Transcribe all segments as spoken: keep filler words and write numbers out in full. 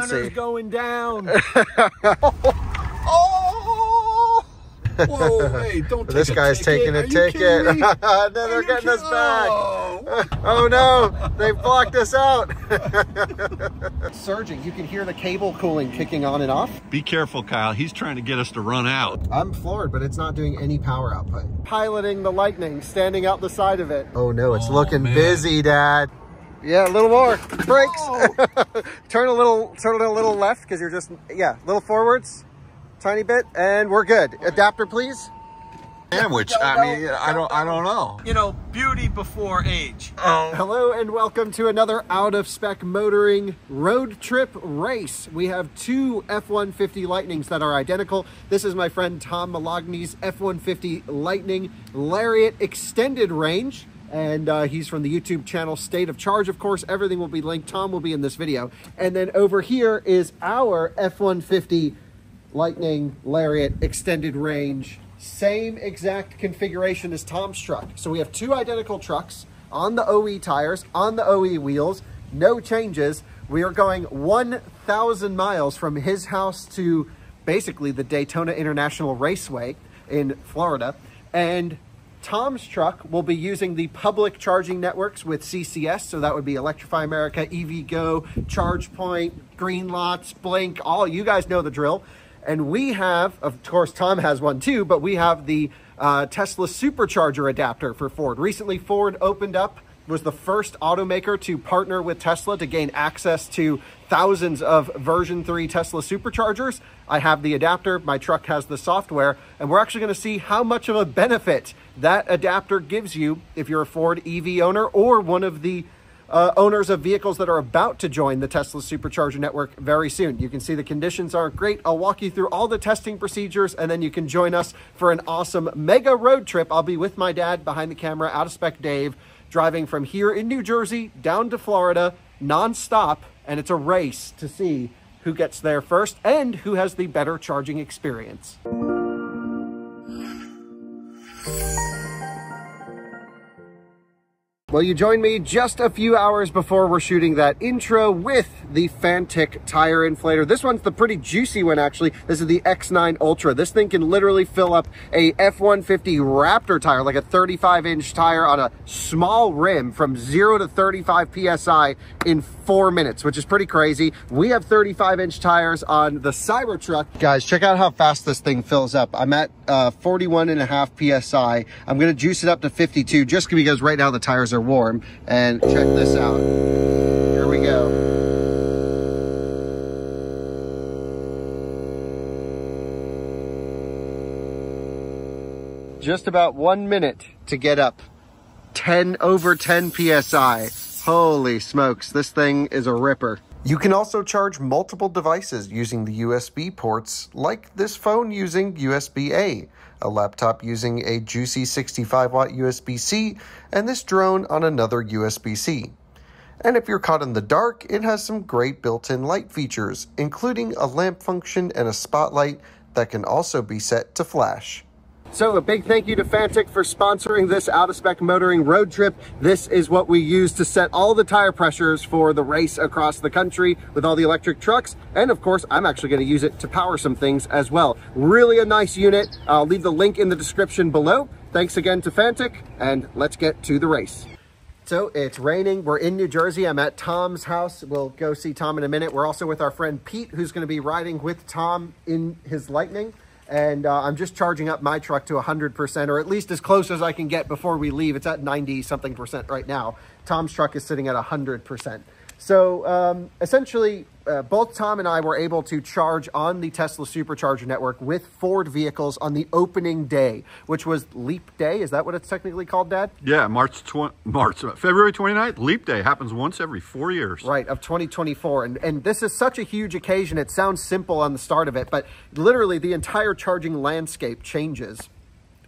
can see. Counter's going down. Oh! Whoa, hey, don't take This guy's taking a ticket. No, they're getting us back. Oh, no. They've blocked us out. Surging. You can hear the cable cooling kicking on and off. Be careful, Kyle. He's trying to get us to run out. I'm floored, but it's not doing any power output. Piloting the Lightning, standing out the side of it. Oh, no. It's oh, looking man. busy, Dad. Yeah, a little more. Brakes. turn a little turn a little left because you're just, yeah, a little forwards. Tiny bit, and we're good. Right. Adapter, please. Sandwich. I mean, I don't, I don't know. You know, beauty before age. Oh. Hello, and welcome to another Out of Spec Motoring road trip race. We have two F one fifty Lightnings that are identical. This is my friend Tom Mologny's F one fifty Lightning Lariat Extended Range. And uh, he's from the YouTube channel State of Charge, of course. Everything will be linked. Tom will be in this video. And then over here is our F one fifty Lightning Lariat Extended Range. Same exact configuration as Tom's truck. So we have two identical trucks on the O E tires, on the O E wheels, no changes. We are going one thousand miles from his house to basically the Daytona International Raceway in Florida. And Tom's truck will be using the public charging networks with C C S, so that would be Electrify America, EVgo, ChargePoint, GreenLots, Blink, all you guys know the drill. And we have, of course, Tom has one too, but we have the uh, Tesla Supercharger adapter for Ford. Recently, Ford opened up, was the first automaker to partner with Tesla to gain access to thousands of version three Tesla Superchargers. I have the adapter, my truck has the software, and we're actually gonna see how much of a benefit that adapter gives you if you're a Ford E V owner or one of the uh, owners of vehicles that are about to join the Tesla Supercharger network very soon. You can see the conditions aren't great. I'll walk you through all the testing procedures, and then you can join us for an awesome mega road trip. I'll be with my dad behind the camera, Out of Spec Dave, driving from here in New Jersey down to Florida nonstop, and it's a race to see who gets there first and who has the better charging experience. Well, you joined me just a few hours before we're shooting that intro with the Fanttik tire inflator. This one's the pretty juicy one, actually. This is the X nine Ultra. This thing can literally fill up a F one fifty Raptor tire, like a thirty-five inch tire on a small rim, from zero to thirty-five P S I in four minutes, which is pretty crazy. We have thirty-five inch tires on the Cybertruck. Guys, check out how fast this thing fills up. I'm at uh, forty-one and a half P S I. I'm gonna juice it up to fifty-two just because right now the tires are warm, and check this out. Here we go. Just about one minute to get up ten over ten P S I. Holy smokes, this thing is a ripper. You can also charge multiple devices using the U S B ports, like this phone using U S B A, a laptop using a juicy sixty-five watt U S B C, and this drone on another U S B C. And if you're caught in the dark, it has some great built-in light features, including a lamp function and a spotlight that can also be set to flash. So a big thank you to Fantic for sponsoring this Out of Spec Motoring road trip. This is what we use to set all the tire pressures for the race across the country with all the electric trucks. And of course, I'm actually going to use it to power some things as well. Really a nice unit. I'll leave the link in the description below. Thanks again to Fantic, and let's get to the race. So it's raining. We're in New Jersey. I'm at Tom's house. We'll go see Tom in a minute. We're also with our friend Pete, who's going to be riding with Tom in his Lightning. And uh, I'm just charging up my truck to one hundred percent, or at least as close as I can get before we leave. It's at ninety something percent right now. Tom's truck is sitting at one hundred percent. So um, essentially, uh, both Tom and I were able to charge on the Tesla Supercharger network with Ford vehicles on the opening day, which was Leap Day. Is that what it's technically called, Dad? Yeah, March tw March February twenty-ninth, Leap Day. Happens once every four years. Right, of twenty twenty-four. And, and this is such a huge occasion. It sounds simple on the start of it, but literally the entire charging landscape changes.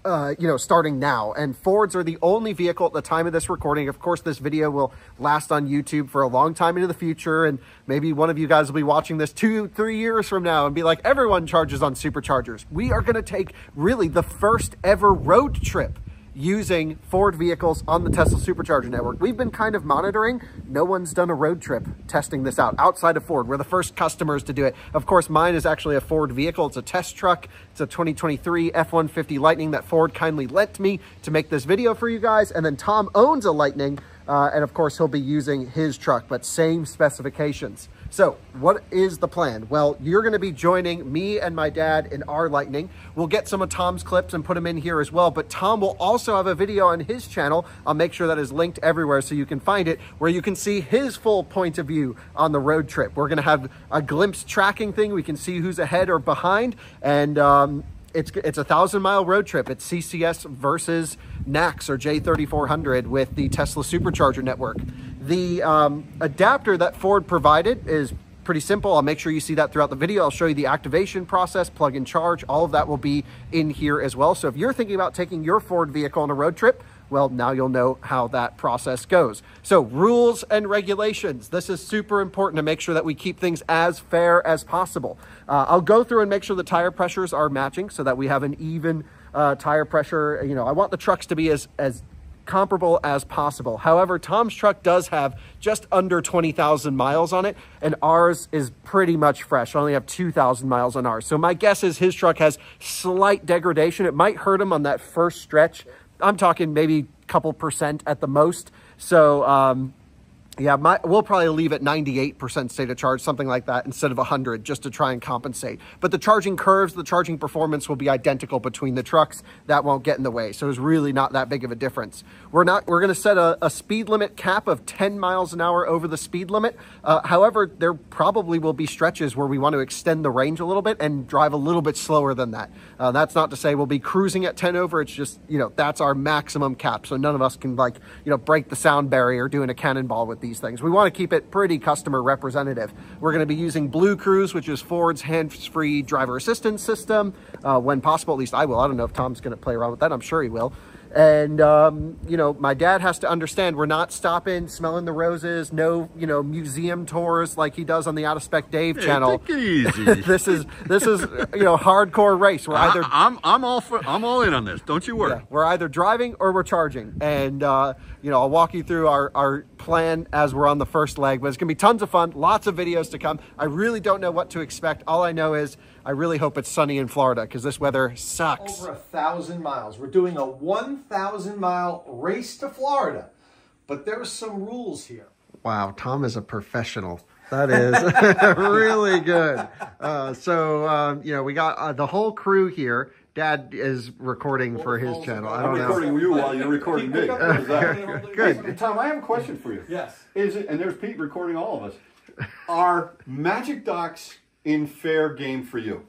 Uh, you know, starting now. And Fords are the only vehicle at the time of this recording. Of course, this video will last on YouTube for a long time into the future. And maybe one of you guys will be watching this two, three years from now and be like, everyone charges on superchargers. We are going to take really the first ever road trip using Ford vehicles on the Tesla Supercharger network. We've been kind of monitoring. No one's done a road trip testing this out outside of Ford. We're the first customers to do it. Of course, mine is actually a Ford vehicle. It's a test truck. It's a twenty twenty-three F one fifty Lightning that Ford kindly lent me to make this video for you guys. And then Tom owns a Lightning, uh, and of course, he'll be using his truck, but same specifications. So what is the plan? Well, you're going to be joining me and my dad in our Lightning. We'll get some of Tom's clips and put them in here as well. But Tom will also have a video on his channel. I'll make sure that is linked everywhere so you can find it, where you can see his full point of view on the road trip. We're going to have a Glimpse tracking thing. We can see who's ahead or behind. And um, it's, it's a thousand mile road trip. It's C C S versus N A C S or J thirty-four hundred with the Tesla Supercharger network. The um, adapter that Ford provided is pretty simple. I'll make sure you see that throughout the video. I'll show you the activation process, plug and charge. All of that will be in here as well. So if you're thinking about taking your Ford vehicle on a road trip, well, now you'll know how that process goes. So rules and regulations. This is super important to make sure that we keep things as fair as possible. Uh, I'll go through and make sure the tire pressures are matching so that we have an even uh, tire pressure. You know, I want the trucks to be as, as comparable as possible. However, Tom's truck does have just under twenty thousand miles on it, and ours is pretty much fresh. I only have two thousand miles on ours. So my guess is his truck has slight degradation. It might hurt him on that first stretch. I'm talking maybe a couple percent at the most. So, um, yeah, my, we'll probably leave at ninety-eight percent state of charge, something like that, instead of one hundred, just to try and compensate. But the charging curves, the charging performance will be identical between the trucks. That won't get in the way, so there's really not that big of a difference. We're not. We're going to set a, a speed limit cap of ten miles an hour over the speed limit. Uh, however, there probably will be stretches where we want to extend the range a little bit and drive a little bit slower than that. Uh, that's not to say we'll be cruising at ten over. It's just, you know, that's our maximum cap, so none of us can, like, you know, break the sound barrier doing a cannonball with these things. We want to keep it pretty customer representative. We're going to be using Blue Cruise, which is Ford's hands-free driver assistance system, uh, when possible. At least I will. I don't know if Tom's going to play around with that. I'm sure he will. And, um, you know, my dad has to understand we're not stopping, smelling the roses, no, you know, museum tours like he does on the Out of Spec Dave hey, channel. Take it easy. this is, this is, you know, hardcore race. We're either, I, I'm, I'm all for, I'm all in on this. Don't you worry. Yeah, we're either driving or we're charging. And, uh, you know, I'll walk you through our, our plan as we're on the first leg, but it's going to be tons of fun. Lots of videos to come. I really don't know what to expect. All I know is I really hope it's sunny in Florida because this weather sucks. Over a thousand miles. We're doing a one thousand mile race to Florida, but there are some rules here. Wow, Tom is a professional. That is really good. Uh, so, um, you know, we got uh, the whole crew here. Dad is recording well, for his channel. I don't I'm know. recording you while you're recording me. Uh, good. Tom, I have a question for you. Yes. Is it, and there's Pete recording all of us. Are Magic Docs in fair game for you?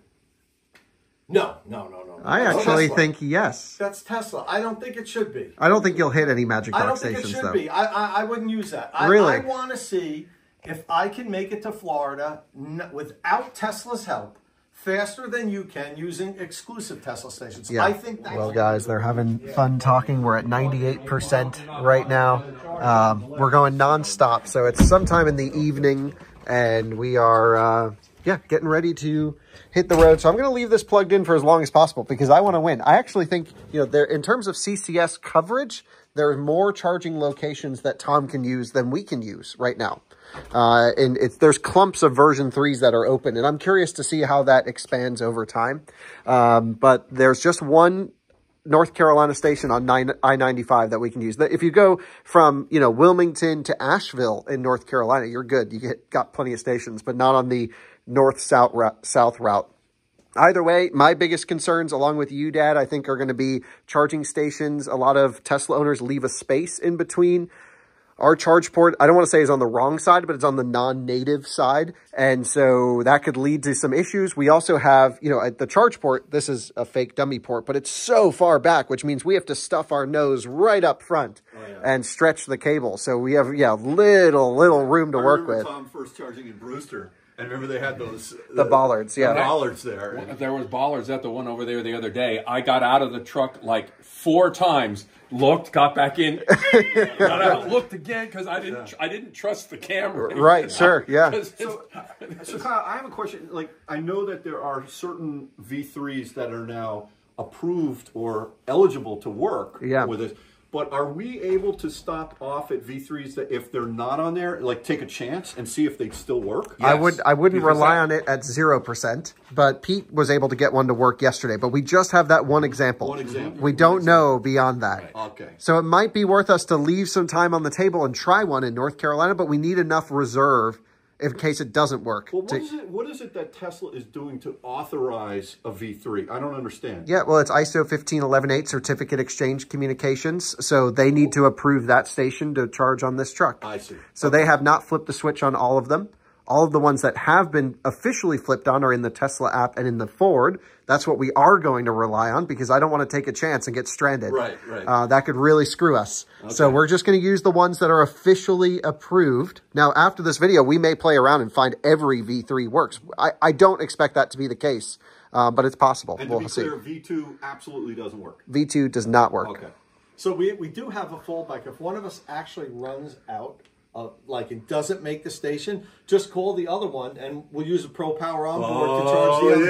No, no, no, no. no. I actually Tesla. think yes. That's Tesla. I don't think it should be. I don't think you'll hit any Magic Dock stations, though. I don't think it should though. be. I, I, I wouldn't use that. I, really? I want to see if I can make it to Florida n without Tesla's help faster than you can using exclusive Tesla stations. Yeah. I think that's well, guys, they're having fun talking. We're at ninety-eight percent right now. Um, we're going nonstop, so it's sometime in the evening, and we are... Uh, Yeah, getting ready to hit the road. So I'm going to leave this plugged in for as long as possible because I want to win. I actually think, you know, there in terms of C C S coverage, there are more charging locations that Tom can use than we can use right now. Uh, and it's, there's clumps of version threes that are open. And I'm curious to see how that expands over time. Um, but there's just one North Carolina station on I ninety-five that we can use. If you go from, you know, Wilmington to Asheville in North Carolina, you're good. You get, got plenty of stations, but not on the north-south route, south route. Either way, my biggest concerns, along with you, Dad, I think are going to be charging stations. A lot of Tesla owners leave a space in between. Our charge port, I don't want to say is on the wrong side, but it's on the non-native side. And so that could lead to some issues. We also have, you know, at the charge port, this is a fake dummy port, but it's so far back, which means we have to stuff our nose right up front oh, yeah. and stretch the cable. So we have, yeah, little, little room to I work with. Tom first charging in Brewster. And remember they had those... The, the bollards, yeah. The bollards there. Well, there was bollards at the one over there the other day. I got out of the truck like four times, looked, got back in, got out, looked again, because I didn't yeah. I didn't trust the camera. Right, you know? Sure, yeah. So, so Kyle, I have a question. Like, I know that there are certain V threes that are now approved or eligible to work yeah. with it. But are we able to stop off at V threes that if they're not on there, like take a chance and see if they still work? Yes. I would. I wouldn't because rely that, on it at zero percent. But Pete was able to get one to work yesterday. But we just have that one example. One example. We one don't example. know beyond that. Right. Okay. So it might be worth us to leave some time on the table and try one in North Carolina. But we need enough reserve in case it doesn't work. Well, what, to, is it, what is it that Tesla is doing to authorize a V three? I don't understand. Yeah, well, it's I S O fifteen eleven eight Certificate Exchange Communications, so they need to approve that station to charge on this truck. I see. So okay. they have not flipped the switch on all of them. All of the ones that have been officially flipped on are in the Tesla app and in the Ford. That's what we are going to rely on because I don't want to take a chance and get stranded. Right, right. Uh, that could really screw us. Okay. So we're just going to use the ones that are officially approved. Now, after this video, we may play around and find every V three works. I, I don't expect that to be the case, uh, but it's possible. And we'll to be see. clear, V two absolutely doesn't work. V two does not work. Okay. So we, we do have a fallback. If one of us actually runs out, Uh, like it doesn't make the station, just call the other one and we'll use a pro power onboard oh, to charge the other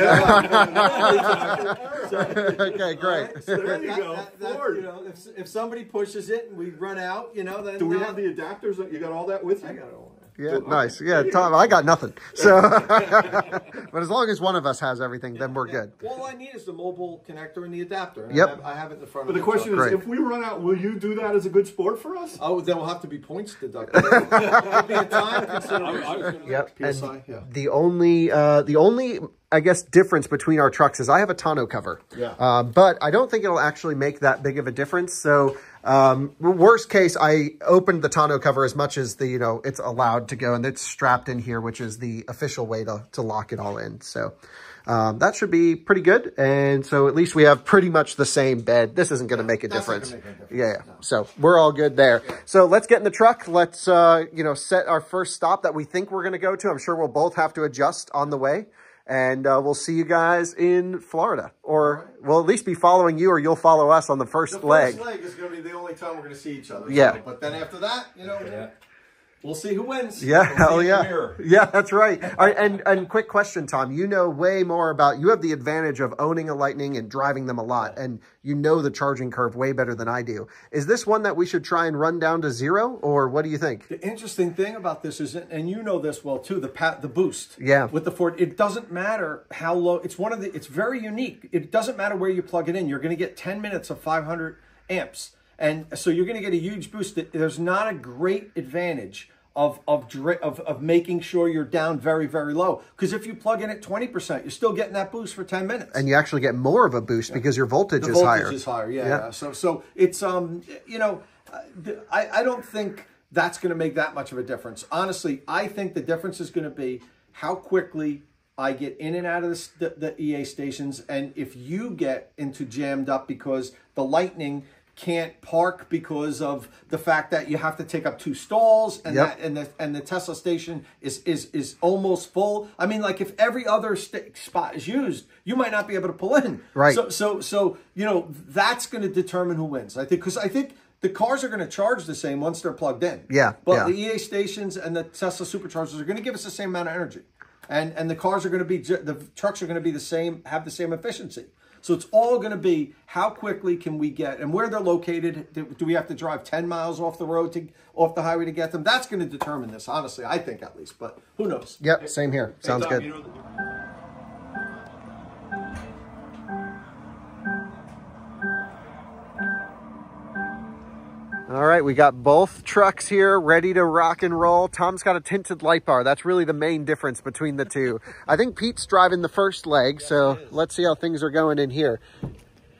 yeah. one. Okay, great. Right, so there you that, go. That, that, you know, if, if somebody pushes it and we run out, you know, then do we uh, have the adapters? That you got all that with you? I got it all. Yeah, okay. Nice. Yeah, Tom, I got nothing. So, but as long as one of us has everything, then we're yeah. good. All I need is the mobile connector and the adapter. And yep. I have, I have it in the front but of me. But the question so. is, Great. if we run out, will you do that as a good sport for us? Oh, then we'll have to be points deducted. That'll be a time consideration. Yep. P S I, yeah. The only, uh, the only, I guess, difference between our trucks is I have a tonneau cover. Yeah. Uh, but I don't think it'll actually make that big of a difference. So. Um, worst case, I opened the tonneau cover as much as the, you know, it's allowed to go and it's strapped in here, which is the official way to, to lock it all in. So, um, that should be pretty good. And so at least we have pretty much the same bed. This isn't going to make a difference. Make a difference. Yeah. No. So we're all good there. Yeah. So let's get in the truck. Let's, uh, you know, set our first stop that we think we're going to go to. I'm sure we'll both have to adjust on the way. And uh, we'll see you guys in Florida, or right. we'll at least be following you, or you'll follow us on the first the leg. The first leg is going to be the only time we're going to see each other. Yeah. So, but then after that, you know, yeah. we'll see who wins. Yeah, we'll hell yeah. Yeah, that's right. All right, and, and quick question, Tom. You know way more about, you have the advantage of owning a Lightning and driving them a lot, and you know the charging curve way better than I do. Is this one that we should try and run down to zero, or what do you think? The interesting thing about this is, and you know this well too, the pat, the boost. Yeah. With the Ford, it doesn't matter how low. It's one of the. It's very unique. It doesn't matter where you plug it in. You're going to get ten minutes of five hundred amps, and so you're going to get a huge boost. There's not a great advantage of of of, of making sure you're down very, very low. Because if you plug in at twenty percent, you're still getting that boost for ten minutes. And you actually get more of a boost yeah. because your voltage the is voltage higher. voltage is higher, yeah, yeah. yeah. So, so it's, um, you know, I, I don't think that's going to make that much of a difference. Honestly, I think the difference is going to be how quickly I get in and out of the, the, the E A stations. And if you get into jammed up because the Lightning can't park because of the fact that you have to take up two stalls and yep. that and the and the Tesla station is is is almost full. I mean, like if every other st spot is used, you might not be able to pull in. Right. So so so you know that's going to determine who wins. I think because I think the cars are going to charge the same once they're plugged in. Yeah. But yeah. the E A stations and the Tesla Superchargers are going to give us the same amount of energy, and and the cars are going to be the trucks are going to be the same have the same efficiency. So it's all going to be how quickly can we get and where they're located. Do we have to drive ten miles off the road to off the highway to get them? That's going to determine this, honestly, I think at least. But who knows? Yep, same here. Hey, Sounds Tom, good. You know All right, we got both trucks here ready to rock and roll. Tom's got a tinted light bar. That's really the main difference between the two. I think Pete's driving the first leg, yeah, so let's see how things are going in here.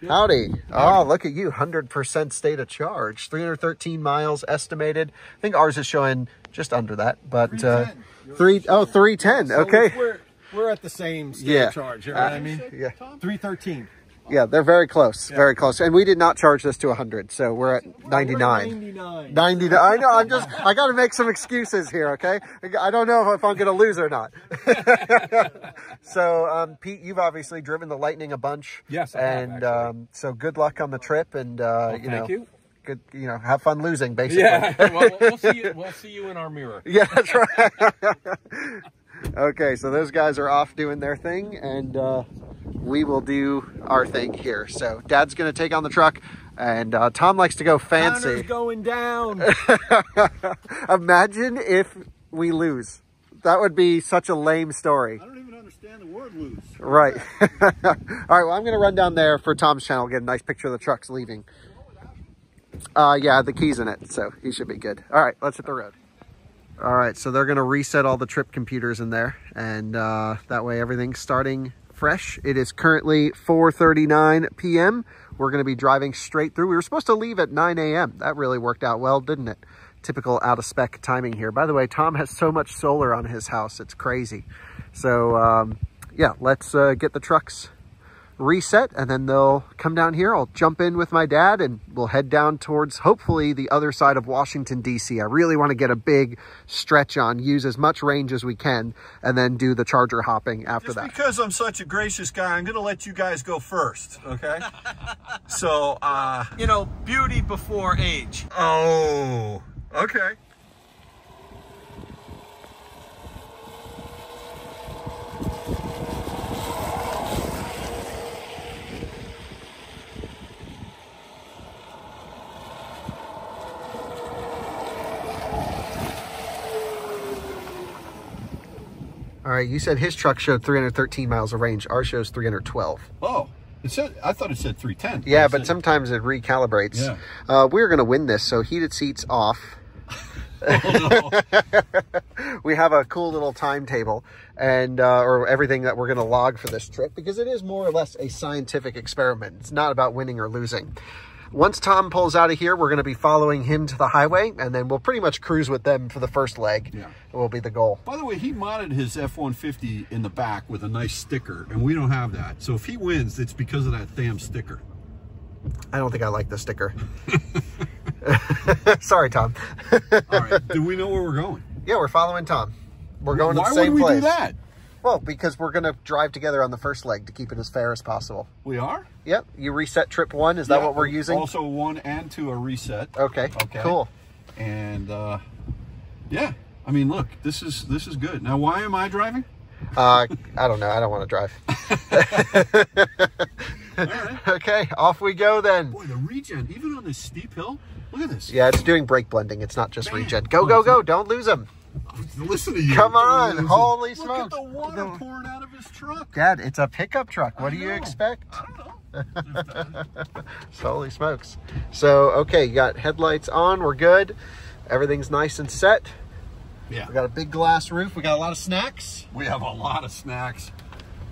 Yeah. Howdy. Howdy. Oh, look at you, one hundred percent state of charge. three hundred thirteen miles estimated. I think ours is showing just under that, but three ten. Uh, three, oh, three ten, so okay. We're, we're at the same state yeah. of charge, you know what uh, I mean? Yeah. three thirteen. Yeah, they're very close, yeah. very close. And we did not charge this to one hundred, so we're at ninety-nine. We're at ninety-nine. ninety-nine. I know, I'm just, I got to make some excuses here, okay? I don't know if I'm going to lose or not. So, um, Pete, you've obviously driven the Lightning a bunch. Yes, I have, actually. Um, so good luck on the trip, and, uh, well, you know. Thank you. Good, you know, have fun losing, basically. Yeah, well, we'll, see you, we'll see you in our mirror. Yeah, that's right. Okay, so those guys are off doing their thing, and uh, we will do our thing here. So Dad's going to take on the truck, and uh, Tom likes to go fancy. Counter's going down. Imagine if we lose. That would be such a lame story. I don't even understand the word lose. Right. All right, well, I'm going to run down there for Tom's channel, get a nice picture of the trucks leaving. Uh, yeah, the key's in it, so he should be good. All right, let's hit the road. All right, so they're going to reset all the trip computers in there, and uh, that way everything's starting fresh. It is currently four thirty-nine p m We're going to be driving straight through. We were supposed to leave at nine a m That really worked out well, didn't it? Typical out of spec timing here. By the way, Tom has so much solar on his house, it's crazy. So um, yeah, let's uh, get the trucks reset, and then they'll come down here. I'll jump in with my dad, and we'll head down towards hopefully the other side of Washington, D C I really want to get a big stretch on, use as much range as we can, and then do the charger hopping after Just that. Because I'm such a gracious guy, I'm going to let you guys go first, okay? So, uh... you know, beauty before age. Oh, okay. All right, you said his truck showed three hundred thirteen miles of range. Our shows three hundred twelve. Oh, it said, I thought it said three ten. Yeah, but sometimes it recalibrates. Yeah. Uh, we're going to win this, so heated seats off. Oh, no. We have a cool little timetable and uh, or everything that we're going to log for this trip, because it is more or less a scientific experiment. It's not about winning or losing. Once Tom pulls out of here, we're going to be following him to the highway, and then we'll pretty much cruise with them for the first leg. Yeah. It will be the goal. By the way, he modded his F one fifty in the back with a nice sticker, and we don't have that. So if he wins, it's because of that damn sticker. I don't think I like the sticker. Sorry, Tom. All right. Do we know where we're going? Yeah, we're following Tom. We're going Why to the same place. Why would we place. do that? Well, because we're going to drive together on the first leg to keep it as fair as possible. We are? Yep. You reset trip one. Is that yeah, what we're using? Also one and two are reset. Okay. Okay. Cool. And, uh, yeah. I mean, look, this is, this is good. Now, why am I driving? Uh, I don't know. I don't want to drive. All right. Okay. Off we go then. Boy, the regen, even on this steep hill, look at this. Yeah, it's doing brake blending. It's not just Man. regen. Go, go, go. Don't lose them. Listen to you. Come on, holy smokes. Look at the water pouring out of his truck. Dad, it's a pickup truck. What do you expect? I don't know. Holy smokes. So, okay, you got headlights on. We're good. Everything's nice and set. Yeah. We got a big glass roof. We got a lot of snacks. We have a lot of snacks.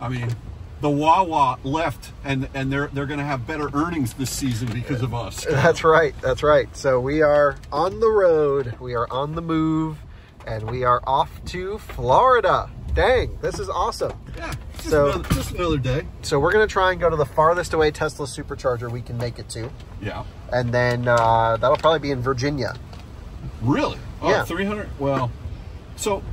I mean, the Wawa left, and and they're they're going to have better earnings this season because of us. That's right. That's right. So, we are on the road. We are on the move. And we are off to Florida. Dang, this is awesome. Yeah, just, so, another, just another day. So we're going to try and go to the farthest away Tesla Supercharger we can make it to. Yeah. And then uh, that'll probably be in Virginia. Really? Oh, yeah. three hundred? Well, so,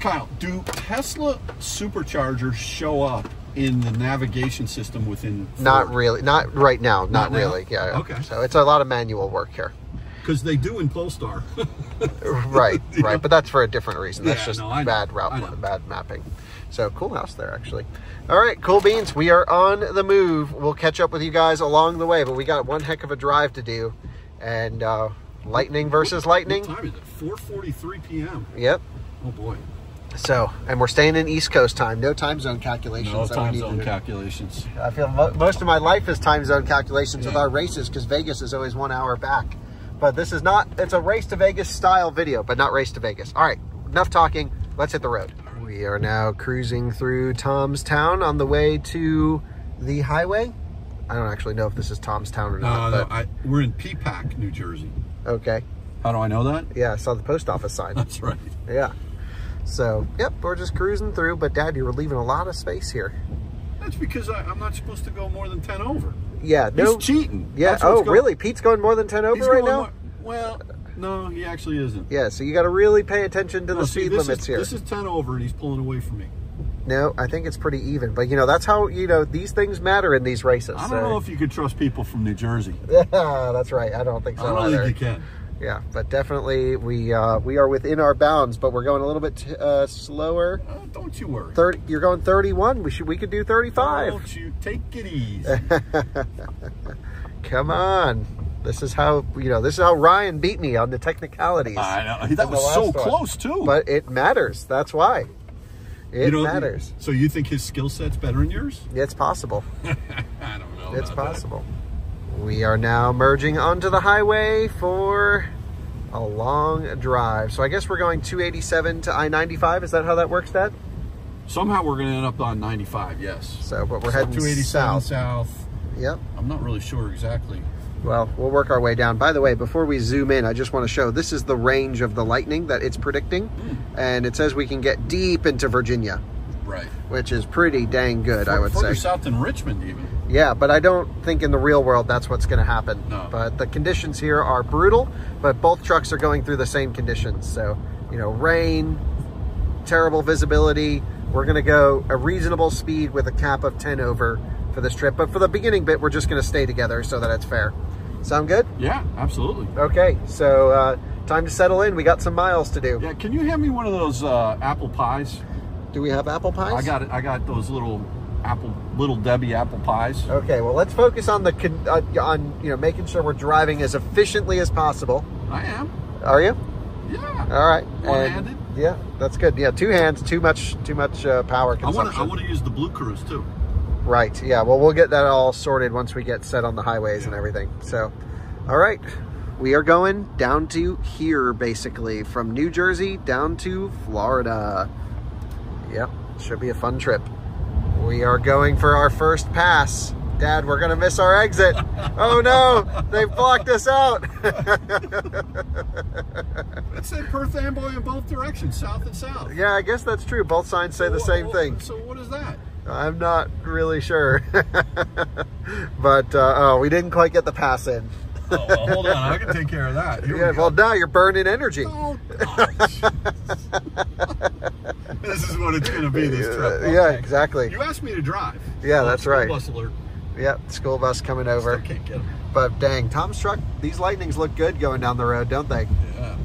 Kyle, do Tesla Superchargers show up in the navigation system within Florida? Not really. Not right now. Not, not really. Now? Yeah, yeah. Okay. So it's a lot of manual work here. Because they do in Polestar. Right, yeah. Right. But that's for a different reason. That's yeah, just no, bad route, bad mapping. So cool house there, actually. All right, cool beans. We are on the move. We'll catch up with you guys along the way, but we got one heck of a drive to do. And uh, lightning versus lightning. What time is it? four forty-three p m Yep. Oh, boy. So, and we're staying in East Coast time. No time zone calculations. No time zone calculations. I feel mo most of my life is time zone calculations yeah. with our races, because Vegas is always one hour back. But this is not, it's a Race to Vegas style video, but not Race to Vegas. All right, enough talking. Let's hit the road. We are now cruising through Tom's Town on the way to the highway. I don't actually know if this is Tom's Town or no, not. No, but... I, we're in Peapack, New Jersey. Okay. How do I know that? Yeah, I saw the post office sign. That's right. Yeah. So, yep, we're just cruising through. But, Dad, you were leaving a lot of space here. That's because I, I'm not supposed to go more than ten over. Yeah, no. He's cheating. Yeah. Oh, really? Pete's going more than ten over right now? More, well, no, he actually isn't. Yeah, so you got to really pay attention to no, the see, speed limits is, here. This is ten over, and he's pulling away from me. No, I think it's pretty even. But, you know, that's how, you know, these things matter in these races. I don't so. know if you could trust people from New Jersey. Yeah, that's right. I don't think so I don't either. think you can. yeah, but definitely we uh, we are within our bounds, but we're going a little bit uh, slower. Uh, don't you worry. thirty, you're going thirty-one. We should we could do thirty-five. Don't you take it easy. Come on. This is how, you know, this is how Ryan beat me on the technicalities. I know. That was so close, too. But it matters. That's why. It matters. So you think his skill set's better than yours? It's possible. I don't know. It's possible. We are now merging onto the highway for a long drive. So I guess we're going two eighty-seven to I ninety-five. Is that how that works, Dad? Somehow we're going to end up on ninety-five, yes. So, but we're heading two eighty-seven south. Yep. I'm not really sure exactly. Well, we'll work our way down. By the way, before we zoom in, I just want to show this is the range of the Lightning that it's predicting. Mm. And it says we can get deep into Virginia. Right. Which is pretty dang good, For, I would further say. Further south than Richmond, even. Yeah, but I don't think in the real world that's what's going to happen. No. But the conditions here are brutal, but both trucks are going through the same conditions. So, you know, rain, terrible visibility. We're going to go a reasonable speed with a cap of ten over for this trip, but for the beginning bit, we're just going to stay together so that it's fair. Sound good? Yeah, absolutely. Okay, so uh, time to settle in. We got some miles to do. Yeah, can you hand me one of those uh, apple pies? Do we have apple pies? I got I got those little apple little Debbie apple pies. Okay, well let's focus on the con uh, on you know making sure we're driving as efficiently as possible. I am. Are you? Yeah. All right. One-handed. Yeah, that's good. Yeah, two hands. Too much. Too much uh, power consumption. I want to use the Blue Cruise too. Right, yeah, well, we'll get that all sorted once we get set on the highways yeah. and everything. So, all right, we are going down to here, basically, from New Jersey down to Florida. Yep, should be a fun trip. We are going for our first pass. Dad, we're going to miss our exit. Oh, no, they've blocked us out. It said Perth Amboy in both directions, south and south. Yeah, I guess that's true. Both signs say so the what, same what, thing. So what is that? I'm not really sure, but uh, oh, we didn't quite get the pass in. Oh, well, hold on, I can take care of that. Here yeah, we well, now you're burning energy. Oh, this is what it's going to be this trip. Okay. Yeah, exactly. You asked me to drive. Yeah, oh, that's school right. Bus alert. Yeah, school bus coming over. Still can't get them. But dang, Tom's truck. These Lightnings look good going down the road, don't they? Yeah.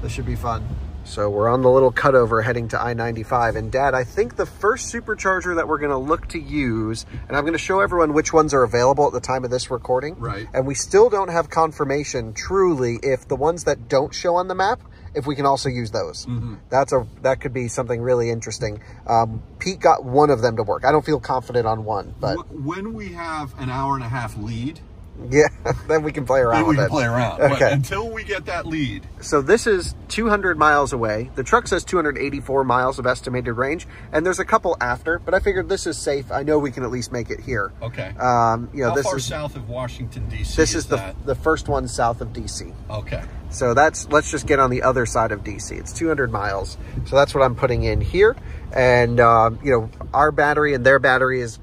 This should be fun. So we're on the little cutover heading to I ninety-five. And Dad, I think the first supercharger that we're going to look to use, and I'm going to show everyone which ones are available at the time of this recording. Right. And we still don't have confirmation truly if the ones that don't show on the map, if we can also use those. Mm-hmm. That's a, that could be something really interesting. Um, Pete got one of them to work. I don't feel confident on one, but when we have an hour and a half lead, yeah, then we can play around then with it. we can it. play around. Okay. But until we get that lead. So this is two hundred miles away. The truck says two hundred eighty-four miles of estimated range, and there's a couple after, but I figured this is safe. I know we can at least make it here. Okay. Um, you know, How this far is, south of Washington, D C This is, is the, that? the first one south of D C Okay. So that's, let's just get on the other side of D C. It's two hundred miles. So that's what I'm putting in here. And, um, you know, our battery and their battery is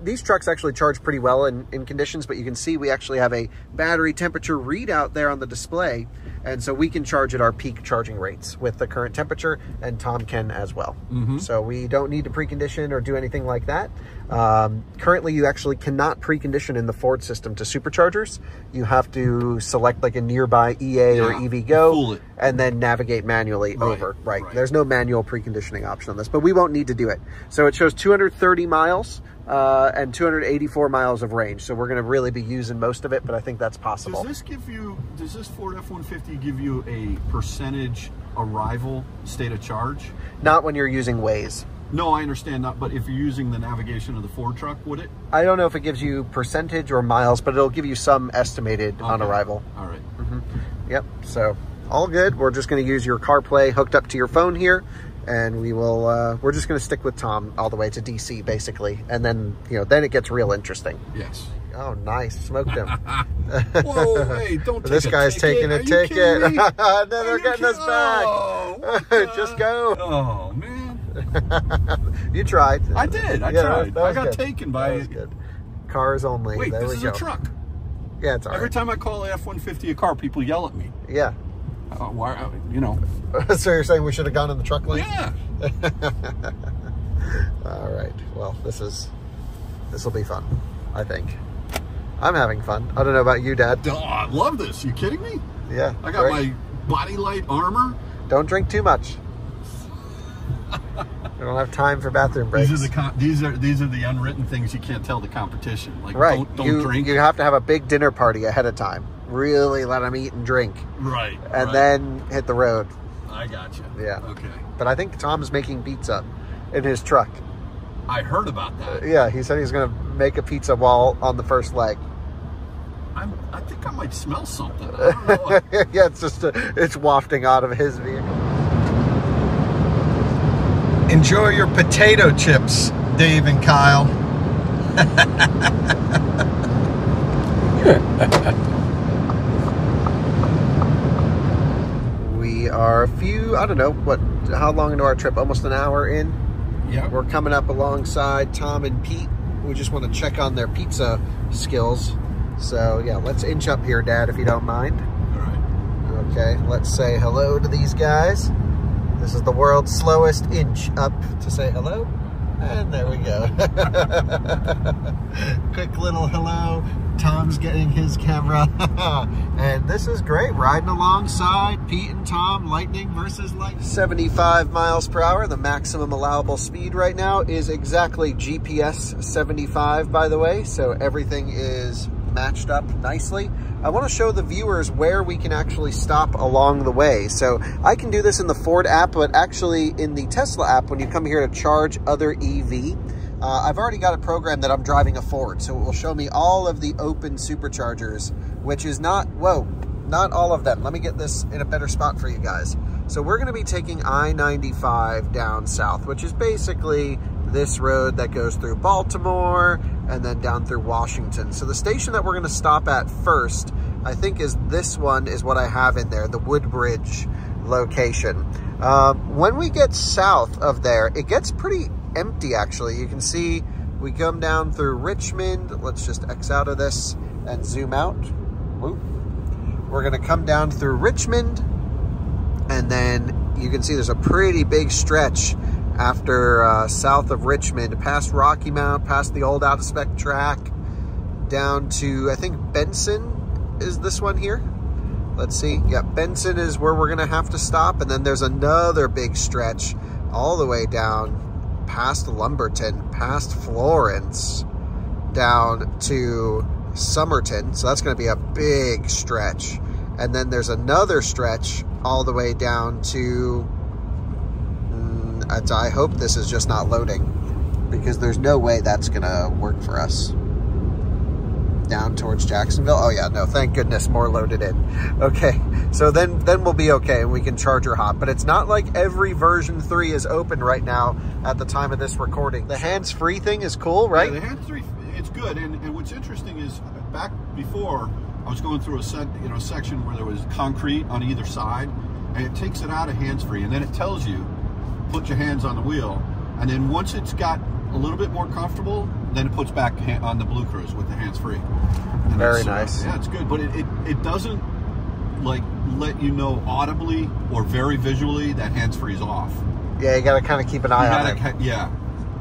these trucks actually charge pretty well in, in conditions, but you can see we actually have a battery temperature readout there on the display. And so we can charge at our peak charging rates with the current temperature, and Tom can as well. Mm-hmm. So we don't need to precondition or do anything like that. Um, currently, you actually cannot precondition in the Ford system to superchargers. You have to select like a nearby E A yeah, or EVgo and then navigate manually right, over. Right. right. There's no manual preconditioning option on this, but we won't need to do it. So it shows two hundred thirty miles. Uh, and two hundred eighty-four miles of range. So we're going to really be using most of it, but I think that's possible. Does this give you, does this Ford F one fifty give you a percentage arrival state of charge? Not when you're using Waze. No, I understand that, but if you're using the navigation of the Ford truck, would it? I don't know if it gives you percentage or miles, but it'll give you some estimated okay. on arrival. All right. Mm-hmm. Yep. So all good. We're just going to use your CarPlay hooked up to your phone here. And we will, uh, we're just going to stick with Tom all the way to D C basically. And then, you know, then it gets real interesting. Yes. Oh, nice. Smoked him. Whoa, hey, don't take This guy's taking a ticket. No, they're getting us back. Oh, just go. Oh, man. You tried. I did. I yeah, tried. I got good. taken by. That was good. Cars only. Wait, there this we is go. a truck. Yeah, it's all Every right. time I call F one fifty a car, people yell at me. Yeah. Uh, why, you know. So you're saying we should have gone in the truck lane? Yeah. All right. Well, this is, this will be fun, I think. I'm having fun. I don't know about you, Dad. Oh, I love this. You kidding me? Yeah. I got great. my body light armor. Don't drink too much. We don't have time for bathroom breaks. These are the these are these are the unwritten things you can't tell the competition. Like right. don't, don't you, drink. You have to have a big dinner party ahead of time. Really let them eat and drink. Right. And right. then hit the road. I got you. Yeah. Okay. But I think Tom's making pizza in his truck. I heard about that. Uh, yeah, he said he's going to make a pizza while on the first leg. I'm, I think I might smell something. I don't know. Yeah, it's just a, it's wafting out of his vehicle. Enjoy your potato chips, Dave and Kyle. We are a few, I don't know, what, how long into our trip? Almost an hour in? Yeah. We're coming up alongside Tom and Pete. We just want to check on their pizza skills. So, yeah, let's inch up here, Dad, if you don't mind. All right. Okay, let's say hello to these guys. This is the world's slowest inch up to say hello. And there we go. Quick little hello. Tom's getting his camera. And this is great. Riding alongside Pete and Tom, Lightning versus Lightning. seventy-five miles per hour. The maximum allowable speed right now is exactly G P S seventy-five, by the way. So everything is matched up nicely. I want to show the viewers where we can actually stop along the way. So I can do this in the Ford app, but actually in the Tesla app, when you come here to charge other E V, uh, I've already got a program that I'm driving a Ford. So it will show me all of the open superchargers, which is not, whoa, not all of them. Let me get this in a better spot for you guys. So we're going to be taking I ninety-five down south, which is basically this road that goes through Baltimore and then down through Washington. So the station that we're going to stop at first, I think, is this one is what I have in there, the Woodbridge location. Um, when we get south of there, it gets pretty empty, actually. You can see we come down through Richmond. Let's just X out of this and zoom out. Whoop. We're going to come down through Richmond, and then you can see there's a pretty big stretch after uh, south of Richmond, past Rocky Mount, past the old Out of Spec track, down to, I think, Benson is this one here. Let's see. Yeah, Benson is where we're going to have to stop. And then there's another big stretch all the way down past Lumberton, past Florence, down to Somerton. So that's going to be a big stretch. And then there's another stretch all the way down to... I hope this is just not loading, because there's no way that's going to work for us. Down towards Jacksonville. Oh, yeah, no, thank goodness more loaded in. Okay, so then, then we'll be okay, and we can charge or hop. But it's not like every version three is open right now at the time of this recording. The hands-free thing is cool, right? Yeah, the hands-free, it's good. And, and what's interesting is back before, I was going through a set, you know, section where there was concrete on either side, and it takes it out of hands-free, and then it tells you, put your hands on the wheel, and then once it's got a little bit more comfortable, then it puts back on the Blue Cruise with the hands free. And very nice. Uh, yeah, it's good, but it, it, it doesn't like let you know audibly or very visually that hands free is off. Yeah, you got to kind of keep an eye on it. Yeah,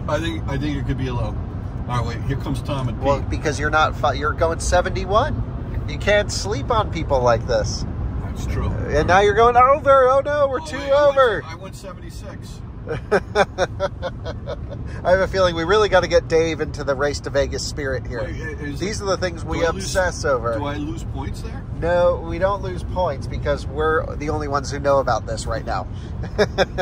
I think I think it could be a little. All right, wait, here comes Tom and Pete. Well, because you're not you're going seventy-one. You can't sleep on people like this. That's true. And now you're going over. Oh no, we're oh, two wait, over. I went, I went seventy-six. I have a feeling we really got to get Dave into the Race to Vegas spirit here. Wait, These it, are the things we obsess lose, over. Do I lose points there? No, we don't lose points because we're the only ones who know about this right now.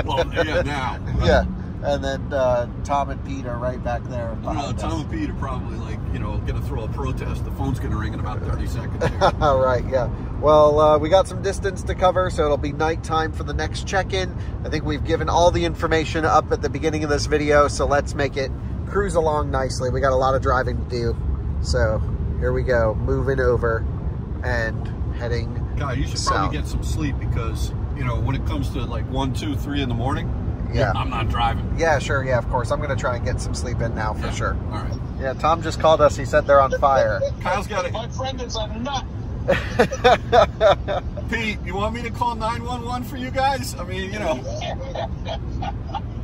Well, yeah, now. Right? Yeah. And then uh, Tom and Pete are right back there. You know, Tom and Pete are probably like, you know, going to throw a protest. The phone's going to ring in about thirty seconds. All right, yeah. Well, uh, we got some distance to cover, so it'll be nighttime for the next check-in. I think we've given all the information up at the beginning of this video, so let's make it cruise along nicely. We got a lot of driving to do. So here we go, moving over and heading God, you should south. Probably get some sleep because, you know, when it comes to like one, two, three in the morning, yeah, I'm not driving. Yeah, sure. Yeah, of course. I'm going to try and get some sleep in now for yeah. sure. All right. Yeah, Tom just called us. He said they're on fire. Kyle's got it. My friend is a nut. Pete, you want me to call nine one one for you guys? I mean, you know.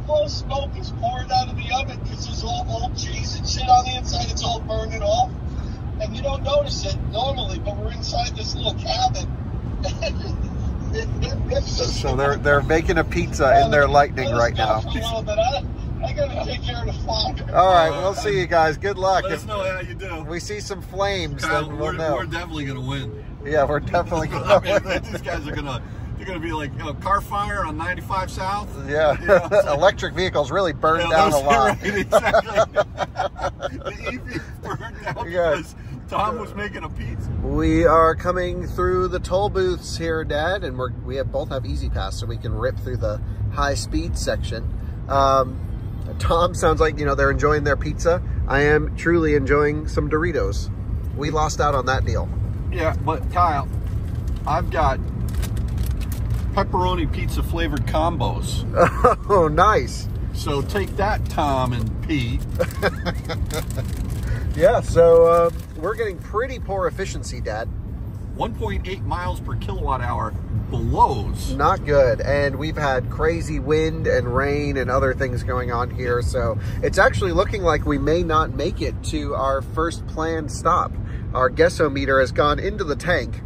Well, smoke is pouring out of the oven because there's all old cheese and shit on the inside. It's all burning off. And you don't notice it normally, but we're inside this little cabin. So they're they're making a pizza in their Lightning right now. I gotta take care of the flock. All right, uh, we'll see you guys. Good luck. Let us know how you do. If we see some flames, Kyle, then we'll we're, know. We're definitely gonna win. Yeah, we're definitely gonna win. I mean, these guys are gonna they're gonna be like, you know, car fire on ninety-five South. Yeah, you know, like, electric vehicles really burned yeah, down a lot. Right, exactly. The E V burned down yeah. because Tom was making a pizza. We are coming through the toll booths here, Dad, and we're we have both have Easy Pass, so we can rip through the high speed section. Um, Tom sounds like, you know, they're enjoying their pizza. I am truly enjoying some Doritos. We lost out on that deal. Yeah, but Kyle, I've got pepperoni pizza flavored combos. Oh, nice. So take that, Tom and Pete. Yeah, so uh, we're getting pretty poor efficiency, Dad. one point eight miles per kilowatt hour blows. Not good. And we've had crazy wind and rain and other things going on here. So it's actually looking like we may not make it to our first planned stop. Our guessometer has gone into the tank.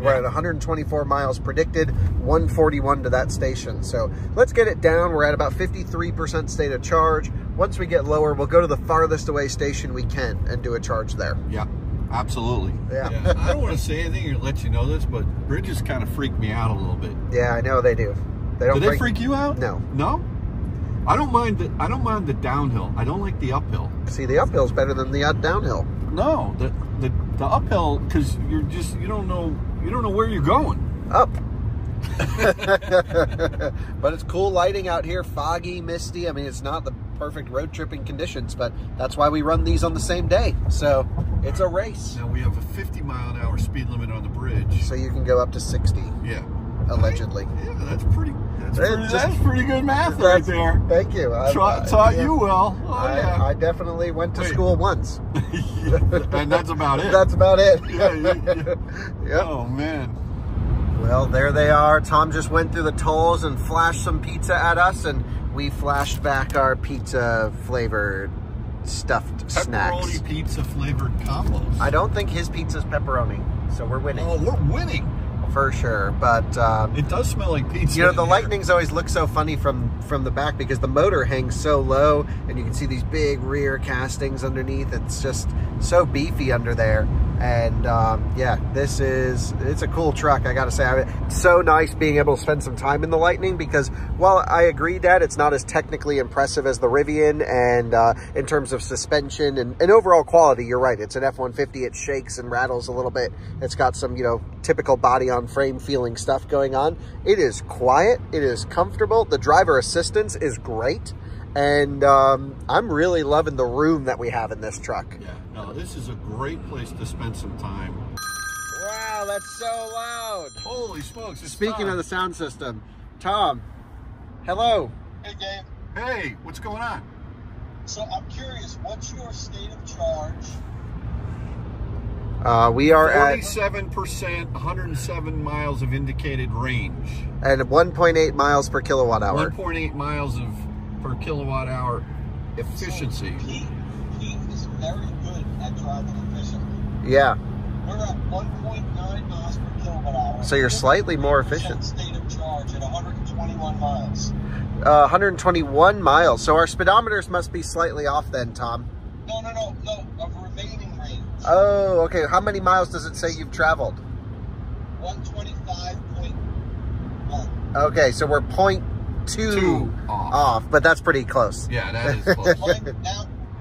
We're at one hundred twenty-four miles predicted, one forty-one to that station. So let's get it down. We're at about fifty-three percent state of charge. Once we get lower, we'll go to the farthest away station we can and do a charge there. Yeah. Absolutely. Yeah. Yeah. I don't want to say anything or let you know this, but bridges kind of freak me out a little bit. Yeah, I know they do. They don't. Do they freak, freak you out? No. No. I don't mind the I don't mind the downhill. I don't like the uphill. See, the uphill's better than the downhill. No, the the, the uphill, because you're just you don't know you don't know where you're going. Up. But it's cool lighting out here. Foggy, misty. I mean, it's not the perfect road tripping conditions, but that's why we run these on the same day. So it's a race. Now we have a fifty mile an hour speed limit on the bridge. So you can go up to sixty. Yeah. Allegedly. I, yeah, that's pretty that's, pretty, just, that's pretty good math right there. Thank you. I Tra taught yeah. you well. Oh, I, yeah. I definitely went to Wait. school once. And that's about it. That's about it. Yeah, yeah, yeah. Yep. Oh man. Well, there they are. Tom just went through the tolls and flashed some pizza at us, and we flashed back our pizza-flavored stuffed pepperoni snacks. Pepperoni pizza-flavored combos. I don't think his pizza's pepperoni, so we're winning. Oh, we're winning. For sure, but... Um, it does smell like pizza. You know, the here. Lightnings always look so funny from, from the back because the motor hangs so low, and you can see these big rear castings underneath. It's just so beefy under there. And um, yeah, this is, it's a cool truck, I gotta say. I mean, it's so nice being able to spend some time in the Lightning because while I agree, Dad, it's not as technically impressive as the Rivian, and uh, in terms of suspension and, and overall quality, you're right, it's an F one fifty, it shakes and rattles a little bit. It's got some, you know, typical body on frame feeling stuff going on. It is quiet, it is comfortable, the driver assistance is great. And um, I'm really loving the room that we have in this truck. Yeah, no, this is a great place to spend some time. Wow, that's so loud. Holy smokes, it's Speaking Tom. of the sound system, Tom, hello. Hey, Dave. Hey, what's going on? So I'm curious, what's your state of charge? Uh, we are at forty-seven percent, one hundred seven miles of indicated range. And one point eight miles per kilowatt hour. one point eight miles of... per kilowatt hour efficiency. So Pete, Pete is very good at driving efficiently. Yeah. We're at one point nine miles per kilowatt hour. So you're slightly more efficient. State of charge at one hundred twenty-one miles. Uh, one hundred twenty-one miles. So our speedometers must be slightly off then, Tom. No, no, no, no. Of remaining range. Oh, okay. How many miles does it say you've traveled? one twenty-five point one. Okay, so we're point. Two, two off. off, but that's pretty close. Yeah, that is close.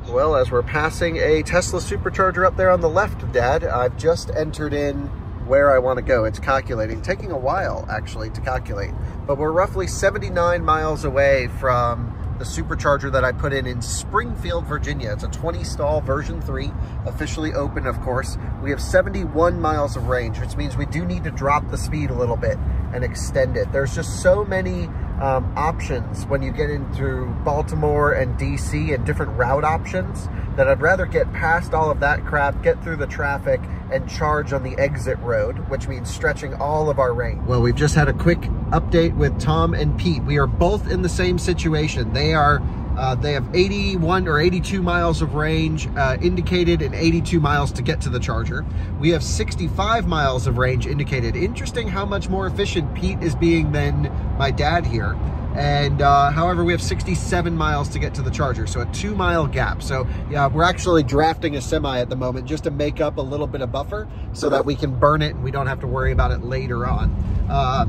Well, as we're passing a Tesla Supercharger up there on the left, Dad, I've just entered in where I want to go. It's calculating, taking a while actually to calculate, but we're roughly seventy-nine miles away from the Supercharger that I put in in Springfield, Virginia. It's a twenty stall version three, officially open, of course. We have seventy-one miles of range, which means we do need to drop the speed a little bit and extend it. There's just so many um, options when you get into Baltimore and D C and different route options that I'd rather get past all of that crap, get through the traffic, and charge on the exit road, which means stretching all of our range. Well, we've just had a quick update with Tom and Pete. We are both in the same situation. They are Uh, they have eighty-one or eighty-two miles of range uh, indicated, and eighty-two miles to get to the charger. We have sixty-five miles of range indicated. Interesting how much more efficient Pete is being than my dad here. And uh, however, we have sixty-seven miles to get to the charger, so a two mile gap. So yeah, we're actually drafting a semi at the moment just to make up a little bit of buffer so that we can burn it and we don't have to worry about it later on. Uh,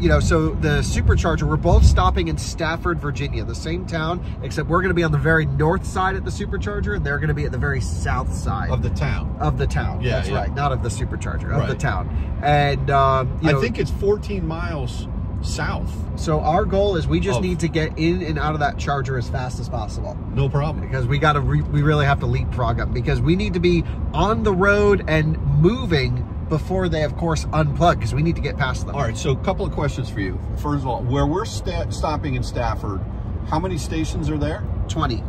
you know, so the supercharger, we're both stopping in Stafford, Virginia, the same town, except we're gonna be on the very north side at the supercharger and they're gonna be at the very south side. Of the town. Of the town, yeah, that's yeah. right. Not of the supercharger, of right. the town. And um, you know, I think it's fourteen miles south. So our goal is we just oh. need to get in and out of that charger as fast as possible. No problem. Because we gotta, re we really have to leapfrog them because we need to be on the road and moving before they, of course, unplug because we need to get past them. All right, so a couple of questions for you. First of all, where we're sta stopping in Stafford, how many stations are there? twenty.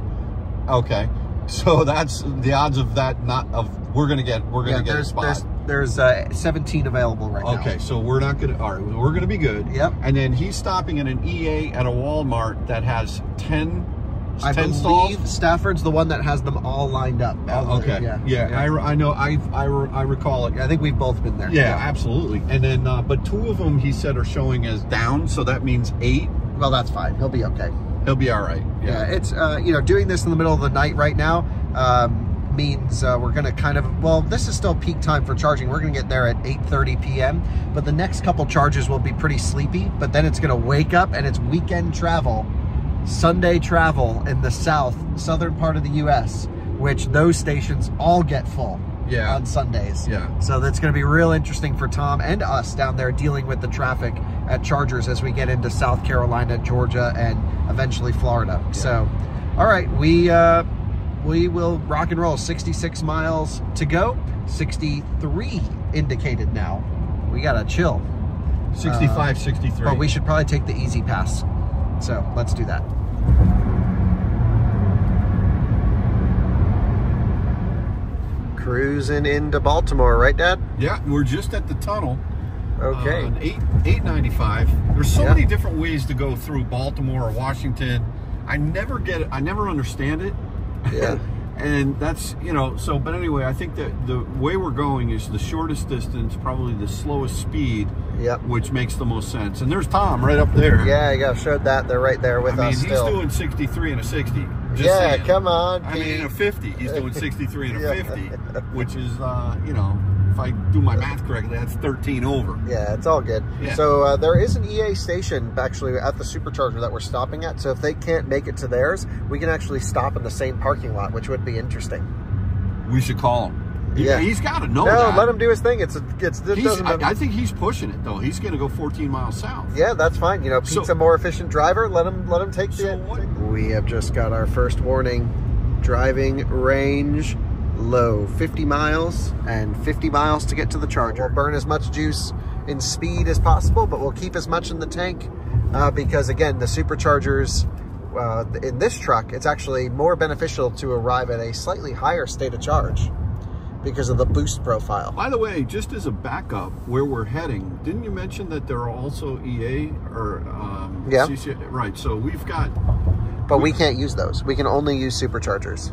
Okay, so that's the odds of that not, of we're gonna get, we're gonna yeah, get a spot. There's, There's uh, seventeen available right now. Okay, so we're not gonna, all right, we're gonna be good. Yep. And then he's stopping in an E A at a Walmart that has ten, I ten stalls. Stafford's the one that has them all lined up. All okay. The, yeah. Yeah. yeah. I, I know. I, I I recall it. I think we've both been there. Yeah, yeah. absolutely. And then, uh, but two of them he said are showing as down, so that means eight. Well, that's fine. He'll be okay. He'll be all right. Yeah. yeah it's uh, you know, doing this in the middle of the night right now. Um, means uh, we're gonna kind of, well, this is still peak time for charging. We're gonna get there at eight thirty p m But the next couple charges will be pretty sleepy, but then it's gonna wake up and it's weekend travel, Sunday travel in the south, southern part of the U S, which those stations all get full yeah. on Sundays. Yeah. So that's gonna be real interesting for Tom and us down there dealing with the traffic at chargers as we get into South Carolina, Georgia, and eventually Florida. Yeah. So, all right, we, uh, we will rock and roll. Sixty-six miles to go. Sixty-three indicated now. We gotta chill. Sixty-five, uh, sixty-three. But we should probably take the easy pass. So let's do that. Cruising into Baltimore, right, Dad? Yeah, we're just at the tunnel. Okay. Uh, eight, eight ninety-five. There's so yeah. many different ways to go through Baltimore or Washington. I never get it. I never understand it. Yeah. And that's, you know, so, but anyway, I think that the way we're going is the shortest distance, probably the slowest speed, yep. which makes the most sense. And there's Tom right up there. Yeah, you got showed that. They're right there with I us mean, still. He's doing sixty-three and a sixty. Just yeah, saying. Come on, Pete. I mean, in a fifty. He's doing sixty-three and a fifty, which is, uh, you know, if I do my math correctly, that's thirteen over. Yeah, it's all good. Yeah. So uh, there is an E A station actually at the supercharger that we're stopping at. So if they can't make it to theirs, we can actually stop in the same parking lot, which would be interesting. We should call him. Yeah, he, he's got to know. No, that. Let him do his thing. It's a, it's. It doesn't I, I think he's pushing it though. He's going to go fourteen miles south. Yeah, that's fine. You know, Pete's so, a more efficient driver. Let him let him take so the. What? We have just got our first warning. Driving range. Low, fifty miles and fifty miles to get to the charger. We'll burn as much juice in speed as possible, but we'll keep as much in the tank uh, because again, the superchargers uh, in this truck, it's actually more beneficial to arrive at a slightly higher state of charge because of the boost profile. By the way, just as a backup, where we're heading, didn't you mention that there are also E A or um, yeah, C C S? Right? So we've got, but we can't use those. We can only use superchargers.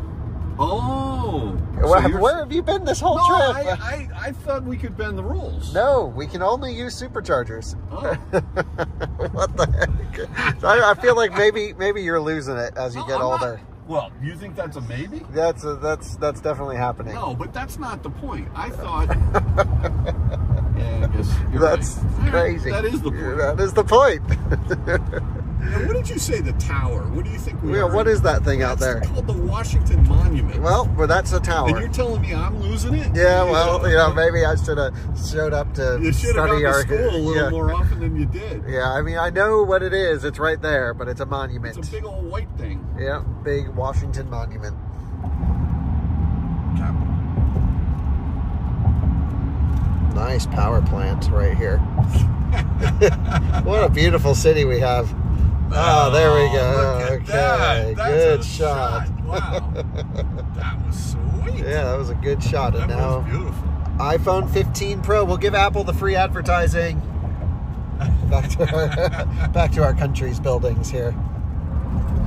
Oh, well, so where have you been this whole no, trip? I, I, I thought we could bend the rules. No, we can only use superchargers. Oh. What the heck? I, I feel like maybe maybe you're losing it as you no, get I'm older. Not, well, you think that's a maybe? That's a, that's that's definitely happening. No, but that's not the point. I thought. Yeah, I guess you're that's right. crazy. That is the point. That is the point. Now, what did you say, the tower? What do you think we yeah, are? What is that thing out there? It's called the Washington Monument. Well, well, that's a tower. And you're telling me I'm losing it? Yeah, you well, know, you know, maybe I should have showed up to you study gone to our... school a little yeah. more often than you did. Yeah, I mean, I know what it is. It's right there, but it's a monument. It's a big old white thing. Yeah, big Washington Monument. Capital. Nice power plant right here. What a beautiful city we have. Oh, there we go. Okay, that. Good shot. shot. Wow, that was sweet. Yeah, that was a good shot. That and now, was beautiful. iPhone fifteen Pro. We'll give Apple the free advertising. Back to our, back to our country's buildings here.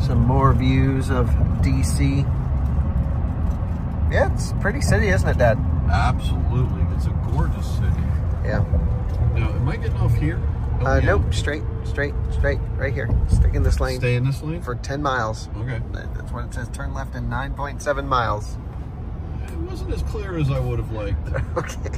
Some more views of D C. Yeah, it's a pretty city, isn't it, Dad? Absolutely. It's a gorgeous city. Yeah. Now, am I getting off here? Oh, uh, yeah. Nope, straight, straight, straight, right here. Stick in this lane. Stay in this lane? For ten miles. Okay. That's what it says. Turn left in nine point seven miles. It wasn't as clear as I would have liked. Okay.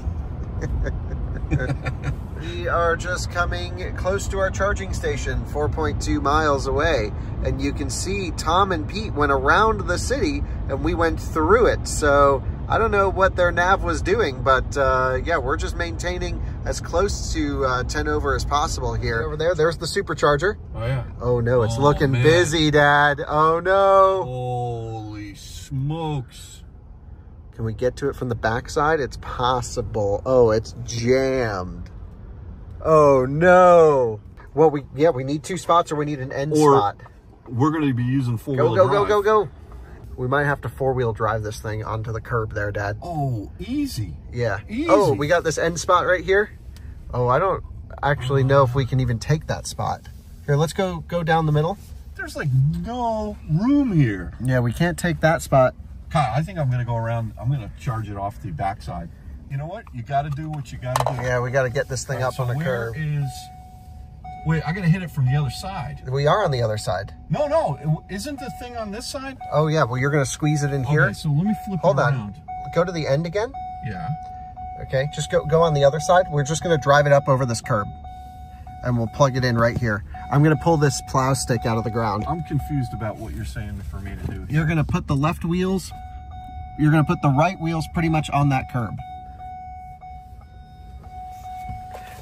We are just coming close to our charging station, four point two miles away. And you can see Tom and Pete went around the city and we went through it. So I don't know what their nav was doing, but uh, yeah, we're just maintaining as close to uh, ten over as possible here. Over there, there's the supercharger. Oh, yeah. Oh, no, it's oh, looking man. busy, Dad. Oh, no. Holy smokes. Can we get to it from the backside? It's possible. Oh, it's jammed. Oh, no. Well, we yeah, we need two spots or we need an end or spot. We're going to be using four-wheel drive. Go, go, go, go, go. We might have to four-wheel drive this thing onto the curb there, Dad. Oh, easy. Yeah. Easy. Oh, we got this end spot right here. Oh, I don't actually know if we can even take that spot. Here, let's go go down the middle. There's like no room here. Yeah, we can't take that spot. Kyle, I think I'm going to go around. I'm going to charge it off the backside. You know what? You got to do what you got to do. Yeah, we got to get this thing right, up so on the where curb. Is... Wait, I got to hit it from the other side. We are on the other side. No, no. Isn't the thing on this side? Oh, yeah. Well, you're going to squeeze it in okay, here. Okay, so let me flip Hold around. Hold on. Go to the end again? Yeah. Okay, just go, go on the other side. We're just going to drive it up over this curb, and we'll plug it in right here. I'm going to pull this plow stick out of the ground. I'm confused about what you're saying for me to do. You're going to put the left wheels, you're going to put the right wheels pretty much on that curb.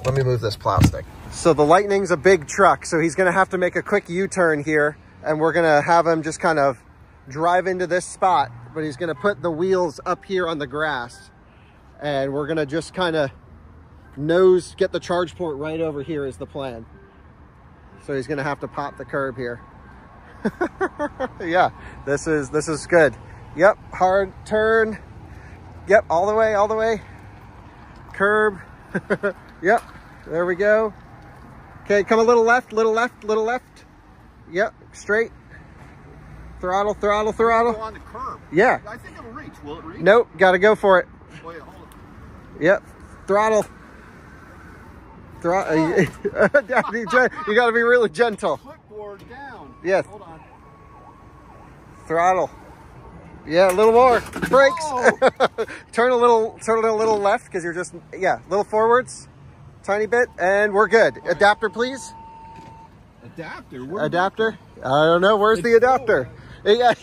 Let me move this plow stick. So the Lightning's a big truck, so he's going to have to make a quick U-turn here, and we're going to have him just kind of drive into this spot, but he's going to put the wheels up here on the grass, and we're going to just kind of nose, get the charge port right over here is the plan. So he's going to have to pop the curb here. Yeah, this is, this is good. Yep. Hard turn. Yep. All the way, all the way. Curb. Yep. There we go. Okay. Come a little left, little left, little left. Yep. Straight. Throttle, throttle, throttle. Go on the curb. Yeah. I think it'll reach. Will it reach? Nope. Got to go for it. Wait, hold on. Yep. Throttle. You gotta be really gentle. Clipboard down. Yes. Hold on. Throttle. Yeah, a little more. Brakes. turn a little turn a little left because you're just yeah, a little forwards. Tiny bit, and we're good. Right. Adapter, please. Adapter? Where adapter? I don't know. Where's it's the adapter? Yeah.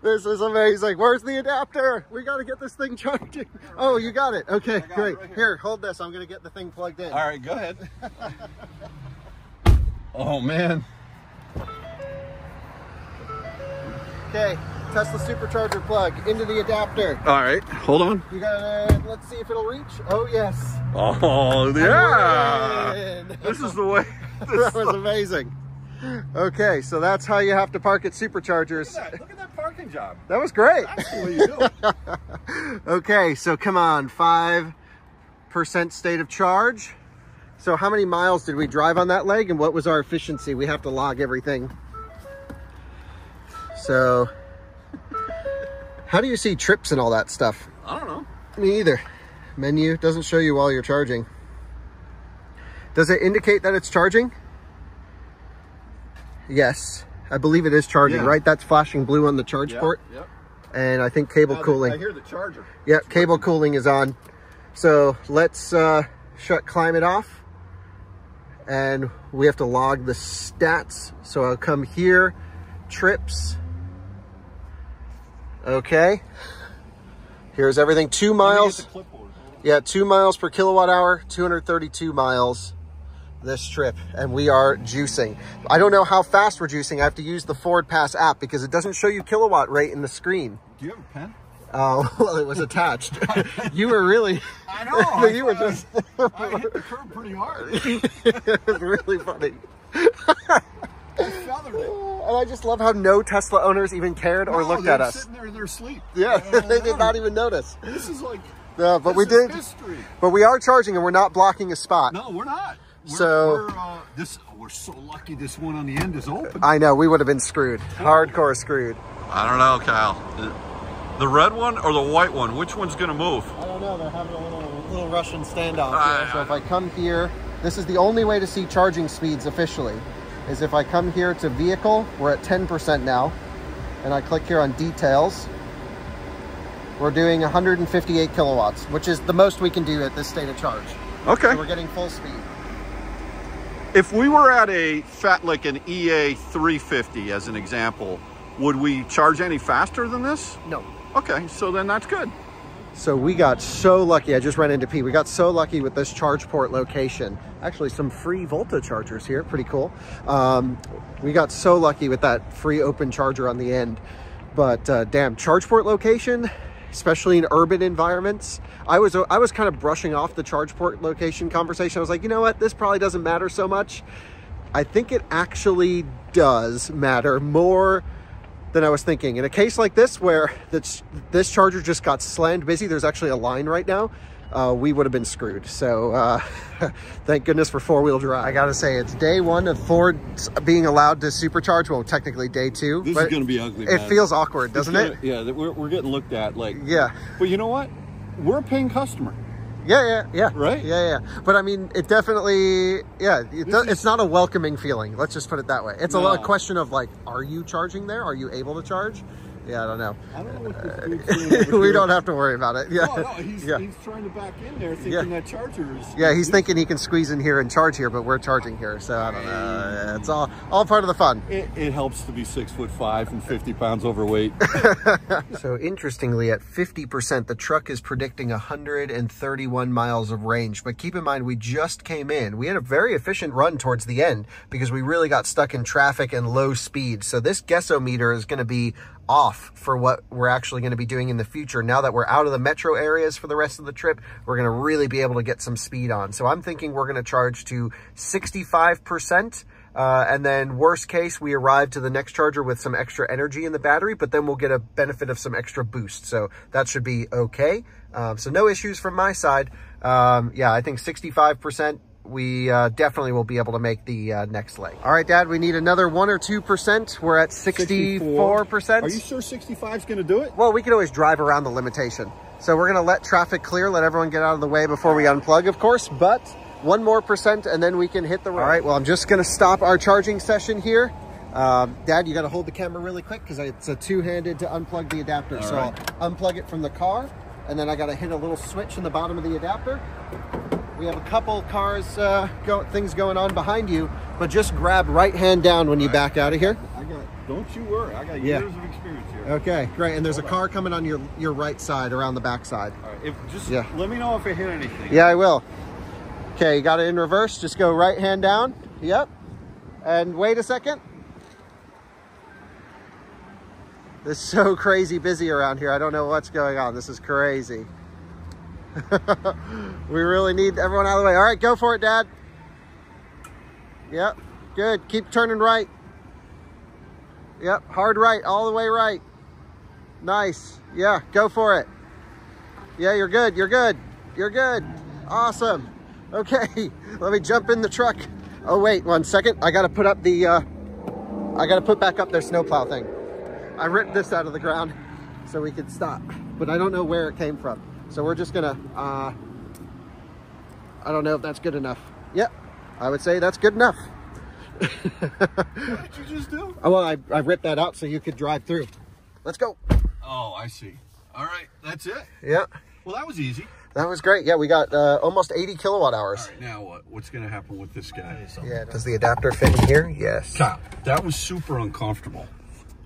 This is amazing. Where's the adapter? We got to get this thing charging. Oh, you got it. Okay, got great. It right here. Here, hold this. I'm going to get the thing plugged in. All right, go ahead. Oh, man. Okay, Tesla supercharger plug into the adapter. All right, hold on. You got to, let's see if it'll reach. Oh, yes. Oh, yeah. This is the way. That was amazing. Okay, so that's how you have to park at superchargers. Look at that, look at that parking job. That was great. That's what you do. Okay, so come on, five percent state of charge. So how many miles did we drive on that leg, and what was our efficiency? We have to log everything. So, how do you see trips and all that stuff? I don't know. Me either. Menu doesn't show you while you're charging. Does it indicate that it's charging? Yes, I believe it is charging, yeah. Right? That's flashing blue on the charge yep, port. Yep. And I think cable now cooling. I hear the charger. Yep, it's cable working. Cooling is on. So let's uh, shut climate off. And we have to log the stats. So I'll come here, trips. Okay. Here's everything, two miles. Yeah, two miles per kilowatt hour, two hundred thirty-two miles. This trip, and we are juicing. I don't know how fast we're juicing. I have to use the FordPass app because it doesn't show you kilowatt rate in the screen. Do you have a pen? Oh, uh, well, it was attached. You were really... I know. You I, were just... I hit the curb pretty hard. It was really funny. I feathered it. And I just love how no Tesla owners even cared or no, looked at us. Sitting there in their sleep. Yeah, they, they did not even notice. This is like... No, but we did. History. But we are charging, and we're not blocking a spot. No, we're not. we're, so we're, uh, this, oh, we're so lucky this one on the end is open. I know, we would have been screwed. Hardcore screwed. I don't know, Kyle. The red one or the white one? Which one's going to move? I don't know. They're having a little, little Russian standoff uh, here. So if I come here, this is the only way to see charging speeds officially, is if I come here to vehicle, we're at ten percent now, and I click here on details. We're doing one hundred fifty-eight kilowatts, which is the most we can do at this state of charge. Okay. So we're getting full speed. If we were at a fat, like an E A three fifty as an example, would we charge any faster than this? No. Okay, so then that's good. So we got so lucky. I just ran into Pete. We got so lucky with this charge port location. Actually, some free Volta chargers here. Pretty cool. Um, we got so lucky with that free open charger on the end. But uh, damn, charge port location, especially in urban environments. I was I was kind of brushing off the charge port location conversation. I was like, you know what? This probably doesn't matter so much. I think it actually does matter more than I was thinking. In a case like this, where this, this charger just got slammed busy, there's actually a line right now, uh, we would have been screwed. So uh, thank goodness for four-wheel drive. I gotta say, it's day one of Ford being allowed to supercharge. Well, technically day two. This is gonna be ugly, man. It feels awkward, doesn't it? Yeah, we're, we're getting looked at like. Yeah. But you know what? We're a paying customer. Yeah, yeah, yeah. Right? Yeah, yeah. But I mean, it definitely, yeah, it does, is, it's not a welcoming feeling. Let's just put it that way. It's no. a, a question of like, are you charging there? Are you able to charge? Yeah, I don't know. I don't know what this uh, we don't have to worry about it. Yeah. No, no, he's, yeah. he's trying to back in there thinking yeah. that charger is... Yeah, he's thinking he can squeeze in here and charge here, but we're charging here. So I don't know. Yeah, it's all, all part of the fun. It, it helps to be six foot five and fifty pounds overweight. So interestingly, at fifty percent, the truck is predicting one hundred thirty-one miles of range. But keep in mind, we just came in. We had a very efficient run towards the end because we really got stuck in traffic and low speed. So this guessometer is going to be off for what we're actually going to be doing in the future. Now that we're out of the metro areas for the rest of the trip, we're going to really be able to get some speed on. So I'm thinking we're going to charge to sixty-five percent. Uh, and then worst case, we arrive to the next charger with some extra energy in the battery, but then we'll get a benefit of some extra boost. So that should be okay. Um, so no issues from my side. Um, yeah, I think sixty-five percent. We uh, definitely will be able to make the uh, next leg. All right, Dad, we need another one or two percent. We're at sixty-four percent. Are you sure sixty-five is going to do it? Well, we can always drive around the limitation. So we're going to let traffic clear, let everyone get out of the way before we unplug, of course, but one more percent and then we can hit the road. All right, well, I'm just going to stop our charging session here. Um, Dad, you got to hold the camera really quick because it's a two-handed to unplug the adapter. All so right. I'll unplug it from the car and then I got to hit a little switch in the bottom of the adapter. We have a couple cars, uh, go, things going on behind you, but just grab right hand down when you right. back out of here. I got, don't you worry, I got years yeah. of experience here. Okay, great. And there's Hold a car on. coming on your your right side, around the back side. All right, if, just yeah. let me know if I hit anything. Yeah, I will. Okay, you got it in reverse. Just go right hand down. Yep. And wait a second. This is so crazy busy around here. I don't know what's going on. This is crazy. We really need everyone out of the way. All right, go for it, Dad. Yep, good. Keep turning right. Yep, hard right, all the way right. Nice. Yeah, go for it. Yeah, you're good. You're good. You're good. Awesome. Okay, let me jump in the truck. Oh, wait one second. I got to put up the, uh, I got to put back up their snowplow thing. I ripped this out of the ground so we could stop, but I don't know where it came from. So we're just gonna, uh, I don't know if that's good enough. Yep, I would say that's good enough. What did you just do? Oh, well, I, I ripped that out so you could drive through. Let's go. Oh, I see. All right, that's it? Yeah. Well, that was easy. That was great. Yeah, we got uh, almost eighty kilowatt hours. All right, now what? What's gonna happen with this guy? Yeah, does the adapter fit in here? Yes. Kyle, that was super uncomfortable.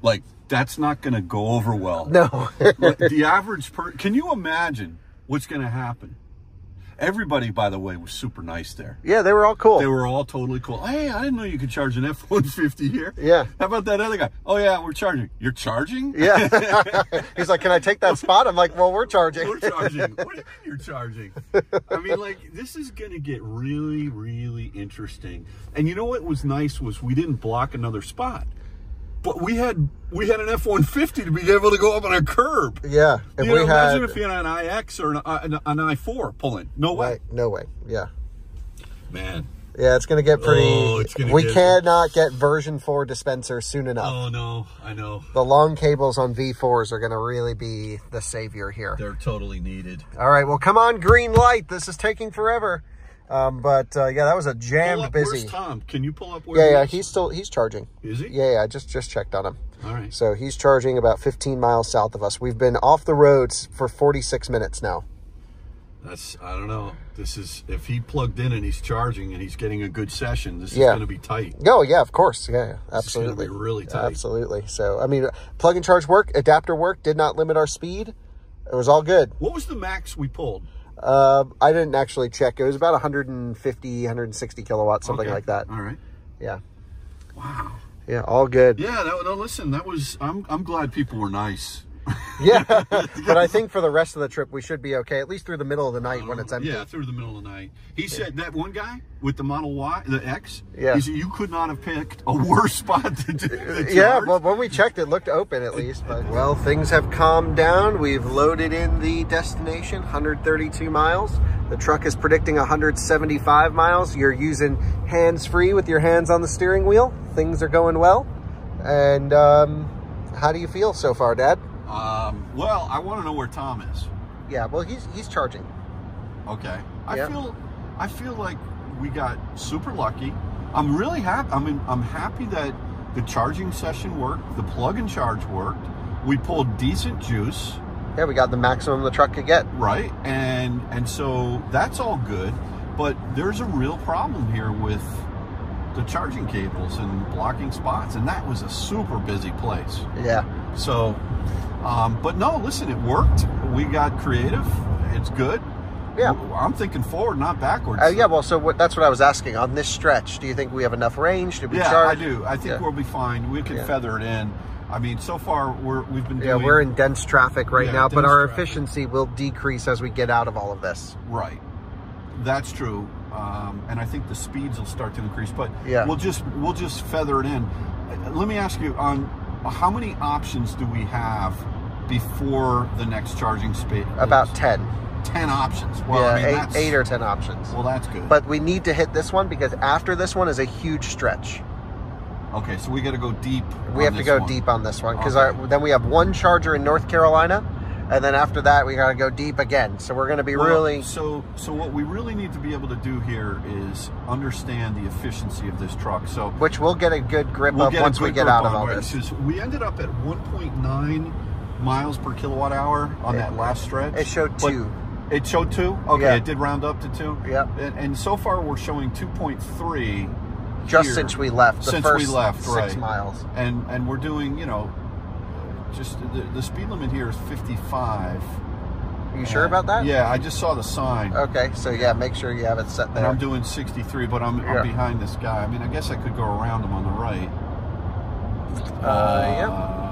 Like, that's not going to go over well. No. The average person, can you imagine what's going to happen? Everybody, by the way, was super nice there. Yeah, they were all cool. They were all totally cool. Hey, I didn't know you could charge an F one fifty here. Yeah. How about that other guy? Oh, yeah, we're charging. You're charging? Yeah. He's like, can I take that spot? I'm like, well, we're charging. We're charging. What do you mean you're charging? I mean, like, this is going to get really, really interesting. And you know what was nice was we didn't block another spot. But we had we had an F one fifty to be able to go up on a curb. Yeah. If you know, we imagine had, if you had an I X or an, an, an I four pulling. No way. Right, no way. Yeah. Man, Yeah, it's going to get pretty... Oh, it's gonna we get... cannot get version four dispenser soon enough. Oh, no. I know. The long cables on V fours are going to really be the savior here. They're totally needed. All right. Well, come on, green light. This is taking forever. Um, but, uh, yeah, that was a jammed pull up, busy. Where's Tom? Can you pull up where Yeah, he yeah, is? he's still... He's charging. Is he? Yeah, yeah. I just, just checked on him. All right. So he's charging about fifteen miles south of us. We've been off the roads for forty-six minutes now. That's, I don't know. This is, if he plugged in and he's charging and he's getting a good session, this yeah. is going to be tight. Oh, yeah, of course. Yeah, yeah. Absolutely. It's going to be really tight. Absolutely. So, I mean, plug and charge work, adapter work, did not limit our speed. It was all good. What was the max we pulled? Uh, I didn't actually check. It was about one fifty, one sixty kilowatts, something okay. like that. All right. Yeah. Wow. Yeah, all good. Yeah, that, no, listen, that was, I'm, I'm glad people were nice. Yeah, but I think for the rest of the trip we should be okay, at least through the middle of the night when it's empty. Yeah, through the middle of the night. He said that one guy with the Model Y, the X, yeah. he said you could not have picked a worse spot to do the charge. Yeah, well, when we checked, it looked open at least. But well, things have calmed down. We've loaded in the destination, one hundred thirty-two miles. The truck is predicting one hundred seventy-five miles. You're using hands-free with your hands on the steering wheel. Things are going well. And um, how do you feel so far, Dad? Um, well, I want to know where Tom is. Yeah, well, he's he's charging. Okay. I yep. feel I feel like we got super lucky. I'm really happy. I mean, I'm happy that the charging session worked. The plug and charge worked. We pulled decent juice. Yeah, we got the maximum the truck could get. Right. And and so that's all good. But there's a real problem here with the charging cables and blocking spots. And that was a super busy place. Yeah. So... Um, but no, listen, it worked. We got creative. It's good. Yeah. I'm thinking forward, not backwards. Uh, yeah, well, so what, that's what I was asking. On this stretch, do you think we have enough range? Did we yeah, charge? I do. I think yeah. we'll be fine. We can yeah. feather it in. I mean, so far, we're, we've been doing... Yeah, we're in dense traffic right yeah, now, but our traffic. efficiency will decrease as we get out of all of this. Right. That's true. Um, and I think the speeds will start to increase, but yeah. we'll just we'll just feather it in. Let me ask you, on how many options do we have before the next charging space? About ten. Ten options. Well, yeah, I mean, eight, that's, eight or ten options. Well, that's good. But we need to hit this one because after this one is a huge stretch. Okay, so we got to go deep. We have to go one. deep on this one because okay. then we have one charger in North Carolina, and then after that we got to go deep again. So we're going to be well, really. So, so what we really need to be able to do here is understand the efficiency of this truck. So, which we'll get a good grip we'll of once we get out of all right. this. We ended up at one point nine. miles per kilowatt hour on it, that last stretch. It showed two. But it showed two? Okay, yeah. It did round up to two? Yeah. And, and so far we're showing two point three just here, since we left. The since first we left, six right. miles. And, and we're doing, you know, just the, the speed limit here is fifty-five. Are you sure about that? Yeah, I just saw the sign. Okay, so yeah, make sure you have it set there. And I'm doing sixty-three, but I'm, yeah. I'm behind this guy. I mean, I guess I could go around him on the right. Uh, uh yeah.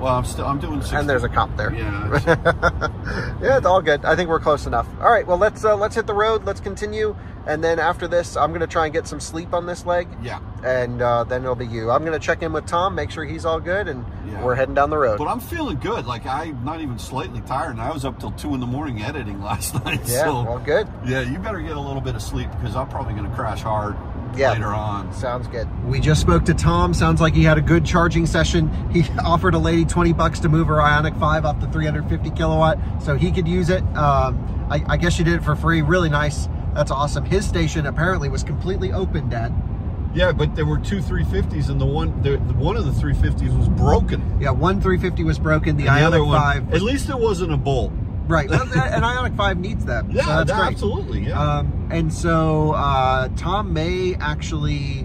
Well, I'm still, I'm doing sixty. And there's a cop there. Yeah. Yeah, it's all good. I think we're close enough. All right, well, let's uh, let's hit the road. Let's continue. And then after this, I'm going to try and get some sleep on this leg. Yeah. And uh, then it'll be you. I'm going to check in with Tom, make sure he's all good, and yeah. we're heading down the road. But I'm feeling good. Like, I'm not even slightly tired, and I was up till two in the morning editing last night. Yeah, so, well, good. Yeah, you better get a little bit of sleep because I'm probably going to crash hard. Yeah, later on. Sounds good. We just spoke to Tom. Sounds like he had a good charging session. He offered a lady twenty bucks to move her Ioniq five up to three hundred fifty kilowatt so he could use it. Um, I, I guess she did it for free. Really nice. That's awesome. His station apparently was completely open, Dad. Yeah, but there were two three fifties, and the one the, the one of the three fifties was broken. Yeah, one three fifty was broken. The Ioniq five. At least it wasn't a bolt. Right, well, an Ioniq five needs that. Yeah, so that's that, great. Absolutely. Yeah. Um, and so uh, Tom may actually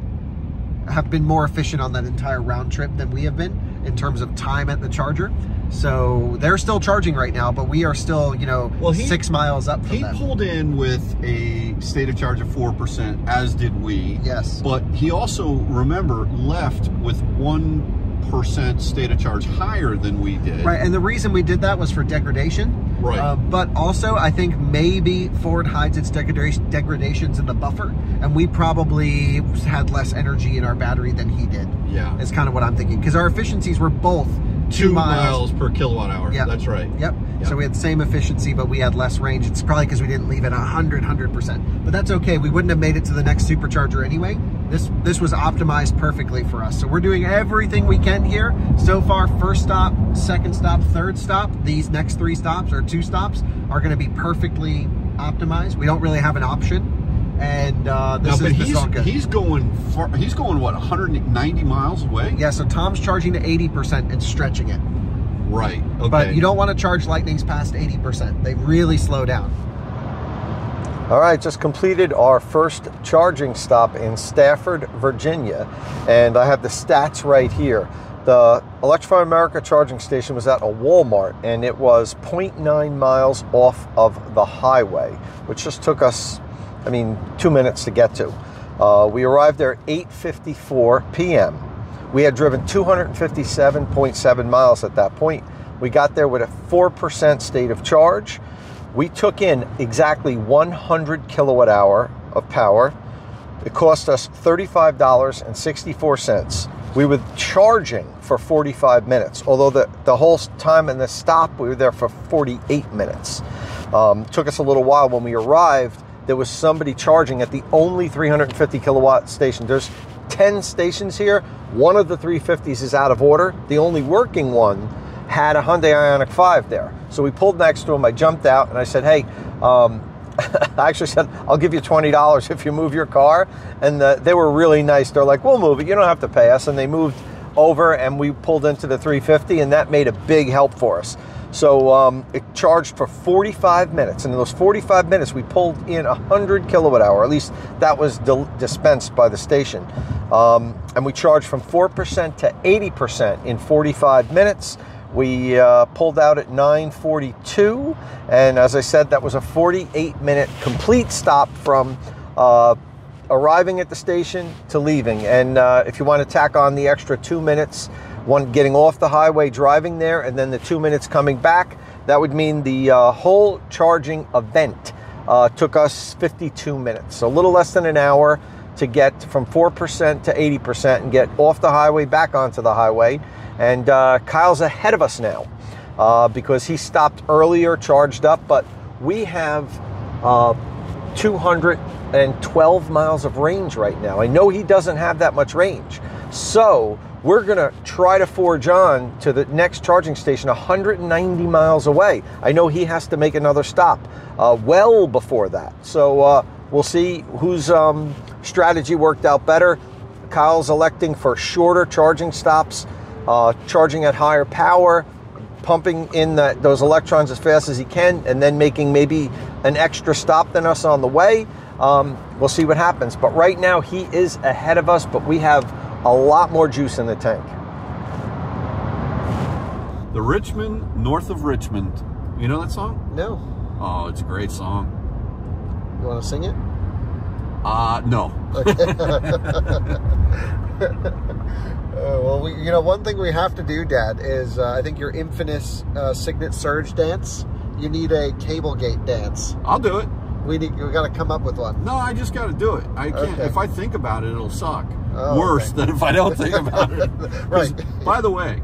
have been more efficient on that entire round trip than we have been in terms of time at the charger. So they're still charging right now, but we are still, you know, well, he, six miles up from He them. pulled in with a state of charge of four percent, as did we. Yes. But he also, remember, left with one percent state of charge higher than we did. Right, and the reason we did that was for degradation. Right. Uh, but also, I think maybe Ford hides its degradation degradations in the buffer, and we probably had less energy in our battery than he did. Yeah. It's kind of what I'm thinking, because our efficiencies were both two miles, miles per kilowatt hour. Yep. That's right. Yep. Yep. So we had the same efficiency, but we had less range. It's probably because we didn't leave it one hundred, one hundred percent. But that's okay. We wouldn't have made it to the next supercharger anyway. This, this was optimized perfectly for us. So we're doing everything we can here. So far, first stop, second stop, third stop. These next three stops or two stops are going to be perfectly optimized. We don't really have an option. And uh, this no, is this he's, all good. He's going, far, he's going what, one hundred ninety miles away? Yeah, so Tom's charging to eighty percent and stretching it. Right, okay. But you don't want to charge Lightnings past eighty percent. They really slow down. All right, just completed our first charging stop in Stafford, Virginia. And I have the stats right here. The Electrify America charging station was at a Walmart, and it was zero point nine miles off of the highway, which just took us, I mean, two minutes to get to. Uh, we arrived there at eight fifty-four p m We had driven two hundred fifty-seven point seven miles at that point. We got there with a four percent state of charge. We took in exactly one hundred kilowatt hour of power. It cost us thirty-five dollars and sixty-four cents. We were charging for forty-five minutes, although the, the whole time in the stop, we were there for forty-eight minutes. Um, took us a little while. When we arrived, there was somebody charging at the only three hundred fifty kilowatt station. There's ten stations here. One of the three fifties is out of order. The only working one had a Hyundai Ioniq five there. So we pulled next to him. I jumped out and I said, hey, um, I actually said, I'll give you twenty dollars if you move your car. And the, they were really nice. They're like, we'll move it. You don't have to pay us. And they moved over and we pulled into the three fifty, and that made a big help for us. So um, it charged for forty-five minutes, and in those forty-five minutes, we pulled in one hundred kilowatt hour. At least that was dispensed by the station. Um, and we charged from four percent to eighty percent in forty-five minutes. We uh, pulled out at nine forty-two, and as I said, that was a forty-eight minute complete stop from uh, arriving at the station to leaving. And uh, if you want to tack on the extra two minutes, one getting off the highway, driving there, and then the two minutes coming back, that would mean the uh, whole charging event uh, took us fifty-two minutes. So a little less than an hour to get from four percent to eighty percent and get off the highway, back onto the highway. And uh, Kyle's ahead of us now uh, because he stopped earlier, charged up, but we have uh, two hundred twelve miles of range right now. I know he doesn't have that much range. So we're gonna try to forge on to the next charging station one hundred ninety miles away. I know he has to make another stop uh, well before that. So uh, we'll see whose um, strategy worked out better. Kyle's electing for shorter charging stops, uh, charging at higher power, pumping in the, those electrons as fast as he can, and then making maybe an extra stop than us on the way. Um, we'll see what happens. But right now he is ahead of us, but we have a lot more juice in the tank. The Richmond, North of Richmond. You know that song? No. Oh, it's a great song. You want to sing it? Uh, no. Okay. uh, well, we, you know, one thing we have to do, Dad, is uh, I think your infamous uh, Signet Surge dance, you need a Cablegate dance. I'll do it. We need, we got to come up with one. No, I just got to do it. I can't. Okay. If I think about it, it'll suck. Oh, worse okay. than if I don't think about it. Right. By the way,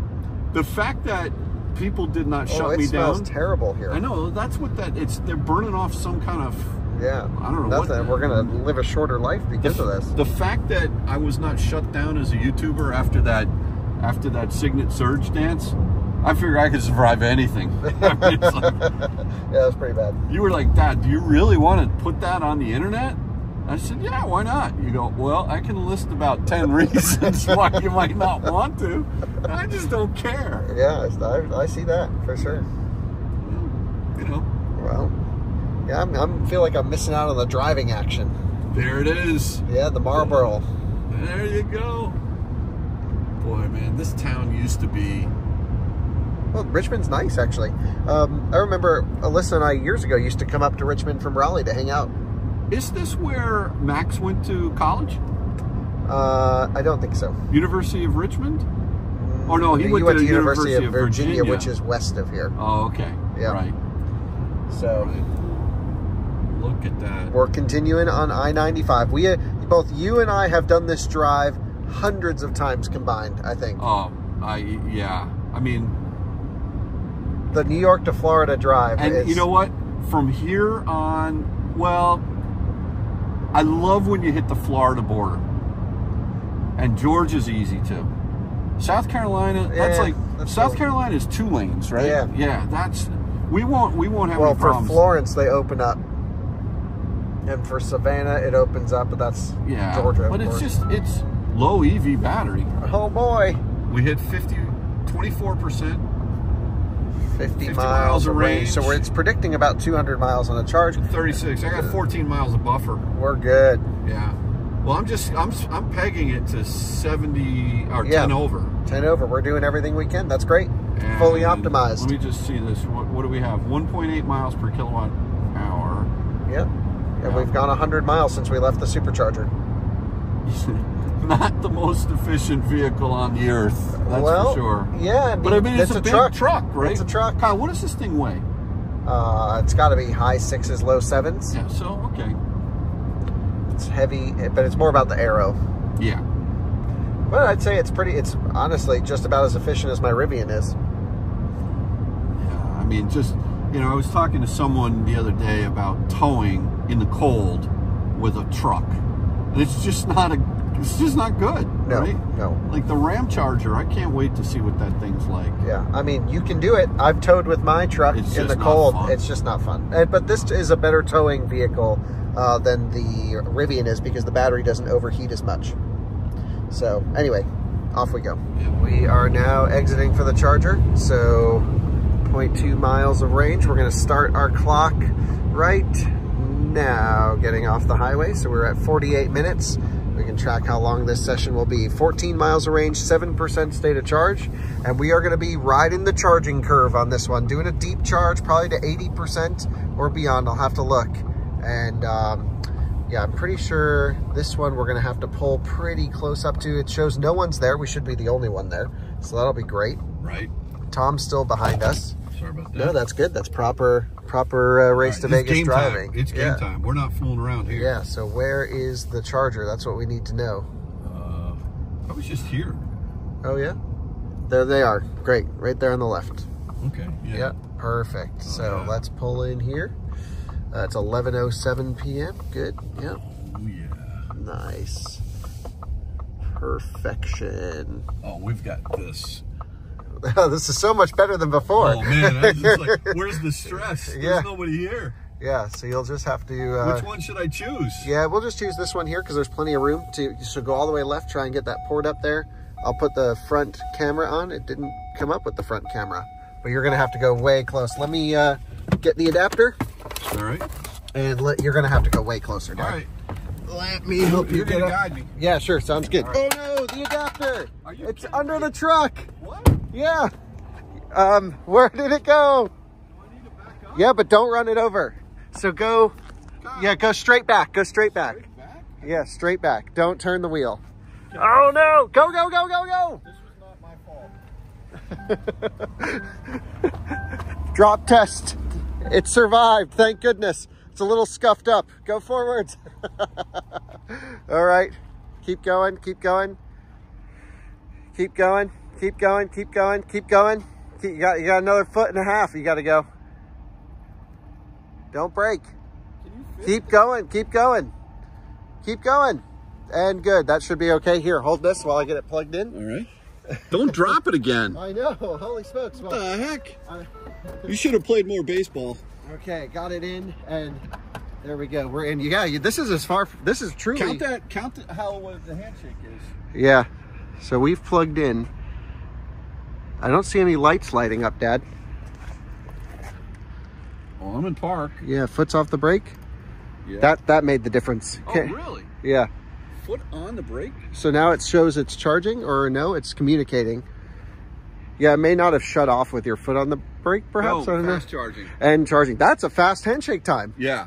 the fact that people did not oh, shut me down. It smells terrible here. I know. That's what that. It's they're burning off some kind of. Yeah. I don't know. That's what, that we're gonna live a shorter life because the, of this. The fact that I was not shut down as a YouTuber after that, after that Signet Surge dance. I figured I could survive anything. I mean, it's like, yeah, that's pretty bad. You were like, Dad, do you really want to put that on the internet? I said, yeah, why not? You go, well, I can list about ten reasons why you might not want to. I just don't care. Yeah, I, I see that for sure. You know. Well, yeah, I'm, I'm feel like I'm missing out on the driving action. There it is. Yeah, the Marlboro. There you go. Boy, man, this town used to be... Well, Richmond's nice, actually. Um, I remember Alyssa and I years ago used to come up to Richmond from Raleigh to hang out. Is this where Max went to college? Uh, I don't think so. University of Richmond? Oh, no, he, he went, went to the University, University of Virginia, Virginia, which is west of here. Oh, okay. Yeah. Right. So, right. Look at that. We're continuing on I ninety-five. We, both you and I have done this drive hundreds of times combined, I think. Oh, I, yeah. I mean... the New York to Florida drive. And is... you know what? From here on, well, I love when you hit the Florida border. And Georgia's easy too. South Carolina, yeah, that's like that's South cool. Carolina is two lanes, right? Yeah, yeah. That's we won't we won't have well, any problems. Well, for Florence they open up, and for Savannah it opens up, but that's yeah, Georgia. But it's just it's low E V battery. Oh boy, we hit fifty, twenty-four percent. fifty, fifty miles of range. range. So it's predicting about two hundred miles on a charge. thirty-six. I got fourteen miles of buffer. We're good. Yeah. Well, I'm just I'm I'm pegging it to seventy or yeah, ten over. Ten over. We're doing everything we can. That's great. And fully optimized. Let me just see this. What, what do we have? one point eight miles per kilowatt hour. Yep. And yeah, we've gone one hundred miles since we left the supercharger. Not the most efficient vehicle on the earth. That's well, for sure. Yeah. I mean, but I mean, it's, it's a, a big truck. truck, right? It's a truck. Kyle, what does this thing weigh? Uh, it's got to be high sixes, low sevens. Yeah. So okay. It's heavy, but it's more about the aero. Yeah. But I'd say it's pretty, it's honestly just about as efficient as my Rivian is. Yeah, I mean, just, you know, I was talking to someone the other day about towing in the cold with a truck. And it's just not a, it's just not good, no, right? No. Like the Ram Charger, I can't wait to see what that thing's like. Yeah, I mean, you can do it. I've towed with my truck it's in the cold. Fun. It's just not fun. But this is a better towing vehicle Uh, than the Rivian is because the battery doesn't overheat as much. So anyway, off we go. We are now exiting for the charger. So zero point two miles of range. We're going to start our clock right now, getting off the highway. So we're at forty-eight minutes. We can track how long this session will be. fourteen miles of range, seven percent state of charge. And we are going to be riding the charging curve on this one, doing a deep charge, probably to eighty percent or beyond. I'll have to look. And um, yeah, I'm pretty sure this one we're gonna have to pull pretty close up to. It shows no one's there. We should be the only one there. So that'll be great. Right. Tom's still behind us. Sorry about that. No, that's good. That's proper proper uh, race right. to it's Vegas game driving. Time. It's game yeah. time. We're not fooling around here. Yeah, so where is the charger? That's what we need to know. Uh, I was just here. Oh yeah? There they are. Great, right there on the left. Okay, yeah. Yeah, perfect. Oh, so yeah. let's pull in here. Uh, it's eleven oh seven p m Good. Yep. Oh, yeah. Nice. Perfection. Oh, we've got this. This is so much better than before. Oh, man. I was just like, where's the stress? There's yeah. nobody here. Yeah, so you'll just have to... Uh, which one should I choose? Yeah, we'll just choose this one here because there's plenty of room to... So go all the way left, try and get that port up there. I'll put the front camera on. It didn't come up with the front camera, but you're going to have to go way close. Let me uh, get the adapter. All right. And let, you're going to have to go way closer, Dad. All right. Let me help you. You're going to guide me. Yeah, sure. Sounds good. Right. Oh, no. The adapter. Are you it's under me? the truck. What? Yeah. Um, where did it go? Do I need to back up? Yeah, but don't run it over. So go. God. Yeah, go straight back. Go straight back. Straight back? Yeah, straight back. Don't turn the wheel. Get oh, no. Go, go, go, go, go. This was not my fault. Drop test. It survived, thank goodness. It's a little scuffed up. Go forwards. All right, keep going, keep going. Keep going, keep going, keep going, keep going. Keep, you, got, you got another foot and a half you gotta go. Don't brake. Keep going, keep going. Keep going. And good, that should be okay. Here, hold this while I get it plugged in. All right. Don't drop it again. I know. Holy smokes. What the heck? I... You should have played more baseball. Okay, got it in, and there we go. We're in. Yeah, this is as far. This is truly. Count that. Count that, how what the handshake is. Yeah. So we've plugged in. I don't see any lights lighting up, Dad. Well, I'm in park. Yeah, foot's off the brake. Yeah. That that made the difference. Oh, okay. Really? Yeah. Foot on the brake? So now it shows it's charging, or no, it's communicating. Yeah, it may not have shut off with your foot on the brake, perhaps. No, fast know. charging. And charging. That's a fast handshake time. Yeah.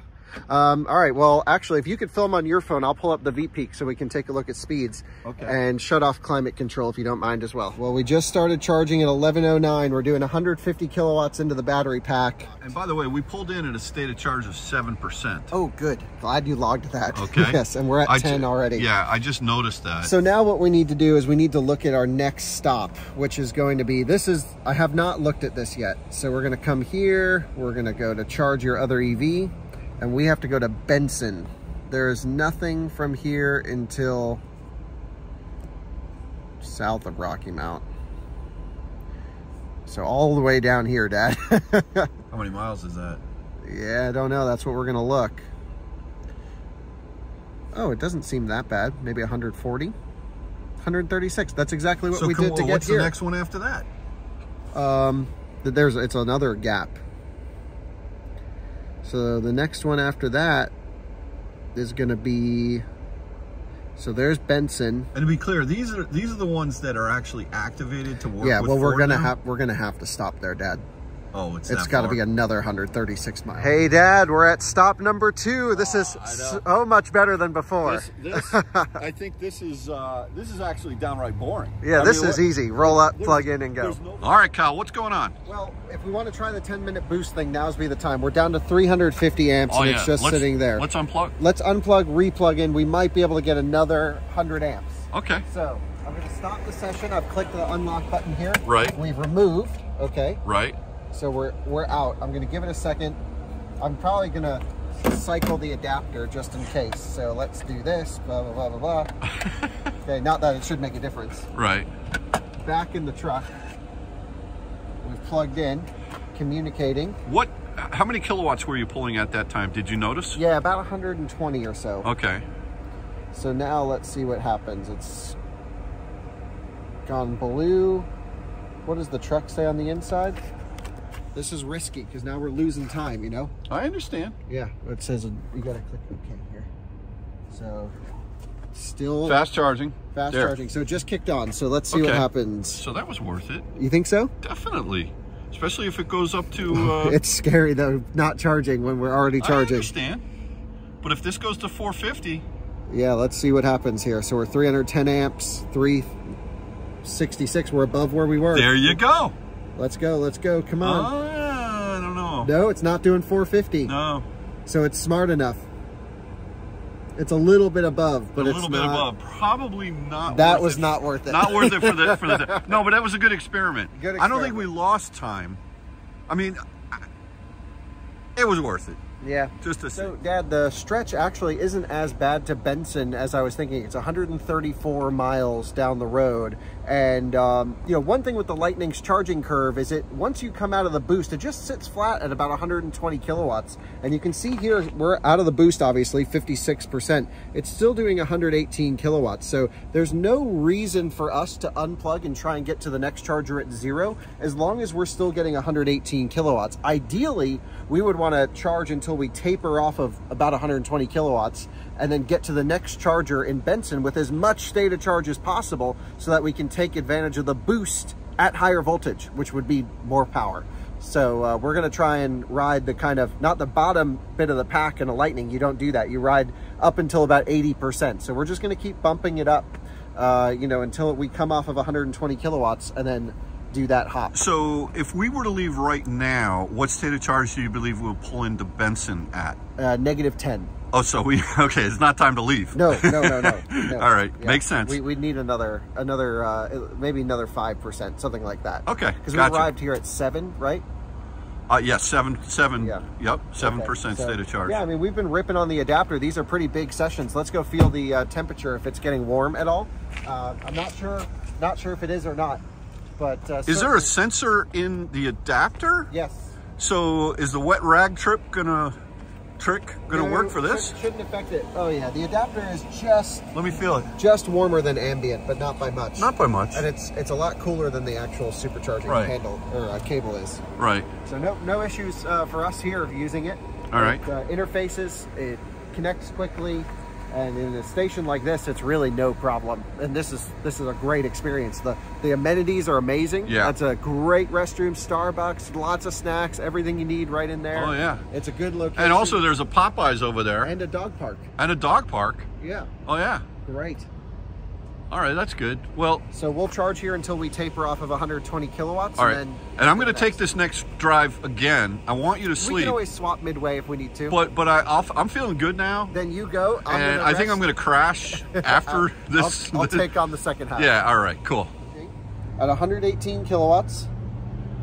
Um, all right. Well, actually, if you could film on your phone, I'll pull up the V-Peak so we can take a look at speeds. Okay. And shut off climate control if you don't mind as well. Well, we just started charging at eleven oh nine. We're doing one hundred fifty kilowatts into the battery pack. And by the way, we pulled in at a state of charge of seven percent. Oh, good. Glad you logged that. Okay. Yes, and we're at I ten already. Yeah, I just noticed that. So now what we need to do is we need to look at our next stop, which is going to be, this is, I have not looked at this yet. So we're going to come here. We're going to go to charge your other E V. And we have to go to Benson. There is nothing from here until south of Rocky Mount. So all the way down here, Dad. How many miles is that? Yeah, I don't know. That's what we're going to look. Oh, it doesn't seem that bad. Maybe one hundred forty, one hundred thirty-six. That's exactly what so we did to well, get what's here. What's the next one after that? Um, there's it's another gap. So the next one after that is going to be, so there's Benson. And to be clear, these are these are the ones that are actually activated to work. Yeah, with well, we're Ford gonna have we're gonna have to stop there, Dad. Oh, it's it's got to be another one hundred thirty-six miles. Hey, Dad, we're at stop number two. This uh, is so much better than before. This, this, I think this is uh, this is actually downright boring. Yeah, I this mean, is what, easy. Roll up, plug in, and go. No... All right, Kyle, what's going on? Well, if we want to try the ten-minute boost thing, now's be the time. We're down to three hundred fifty amps, oh, and yeah. it's just let's, sitting there. Let's unplug. Let's unplug, replug in. We might be able to get another one hundred amps. Okay. So I'm going to stop the session. I've clicked the unlock button here. Right. We've removed. Okay. Right. So we're, we're out. I'm gonna give it a second. I'm probably gonna cycle the adapter just in case. So let's do this, blah, blah, blah, blah, blah. Okay, not that it should make a difference. Right. Back in the truck, we've plugged in, communicating. What, how many kilowatts were you pulling at that time? Did you notice? Yeah, about one hundred twenty or so. Okay. So now let's see what happens. It's gone blue. What does the truck say on the inside? This is risky because now we're losing time, you know? I understand. Yeah, it says you gotta click okay here. So still fast charging. Fast there. charging. So it just kicked on. So let's see okay. what happens. So that was worth it. You think so? Definitely. Especially if it goes up to uh... It's scary though, not charging when we're already charging. I understand. But if this goes to four fifty. Yeah, let's see what happens here. So we're three hundred ten amps, three sixty-six. We're above where we were. There you go. Let's go, let's go, come on. Uh, I don't know. No, it's not doing four fifty. No. So it's smart enough. It's a little bit above, but a little it's bit not, above. Probably not. That worth was it. not worth it. Not worth it for the for the. No, but that was a good experiment. Good experiment. I don't think we lost time. I mean, it was worth it. Yeah. Just to so, see. Dad, the stretch actually isn't as bad to Benson as I was thinking. It's one hundred thirty-four miles down the road. And, um, you know, one thing with the Lightning's charging curve is it, once you come out of the boost, it just sits flat at about one hundred twenty kilowatts. And you can see here, we're out of the boost, obviously, fifty-six percent. It's still doing one hundred eighteen kilowatts. So there's no reason for us to unplug and try and get to the next charger at zero, as long as we're still getting one hundred eighteen kilowatts. Ideally, we would want to charge until we taper off of about one hundred twenty kilowatts and then get to the next charger in Benson with as much state of charge as possible so that we can take advantage of the boost at higher voltage, which would be more power. So uh, we're going to try and ride the kind of, not the bottom bit of the pack in a Lightning. You don't do that. You ride up until about eighty percent. So we're just going to keep bumping it up, uh, you know, until we come off of one hundred twenty kilowatts and then do that hop. So if we were to leave right now, what state of charge do you believe we'll pull into Benson at? Uh, negative ten. Oh, so we, okay, it's not time to leave. No, no, no, no. no. All right, yeah. Makes sense. We, we need another, another, uh, maybe another five percent, something like that. Okay, because gotcha. We arrived here at seven, right? Uh, yes, yeah, seven, seven, yeah. yep, seven percent okay. so, state of charge. Yeah, I mean, we've been ripping on the adapter. These are pretty big sessions. Let's go feel the uh, temperature if it's getting warm at all. Uh, I'm not sure, not sure if it is or not, but... Uh, is there a sensor in the adapter? Yes. So is the wet rag trip gonna... trick gonna no, work for this shouldn't affect it. Oh yeah, the adapter is just let me feel it just warmer than ambient, but not by much. Not by much. And it's it's a lot cooler than the actual supercharging right. handle or uh, cable is. Right. So no no issues uh, for us here of using it. All right. It, uh, interfaces, it connects quickly. And in a station like this, it's really no problem. And this is this is a great experience. The the amenities are amazing. Yeah. It's a great restroom, Starbucks, lots of snacks, everything you need right in there. Oh, yeah. It's a good location. And also there's a Popeyes over there. And a dog park. And a dog park. Yeah. Oh, yeah. Great. All right, that's good. Well, so we'll charge here until we taper off of one hundred twenty kilowatts. All right. And, then and I'm going to take this next drive again. I want you to sleep. We can always swap midway if we need to. But but I, I'll, I'm feeling good now. Then you go. I'm and I think I'm going to crash after I'll, this. I'll, I'll take on the second half. Yeah, all right, cool. Okay. At one hundred eighteen kilowatts,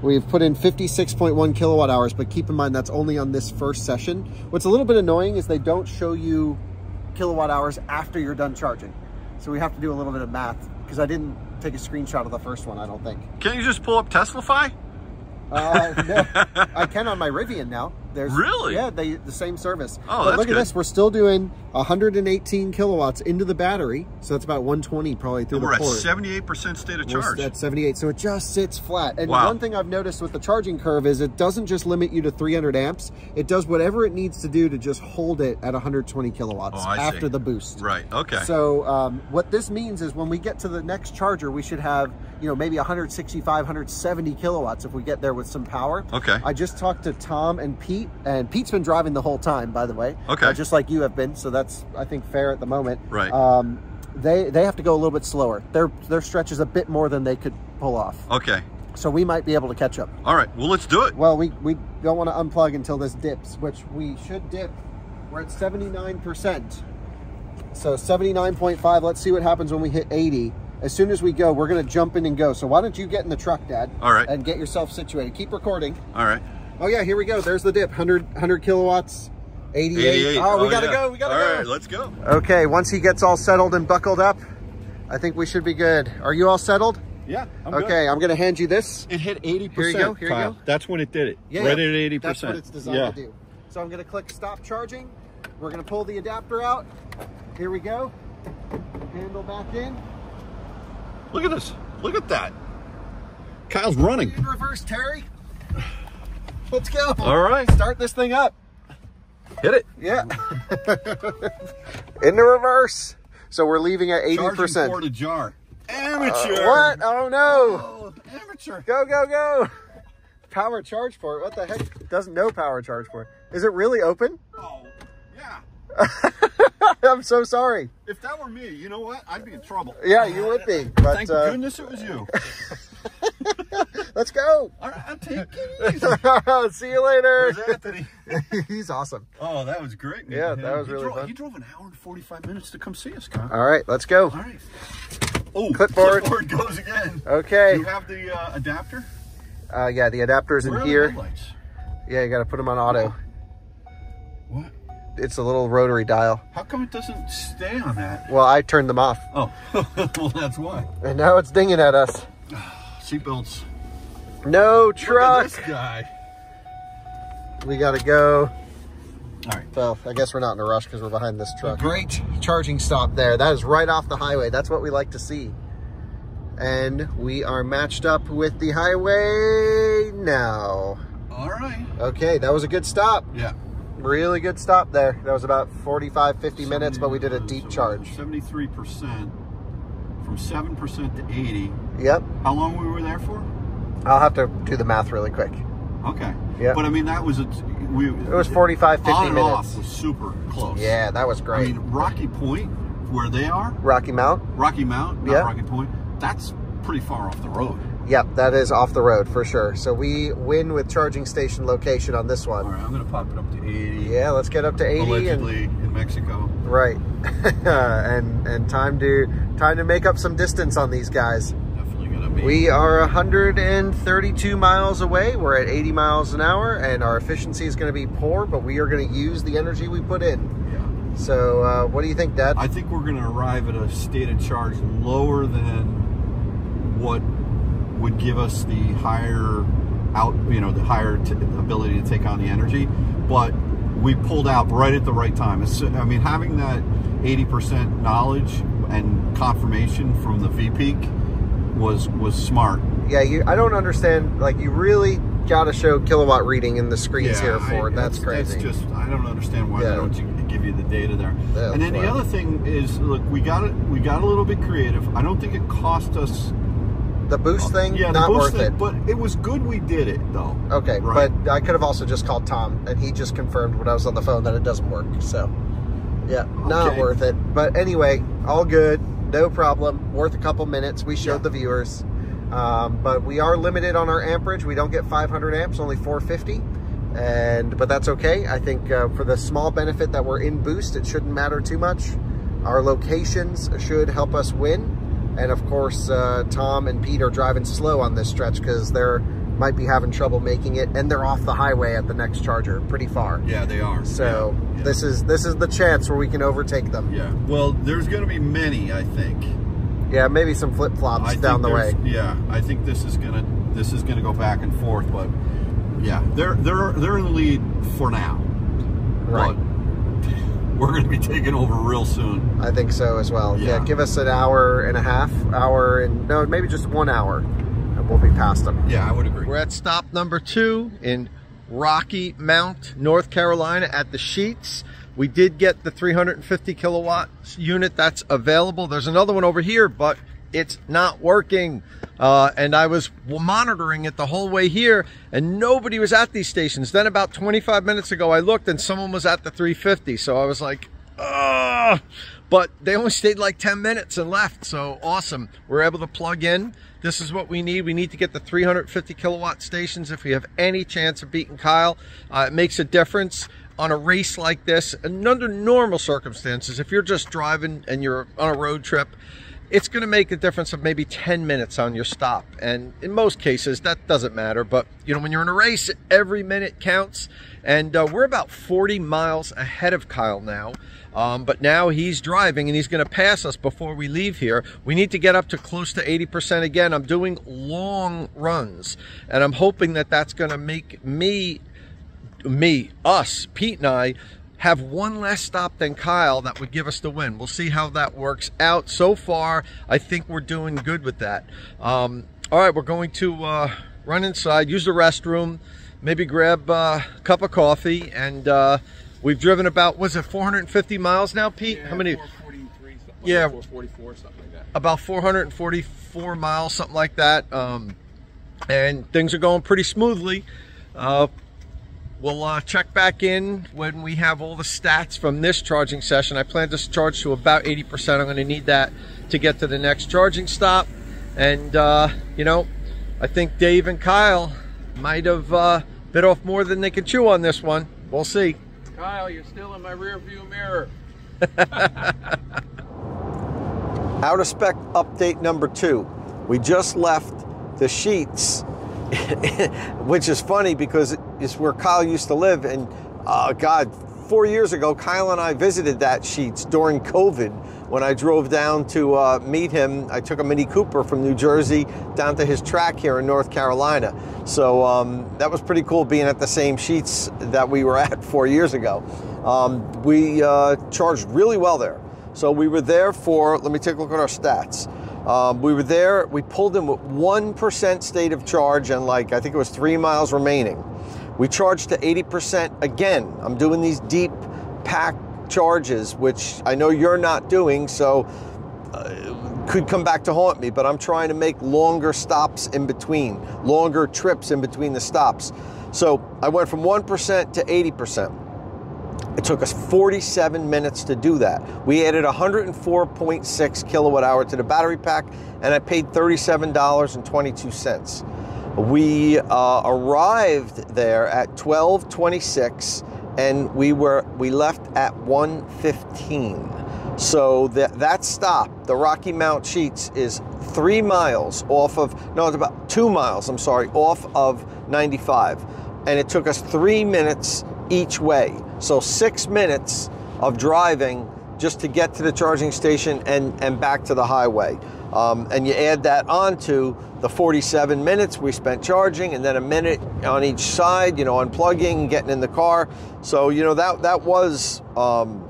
we've put in fifty-six point one kilowatt hours. But keep in mind, that's only on this first session. What's a little bit annoying is they don't show you kilowatt hours after you're done charging. So we have to do a little bit of math because I didn't take a screenshot of the first one, I don't think. Can't you just pull up Teslafy? Uh, no, I can on my Rivian now. There's, really? Yeah, they, the same service. Oh, but that's look at good. This. We're still doing one hundred eighteen kilowatts into the battery. So that's about one twenty probably through and the port. We're at seventy-eight percent state of charge. We're at seventy-eight. So it just sits flat. And wow. One thing I've noticed with the charging curve is it doesn't just limit you to three hundred amps. It does whatever it needs to do to just hold it at one hundred twenty kilowatts oh, after see. the boost. Right. Okay. So um, what this means is when we get to the next charger, we should have, you know, maybe one sixty-five, one seventy kilowatts if we get there with some power. Okay. I just talked to Tom and Pete. And Pete's been driving the whole time, by the way. Okay. Uh, just like you have been, so that's I think fair at the moment. Right. Um, they they have to go a little bit slower. Their their stretch is a bit more than they could pull off. Okay. So we might be able to catch up. All right. Well, let's do it. Well, we we don't want to unplug until this dips, which we should dip. We're at seventy-nine percent. So seventy-nine point five. Let's see what happens when we hit eighty. As soon as we go, we're gonna jump in and go. So why don't you get in the truck, Dad? All right. And get yourself situated. Keep recording. All right. Oh yeah, here we go. There's the dip. one hundred kilowatts, eighty-eight. Oh, we oh, gotta yeah. go. We gotta all go. All right, let's go. Okay, once he gets all settled and buckled up, I think we should be good. Are you all settled? Yeah. I'm okay, good. I'm gonna hand you this. It hit eighty percent. Here you go. Here Kyle. you go. That's when it did it. Yeah, right yeah. at eighty percent. That's what it's designed yeah. to do. So I'm gonna click stop charging. We're gonna pull the adapter out. Here we go. Handle back in. Look at this. Look at that. Kyle's running. In reverse, Terry. Let's go. All right. Start this thing up. Hit it. Yeah. In the reverse. So we're leaving at eighty percent. Charging for the jar. Amateur. Uh, what? Oh, no. Oh, amateur. Go, go, go. Power charge port. What the heck? Doesn't know power charge port. Is it really open? Oh, yeah. I'm so sorry. If that were me, you know what? I'd be in trouble. Yeah, you would be. But, Thank uh, goodness it was you. Let's go. All right, I'll take it easy. See you later. Where's Anthony? He's awesome. Oh, that was great. Man. Yeah, that was he really drove, fun. He drove an hour and forty-five minutes to come see us, Kyle. All right, let's go. All right. Oh, clipboard. Clipboard goes again. Okay. Do you have the uh, adapter? Uh, yeah, the adapter's Where in are here. The headlights? Yeah, you got to put them on auto. What? It's a little rotary dial. How come it doesn't stay on that? Well, I turned them off. Oh, well, that's why. And now it's dinging at us. Seatbelts. No truck. Look at this guy. We gotta go. All right. Well, I guess we're not in a rush because we're behind this truck. A great charging stop there. That is right off the highway. That's what we like to see. And we are matched up with the highway now. All right. Okay, that was a good stop. Yeah. Really good stop there. That was about forty-five, fifty minutes, but we did a deep charge. seventy-three percent from seven percent to eighty. Yep. How long we were there for? I'll have to do the math really quick. Okay. Yeah. But I mean, that was a. We, it was forty-five, fifty on and minutes. Off was super close. Yeah, that was great. I mean, Rocky Point, where they are. Rocky Mount. Rocky Mount, not yep. Rocky Point. That's pretty far off the road. Yep, that is off the road for sure. So we win with charging station location on this one. All right, I'm going to pop it up to eighty. Yeah, let's get up to eighty. Allegedly and, in Mexico. Right. and and time to time to make up some distance on these guys. Definitely going to be. We are one hundred thirty-two miles away. We're at eighty miles an hour, and our efficiency is going to be poor, but we are going to use the energy we put in. Yeah. So uh, what do you think, Dad? I think we're going to arrive at a state of charge lower than what would give us the higher out, you know, the higher t ability to take on the energy, but we pulled out right at the right time. It's, I mean, having that eighty percent knowledge and confirmation from the V peak was was smart. Yeah, you, I don't understand. Like, you really got to show kilowatt reading in the screens yeah, here, Ford. I, that's, that's crazy. That's just, I don't understand why yeah. they don't give you the data there. Yeah, and then right. the other thing is, look, we got it. We got a little bit creative. I don't think it cost us. The boost thing, yeah, not worth it. But it was good we did it, though. Okay, right? But I could have also just called Tom, and he just confirmed when I was on the phone that it doesn't work. So, yeah, okay. Not worth it. But anyway, all good, no problem. Worth a couple minutes. We showed yeah. the viewers. Um, but we are limited on our amperage. We don't get five hundred amps, only four fifty. And But that's okay. I think uh, for the small benefit that we're in boost, it shouldn't matter too much. Our locations should help us win. And of course, uh, Tom and Pete are driving slow on this stretch because they're might be having trouble making it, and they're off the highway at the next charger pretty far. Yeah, they are. So yeah, yeah. this is this is the chance where we can overtake them. Yeah. Well, there's going to be many, I think. Yeah, maybe some flip flops down the way. Yeah, I think this is gonna this is gonna go back and forth, but yeah, they're they're they're in the lead for now. Right. But we're going to be taking over real soon. I think so as well. Yeah. yeah, give us an hour and a half, hour and no, maybe just one hour, and we'll be past them. Yeah, I would agree. We're at stop number two in Rocky Mount, North Carolina, at the Sheets. We did get the three hundred fifty kilowatt unit that's available. There's another one over here, but it's not working. Uh, and I was monitoring it the whole way here, and nobody was at these stations. Then about twenty-five minutes ago, I looked and someone was at the three fifty. So I was like, ah, but they only stayed like ten minutes and left. So awesome. We're able to plug in. This is what we need. We need to get the three hundred fifty kilowatt stations if we have any chance of beating Kyle. Uh, it makes a difference. On a race like this, and under normal circumstances, if you're just driving and you're on a road trip, it's going to make a difference of maybe ten minutes on your stop. And in most cases, that doesn't matter. But, you know, when you're in a race, every minute counts. And uh, we're about forty miles ahead of Kyle now. Um, but now he's driving and he's going to pass us before we leave here. We need to get up to close to eighty percent again. I'm doing long runs, and I'm hoping that that's going to make me... me, us, Pete and I, have one less stop than Kyle that would give us the win. We'll see how that works out. So far, I think we're doing good with that. Um, all right, we're going to uh, run inside, use the restroom, maybe grab uh, a cup of coffee, and uh, we've driven about, was it four hundred fifty miles now, Pete? Yeah, how many? four forty-three, something like yeah, that, four forty-four, something like that. About four hundred forty-four miles, something like that. Um, and things are going pretty smoothly. Uh, We'll uh, check back in when we have all the stats from this charging session. I plan to charge to about eighty percent. I'm going to need that to get to the next charging stop. And, uh, you know, I think Dave and Kyle might have uh, bit off more than they could chew on this one. We'll see. Kyle, you're still in my rear view mirror. Out of spec update number two. We just left the Sheets, which is funny because it's where Kyle used to live, and uh, God, four years ago, Kyle and I visited that Sheets during COVID when I drove down to uh, meet him. I took a Mini Cooper from New Jersey down to his track here in North Carolina. So um, that was pretty cool being at the same Sheets that we were at four years ago. Um, we uh, charged really well there. So we were there for, let me take a look at our stats. Um, we were there, we pulled in with one percent state of charge and like, I think it was three miles remaining. We charged to eighty percent again. I'm doing these deep pack charges, which I know you're not doing, so uh, could come back to haunt me, but I'm trying to make longer stops in between, longer trips in between the stops. So I went from one percent to eighty percent. It took us forty-seven minutes to do that. We added one hundred four point six kilowatt hour to the battery pack, and I paid thirty-seven dollars and twenty-two cents. We uh, arrived there at twelve twenty-six, and we were we left at one fifteen. So that that stop, the Rocky Mount Sheets, is three miles off of no, it's about two miles. I'm sorry, off of ninety-five, and it took us three minutes each way. So six minutes of driving just to get to the charging station and, and back to the highway. Um, and you add that on to the forty-seven minutes we spent charging, and then a minute on each side, you know, unplugging, getting in the car. So, you know, that, that was um,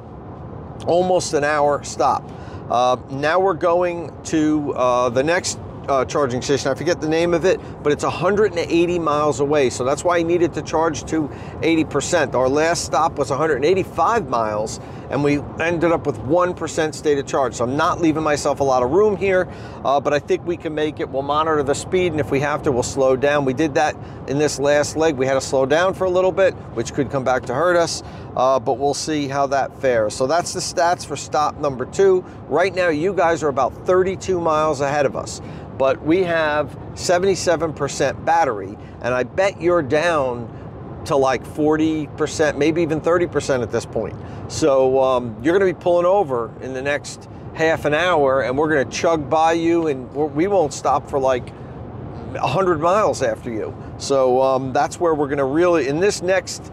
almost an hour stop. Uh, now we're going to uh, the next uh, charging station. I forget the name of it, but it's one hundred eighty miles away. So that's why I needed to charge to eighty percent. Our last stop was one hundred eighty-five miles, and we ended up with one percent state of charge. So I'm not leaving myself a lot of room here, uh, but I think we can make it. We'll monitor the speed, and if we have to, we'll slow down. We did that in this last leg. We had to slow down for a little bit, which could come back to hurt us, uh, but we'll see how that fares. So that's the stats for stop number two. Right now, you guys are about thirty-two miles ahead of us, but we have seventy-seven percent battery, and I bet you're down to like forty percent, maybe even thirty percent at this point. So um, you're gonna be pulling over in the next half an hour, and we're gonna chug by you, and we're, we won't stop for like one hundred miles after you. So um, that's where we're gonna really, in this next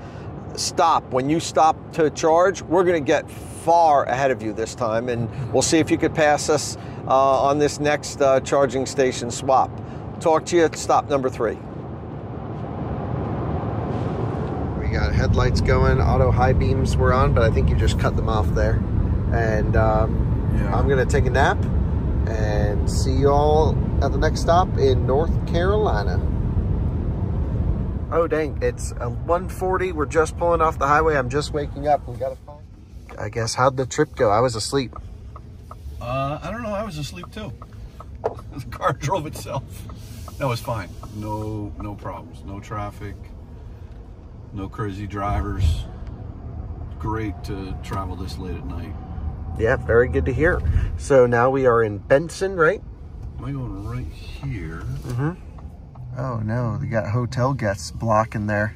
stop, when you stop to charge, we're gonna get far ahead of you this time, and we'll see if you could pass us uh, on this next uh, charging station swap. Talk to you at stop number three. We got headlights going, auto high beams were on, but I think you just cut them off there. And um, yeah. I'm gonna take a nap and see you all at the next stop in North Carolina. Oh dang, it's a one forty, we're just pulling off the highway, I'm just waking up, we gotta find... I guess, how'd the trip go? I was asleep. Uh, I don't know, I was asleep too. The car drove itself. That was fine, no, no problems, no traffic. No crazy drivers. Great to travel this late at night. Yeah, very good to hear. So now we are in Benson, right? Am I going right here? Mm-hmm. Oh no, they got hotel guests blocking there,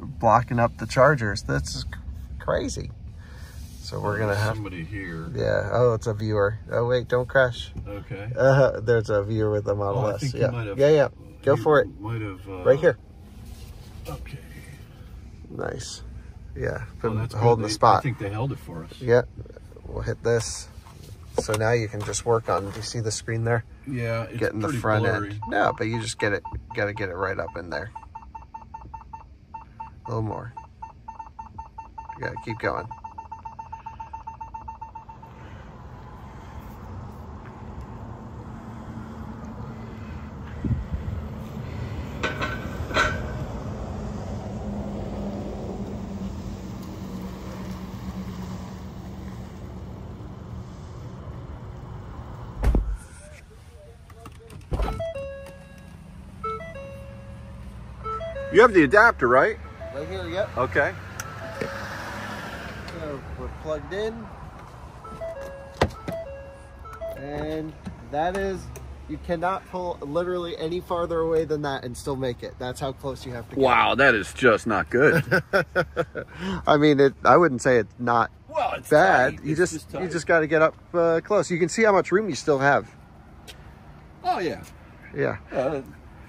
blocking up the chargers. This is crazy. So we're gonna have somebody here. Yeah. Oh, it's a viewer. Oh wait, don't crash. Okay. Uh, there's a viewer with a Model oh, S. Yeah. Have, yeah, yeah. Go for it. Might have. Uh, right here. Okay. Nice. Yeah, been oh, holding they, the spot. I think they held it for us. Yeah, we'll hit this. So now you can just work on, do you see the screen there? Yeah, it's getting the front blurry. End. No, but you just get it, got to get it right up in there. A little more. You got to keep going. You have the adapter, right? Right here, yep. Okay. So we're plugged in. And that is, you cannot pull literally any farther away than that and still make it. That's how close you have to get. Wow, that is just not good. I mean, it, I wouldn't say it's not well, it's bad. Tight. You, it's just, just you just got to get up uh, close. You can see how much room you still have. Oh, yeah. Yeah. Uh,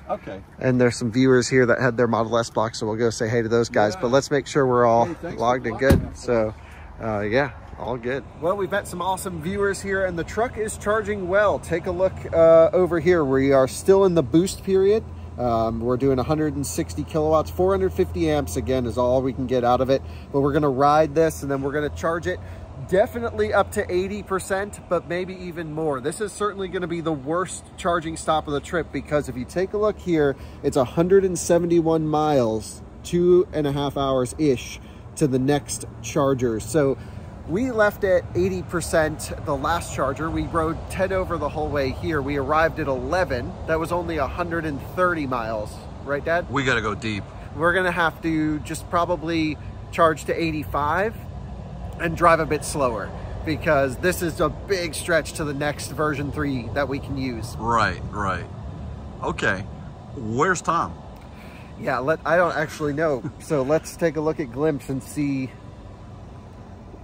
Okay. And there's some viewers here that had their Model S blocked, so we'll go say hey to those guys. Yeah. But let's make sure we're all hey, logged and good. So, uh, yeah, all good. Well, we've met some awesome viewers here, and the truck is charging well. Take a look uh, over here. We are still in the boost period. Um, we're doing one hundred sixty kilowatts, four hundred fifty amps, again, is all we can get out of it. But we're going to ride this, and then we're going to charge it. Definitely up to eighty percent, but maybe even more. This is certainly going to be the worst charging stop of the trip, because if you take a look here, it's one hundred seventy-one miles, two and a half hours ish to the next charger. So we left at eighty percent the last charger. We rode ten over the whole way here. We arrived at eleven. That was only one hundred thirty miles, right, Dad? We got to go deep. We're going to have to just probably charge to eighty-five and drive a bit slower, because this is a big stretch to the next version three that we can use. Right, right. Okay, where's Tom? Yeah, let, I don't actually know. So let's take a look at Glimpse and see.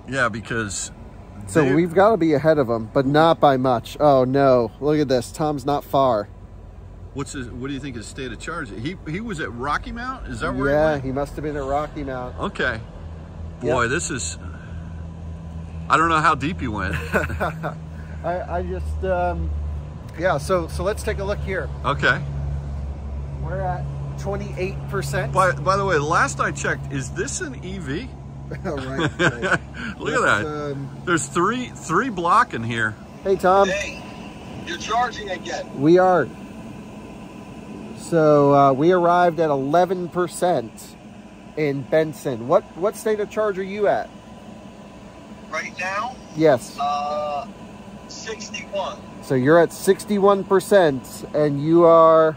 Yeah, because... So they... we've got to be ahead of them, but not by much. Oh no, look at this, Tom's not far. What's his, what do you think his state of charge? He, he was at Rocky Mount? Is that where yeah, he went? Yeah, he must have been at Rocky Mount. Okay. Boy, yep. This is... I don't know how deep you went. I, I just, um, yeah, so so let's take a look here. Okay. We're at twenty-eight percent. By, by the way, last I checked, is this an E V? All right. right. Look at that. Um, There's three three block in here. Hey, Tom. Hey. You're charging again. We are. So uh, we arrived at eleven percent in Benson. What what state of charge are you at? Right now? Yes. Uh, sixty-one. So you're at sixty-one percent and you are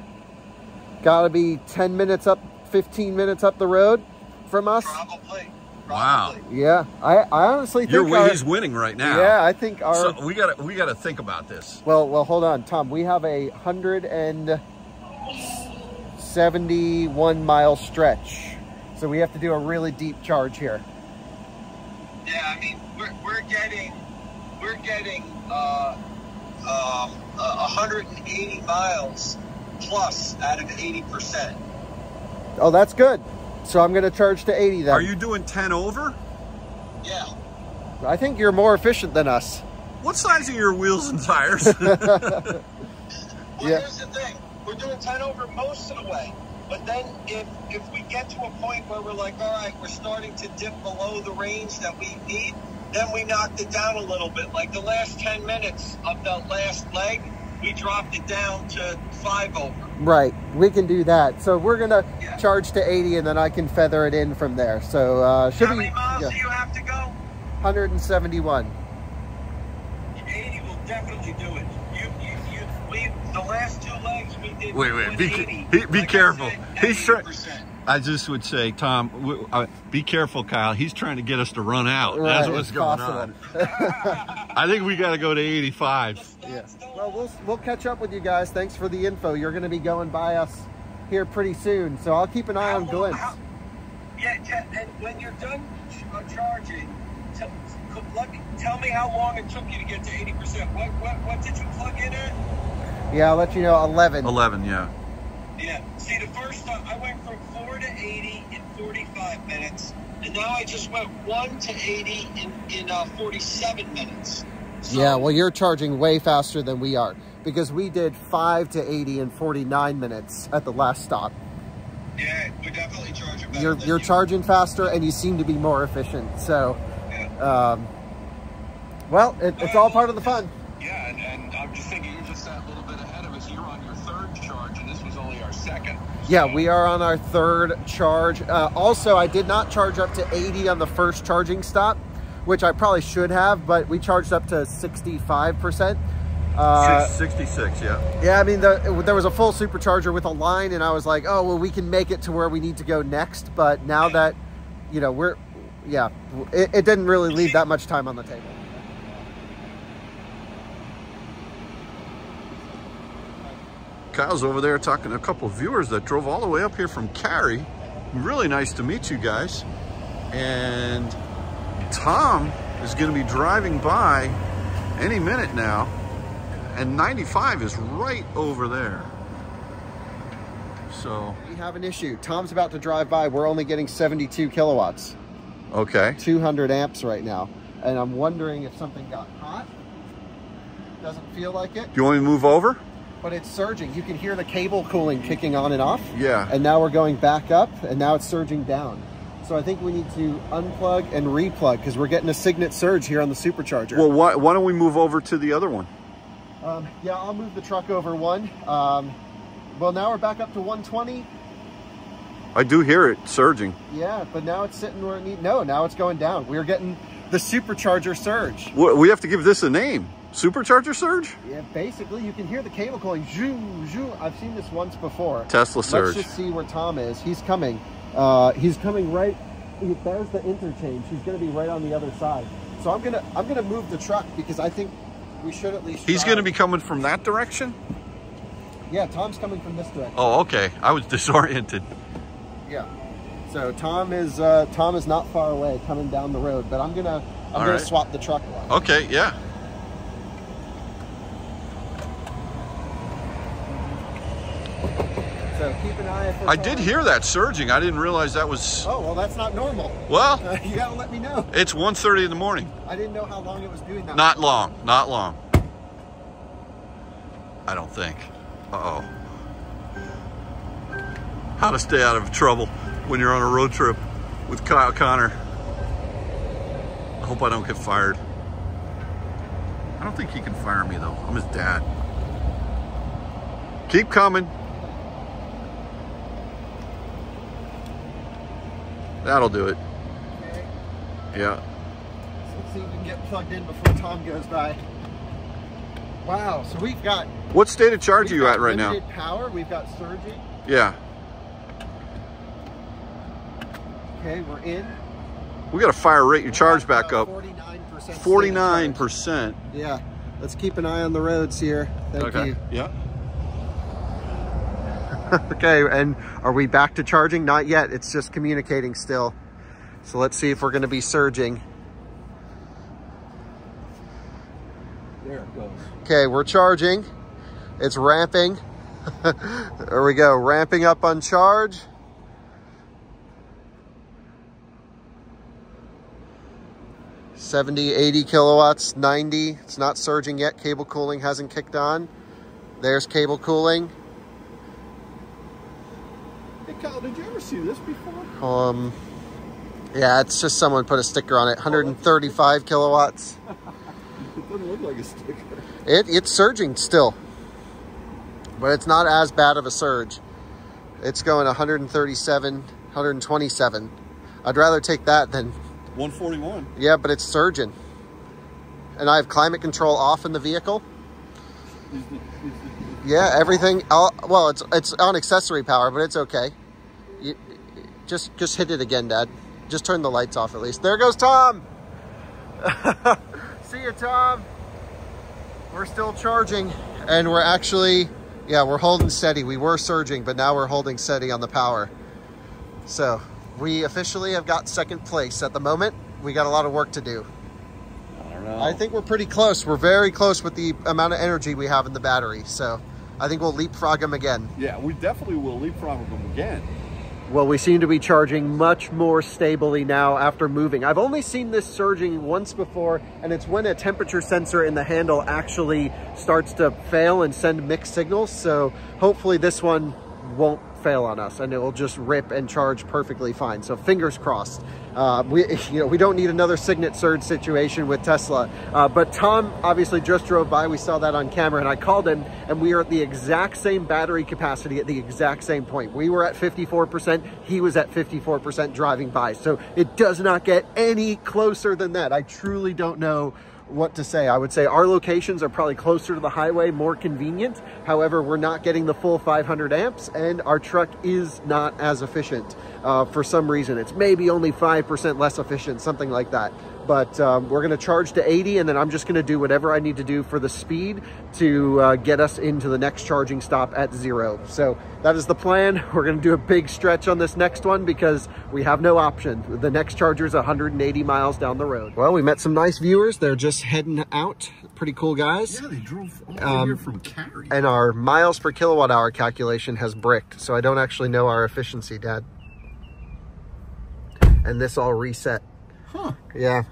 got to be ten minutes up, fifteen minutes up the road from us? Probably. Wow. Yeah, I, I honestly think You're, our, he's winning right now. Yeah, I think our. So we gotta we gotta think about this. Well, well, hold on, Tom. We have a hundred and seventy-one mile stretch, so we have to do a really deep charge here. Yeah, I mean we're we're getting we're getting uh, um, one hundred eighty miles plus out of eighty percent. Oh, that's good. So I'm going to charge to eighty then. Are you doing ten over? Yeah. I think you're more efficient than us. What size are your wheels and tires? Well, yeah. Here's the thing. We're doing ten over most of the way. But then if, if we get to a point where we're like, all right, we're starting to dip below the range that we need, then we knocked it down a little bit. Like the last ten minutes of the last leg, we dropped it down to five over. Right, we can do that. So we're gonna yeah. charge to eighty, and then I can feather it in from there. So uh, should How many be, miles yeah. do you have to go? one hundred seventy-one. eighty will definitely do it. You, you, you we, the last two legs we did. Wait, wait, be, eighty, be, be like careful. Said, He's trying. I just would say, Tom, we, uh, be careful, Kyle. He's trying to get us to run out. Right, That's what's going on. I think we got to go to eighty-five. Yeah. Well, we'll we'll catch up with you guys. Thanks for the info. You're going to be going by us here pretty soon, so I'll keep an eye how, on Glimpse. How, yeah, and when you're done charging, tell, let me, tell me how long it took you to get to eighty percent. What what what did you plug in at? Yeah, I'll let you know. Eleven. Eleven, yeah. Yeah. See, the first time I went from four to eighty in forty-five minutes, and now I just went one to eighty in in uh, forty-seven minutes. So, yeah, well, you're charging way faster than we are because we did five to eighty in forty-nine minutes at the last stop. Yeah, we're definitely charging faster. You're, you're you. charging faster and you seem to be more efficient. So, yeah. um, well, it, it's all part of the fun. Yeah, and, and I'm just thinking you're just that little bit ahead of us. You're on your third charge and this was only our second. So. Yeah, we are on our third charge. Uh, also, I did not charge up to eighty on the first charging stop, which I probably should have, but we charged up to sixty-five percent. Uh, sixty-six, yeah. Yeah, I mean, the, there was a full supercharger with a line, and I was like, oh, well, we can make it to where we need to go next. But now that, you know, we're, yeah, it, it didn't really leave that much time on the table. Kyle's over there talking to a couple of viewers that drove all the way up here from Cary. Really nice to meet you guys. And Tom is going to be driving by any minute now, and ninety-five is right over there. So we have an issue. Tom's about to drive by. We're only getting seventy-two kilowatts. Okay. two hundred amps right now, and I'm wondering if something got hot. Doesn't feel like it. Do you want me to move over? But it's surging. You can hear the cable cooling kicking on and off. Yeah. And now we're going back up, and now it's surging down. So I think we need to unplug and replug because we're getting a signet surge here on the supercharger. Well, why, why don't we move over to the other one? Um, yeah, I'll move the truck over one. Um, well, now we're back up to one twenty. I do hear it surging. Yeah, but now it's sitting where it needs. No, now it's going down. We're getting the supercharger surge. We have to give this a name. Supercharger surge? Yeah, basically. You can hear the cable going. Zoom, zoom. I've seen this once before. Tesla surge. Let's just see where Tom is. He's coming. Uh, he's coming right, there's the interchange. He's going to be right on the other side. So I'm going to, I'm going to move the truck because I think we should at least. He's going to be coming from that direction? Yeah, Tom's coming from this direction. Oh, okay. I was disoriented. Yeah. So Tom is, uh, Tom is not far away coming down the road, but I'm going to, I'm going right. to swap the truck around. Okay. Yeah. So keep an eye out for I did hear that surging. I didn't realize that was. Oh, well, that's not normal. Well, uh, you gotta let me know. It's one thirty in the morning. I didn't know how long it was doing that. Not much. long, not long. I don't think. Uh-oh. How to stay out of trouble when you're on a road trip with Kyle Connor. I hope I don't get fired. I don't think he can fire me though. I'm his dad. Keep coming. That'll do it. Okay. Yeah. Let's see if we can get plugged in before Tom goes by. Wow, so we've got... What state of charge are you at right now? We've got power, we've got surging. Yeah. Okay, we're in. We got to fire rate your charge back up. forty-nine percent. forty-nine percent. Yeah. Let's keep an eye on the roads here. Thank okay. you. Yeah. Okay, and are we back to charging? Not yet. It's just communicating still. So let's see if we're going to be surging. There it goes. Okay, we're charging. It's ramping. There we go. Ramping up on charge. seventy, eighty kilowatts, ninety. It's not surging yet. Cable cooling hasn't kicked on. There's cable cooling. Hey Kyle, did you ever see this before? Um, yeah, it's just someone put a sticker on it. one hundred thirty-five kilowatts. It doesn't look like a sticker. It, it's surging still, but it's not as bad of a surge. It's going one thirty-seven, one twenty-seven. I'd rather take that than... one forty-one. Yeah, but it's surging. And I have climate control off in the vehicle. Is the, is the, is yeah, everything. All, well, it's it's on accessory power, but it's okay. You, just just hit it again, Dad. Just turn the lights off at least. There goes Tom. See you, Tom. We're still charging, and we're actually, yeah, we're holding steady. We were surging, but now we're holding steady on the power. So. We officially have got second place at the moment. We got a lot of work to do. I don't know. I think we're pretty close. We're very close with the amount of energy we have in the battery. So I think we'll leapfrog them again. Yeah, we definitely will leapfrog them again. Well, we seem to be charging much more stably now after moving. I've only seen this surging once before, and it's when a temperature sensor in the handle actually starts to fail and send mixed signals. So hopefully this one won't fail on us and it will just rip and charge perfectly fine. So fingers crossed. Uh, we, you know, we don't need another signet surge situation with Tesla. Uh, but Tom obviously just drove by. We saw that on camera and I called him, and we are at the exact same battery capacity at the exact same point. We were at fifty-four percent. He was at fifty-four percent driving by. So it does not get any closer than that. I truly don't know what to say. I would say our locations are probably closer to the highway, more convenient. However, we're not getting the full five hundred amps and our truck is not as efficient uh, for some reason. It's maybe only five percent less efficient, something like that. But um, we're going to charge to eighty, and then I'm just going to do whatever I need to do for the speed to uh, get us into the next charging stop at zero. So that is the plan. We're going to do a big stretch on this next one because we have no option. The next charger is one hundred eighty miles down the road. Well, we met some nice viewers. They're just heading out. Pretty cool guys. Yeah, they drove all the way here from Cary. And our miles per kilowatt hour calculation has bricked, so I don't actually know our efficiency, Dad. And this all reset. Huh. Yeah.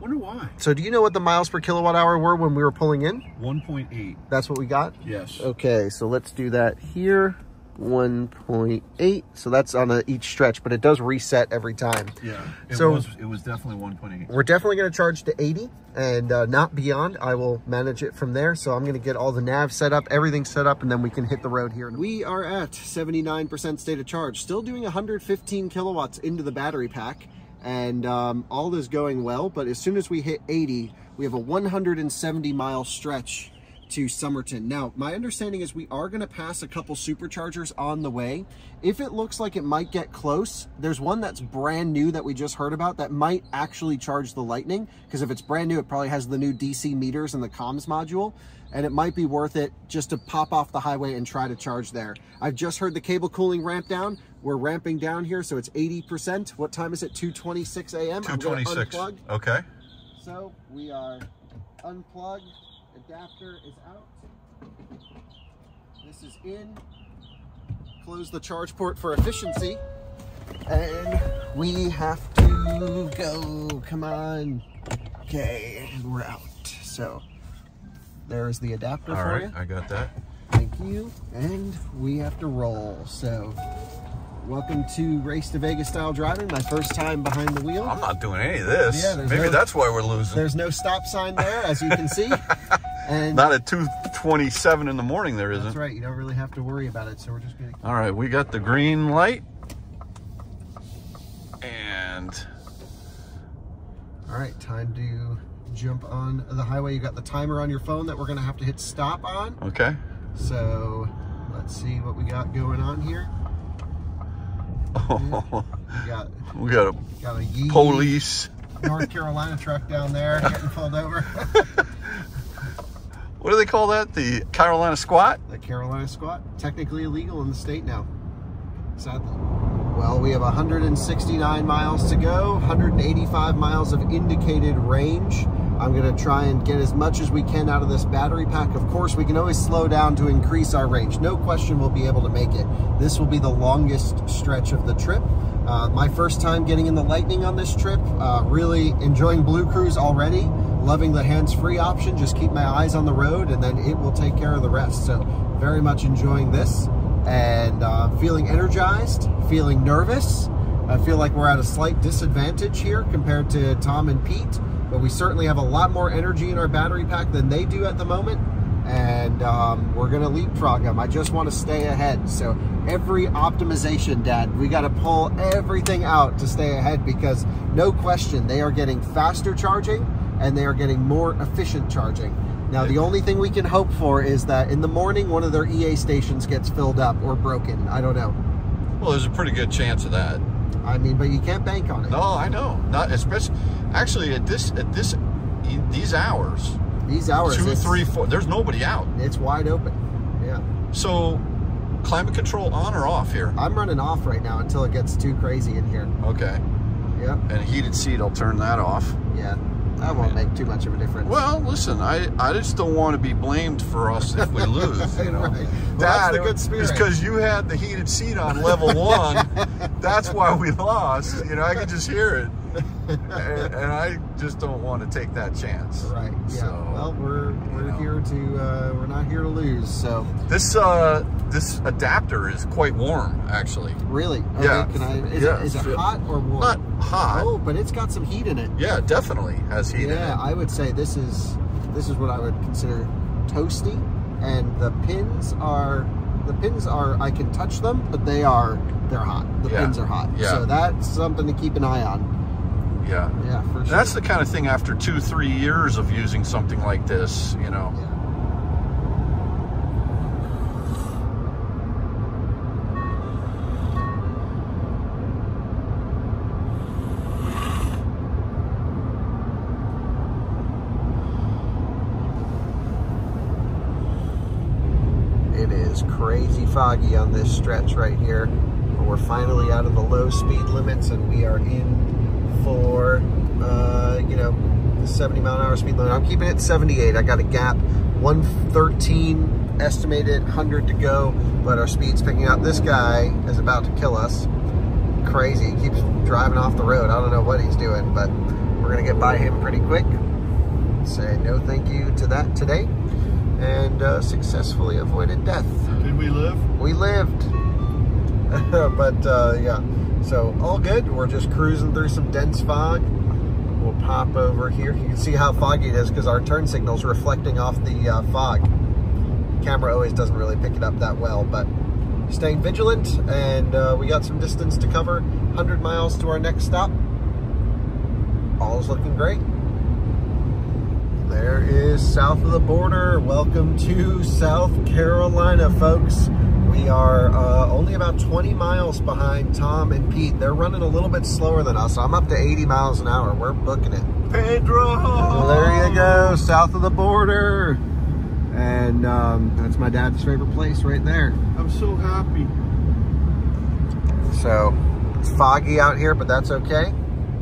Wonder why. So do you know what the miles per kilowatt hour were when we were pulling in? one point eight. That's what we got? Yes. Okay, so let's do that here. one point eight. So that's on a, each stretch, but it does reset every time. Yeah, it, so was, it was definitely one point eight. We're definitely going to charge to eighty and uh, not beyond. I will manage it from there. So I'm going to get all the nav set up, everything set up, and then we can hit the road here. We are at seventy-nine percent state of charge, still doing one hundred fifteen kilowatts into the battery pack. And um, all is going well, but as soon as we hit eighty, we have a one hundred seventy mile stretch to Summerton. Now, my understanding is we are going to pass a couple superchargers on the way. If it looks like it might get close, there's one that's brand new that we just heard about that might actually charge the Lightning, because if it's brand new, it probably has the new D C meters and the comms module, and it might be worth it just to pop off the highway and try to charge there. I've just heard the cable cooling ramp down. We're ramping down here, so it's eighty percent. What time is it? two twenty-six a m two twenty-six. Okay. So we are unplugged. Adapter is out. This is in. Close the charge port for efficiency. And we have to go. Come on. Okay, and we're out. So there's the adapter All for right, you. All right, I got that. Thank you. And we have to roll. So welcome to Race to Vegas style driving. My first time behind the wheel. I'm not doing any of this. Yeah, maybe no, that's why we're losing. There's no stop sign there, as you can see. And not at two twenty-seven in the morning there isn't. That's right. You don't really have to worry about it. So we're just going to... All right. We got the green light. And... All right. Time to jump on the highway. You got the timer on your phone that we're going to have to hit stop on. Okay. So let's see what we got going on here. Oh, we got, we got a, got a yee police North Carolina truck down there getting pulled over. What do they call that? The Carolina squat? The Carolina squat. Technically illegal in the state now, sadly. Well, we have one hundred sixty-nine miles to go, one hundred eighty-five miles of indicated range. I'm going to try and get as much as we can out of this battery pack. Of course, we can always slow down to increase our range. No question we'll be able to make it. This will be the longest stretch of the trip. Uh, my first time getting in the Lightning on this trip. Uh, really enjoying Blue Cruise already. Loving the hands-free option. Just keep my eyes on the road and then it will take care of the rest. So very much enjoying this and uh, feeling energized, feeling nervous. I feel like we're at a slight disadvantage here compared to Tom and Pete. But we certainly have a lot more energy in our battery pack than they do at the moment. And um, we're going to leapfrog them. I just want to stay ahead. So every optimization, Dad, we got to pull everything out to stay ahead because no question, they are getting faster charging and they are getting more efficient charging. Now, the only thing we can hope for is that in the morning, one of their E A stations gets filled up or broken. I don't know. Well, there's a pretty good chance of that. I mean, but you can't bank on it. No, I know. Not especially. Actually, at this, at this, these hours. These hours. Two, three, four. There's nobody out. It's wide open. Yeah. So, climate control on or off here? I'm running off right now until it gets too crazy in here. Okay. Yeah. And a heated seat, I'll turn that off. Yeah. That won't make too much of a difference. Well, listen, I I just don't want to be blamed for us if we lose. You know? Right. Well, that's the good spirit. It's because you had the heated seat on level one. That's why we lost. You know, I could just hear it. And, and I just don't want to take that chance. Right. Yeah. So, well, we're we're you know. here to uh, we're not here to lose. So this uh this adapter is quite warm, actually. Really? Okay, yeah. Can I? Is, yeah. It, is it hot or warm? Not hot. Oh, but it's got some heat in it. Yeah, definitely has heat. Yeah, in it. Yeah, I would say this is this is what I would consider toasty, and the pins are the pins are I can touch them, but they are they're hot. The yeah. pins are hot. Yeah. So that's something to keep an eye on. Yeah, yeah, for sure. That's the kind of thing after two, three years of using something like this, you know. Yeah. It is crazy foggy on this stretch right here. But we're finally out of the low speed limits and we are in for uh, you know, the seventy mile an hour speed limit. I'm keeping it seventy-eight. I got a gap, one thirteen estimated, one hundred to go, but our speed's picking up. This guy is about to kill us. Crazy. He keeps driving off the road. I don't know what he's doing, but we're gonna get by him pretty quick. Say no thank you to that today, and uh, successfully avoided death. Did we live? We lived. But uh, yeah. So, all good. We're just cruising through some dense fog. We'll pop over here. You can see how foggy it is because our turn signal's reflecting off the uh, fog. Camera always doesn't really pick it up that well, but staying vigilant, and uh, we got some distance to cover. one hundred miles to our next stop. All's looking great. There is south of the border. Welcome to South Carolina, folks. We are uh, only about twenty miles behind Tom and Pete. They're running a little bit slower than us. I'm up to eighty miles an hour. We're booking it. Pedro! Well, there you go, south of the border. And um, that's my dad's favorite place right there. I'm so happy. So, it's foggy out here, but that's okay.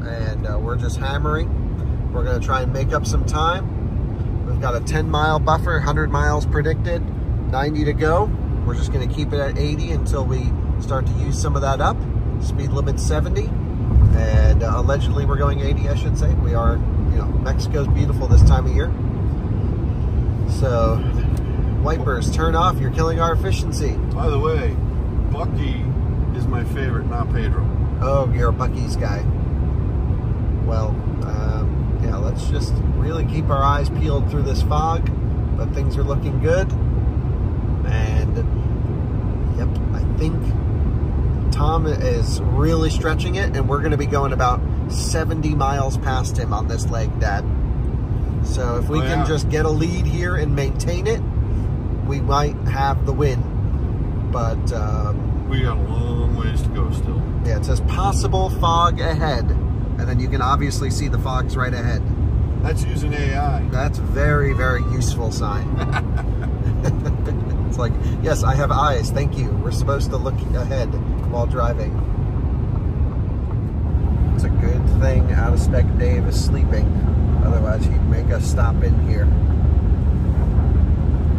And uh, we're just hammering. We're going to try and make up some time. We've got a ten mile buffer, one hundred miles predicted, ninety to go. We're just going to keep it at eighty until we start to use some of that up. Speed limit seventy. And uh, allegedly we're going eighty, I should say. We are, you know, Mexico's beautiful this time of year. So, wipers, turn off. You're killing our efficiency. By the way, Buc-ee is my favorite, not Pedro. Oh, you're a Buc-ee's guy. Well, um, yeah, let's just really keep our eyes peeled through this fog. but things are looking good. And yep, I think Tom is really stretching it, and we're going to be going about seventy miles past him on this leg, Dad. So if we oh, yeah. can just get a lead here and maintain it, we might have the win. But um, we got a long ways to go still. Yeah, it says possible fog ahead, and then you can obviously see the fog's right ahead. That's using A I. That's very, very useful sign. It's like, yes, I have eyes, thank you. We're supposed to look ahead while driving. It's a good thing Out of Spec Dave is sleeping. Otherwise, he'd make us stop in here.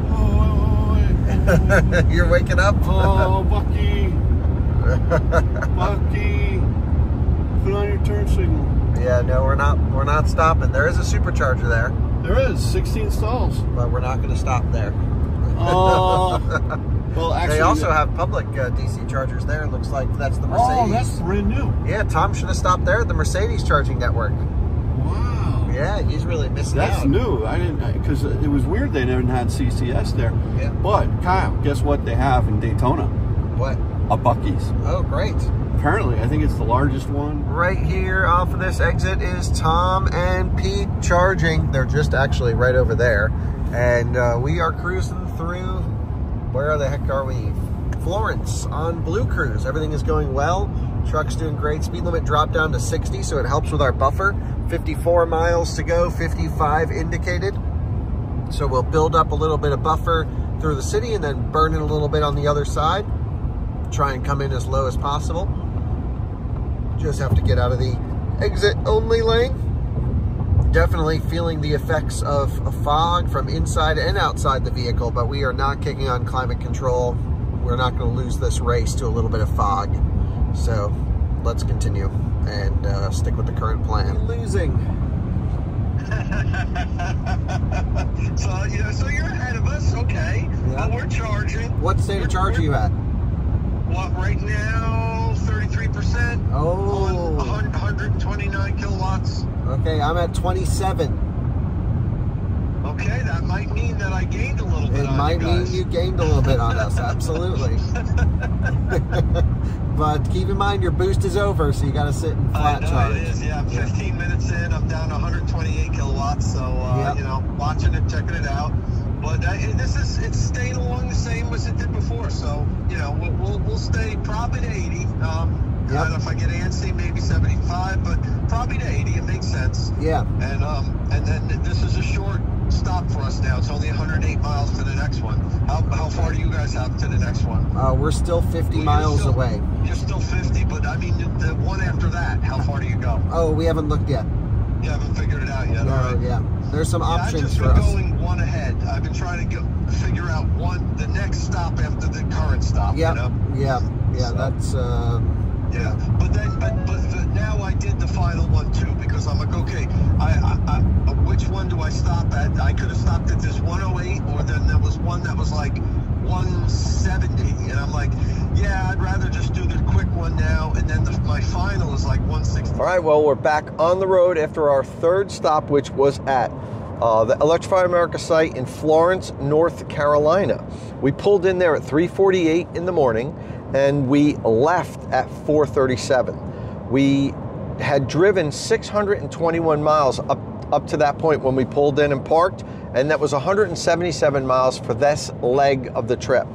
Oh, you're waking up? Oh, Buc-ee. Buc-ee. Put on your turn signal. Yeah, no, we're not, we're not stopping. There is a supercharger there. There is, sixteen stalls. But we're not going to stop there. Oh, well, actually, they also have public uh, D C chargers there. It looks like that's the Mercedes. Oh, that's brand new. Yeah, Tom should have stopped there at the Mercedes charging network. Wow. Yeah, he's really missing that's out. That's new. I didn't, because it was weird they didn't have C C S there. Yeah. But Kyle, guess what they have in Daytona? What? A Buc-ee's. Oh, great. Apparently, I think it's the largest one. Right here off of this exit is Tom and Pete charging. They're just actually right over there. And uh, we are cruising through, where the heck are we? Florence on Blue Cruise. Everything is going well. Truck's doing great. Speed limit dropped down to sixty, so it helps with our buffer. fifty-four miles to go, fifty-five indicated. So we'll build up a little bit of buffer through the city and then burn it a little bit on the other side. Try and come in as low as possible. Just have to get out of the exit only lane. Definitely feeling the effects of a fog from inside and outside the vehicle, but we are not kicking on climate control. We're not going to lose this race to a little bit of fog. So let's continue and uh, stick with the current plan. You're losing. So, you know, so you're ahead of us, okay. Yeah. Well, we're charging. What state of charge are you at? What, right now, thirty-three percent. Oh. one hundred twenty-nine kilowatts. Okay, I'm at twenty-seven. Okay, that might mean that I gained a little bit it on you guys. It might mean you gained a little bit on us, absolutely. But keep in mind, your boost is over, so you got to sit in flat charge. I know, it is, yeah. I'm fifteen minutes in, I'm down to one hundred twenty-eight kilowatts, so, uh, yep. you know, watching it, checking it out. But I, this is, it's staying along the same as it did before, so, you know, we'll, we'll, we'll stay probably to eighty. Um, yep. I don't know if I get antsy, maybe seventy-five, but probably to eighty, it makes sense. Yeah. And um, and then this is a short stop for us now. It's only one hundred eight miles to the next one. How, how far do you guys have to the next one? Uh, we're still fifty miles still, away. You're still fifty, but I mean, the one after that, how far do you go? Oh, we haven't looked yet. You haven't figured it out yet, no, all right? Yeah, there's some yeah, options I've just been for us. Going one ahead. I've been trying to go, figure out one, the next stop after the current stop. Yeah, you know? yeah, yeah. So, that's. Uh, yeah, but then, but, but the, now I did the final one too because I'm like, okay, I, I, I, which one do I stop at? I could have stopped at this one oh eight, or then there was one that was like one seventy, and I'm like, yeah, I'd rather just do the quick one now, and then the, my final is like one sixty. All right, well, we're back on the road after our third stop, which was at uh, the Electrify America site in Florence, North Carolina. We pulled in there at three forty-eight in the morning, and we left at four thirty-seven. We had driven six hundred twenty-one miles up, up to that point when we pulled in and parked, and that was one hundred seventy-seven miles for this leg of the trip.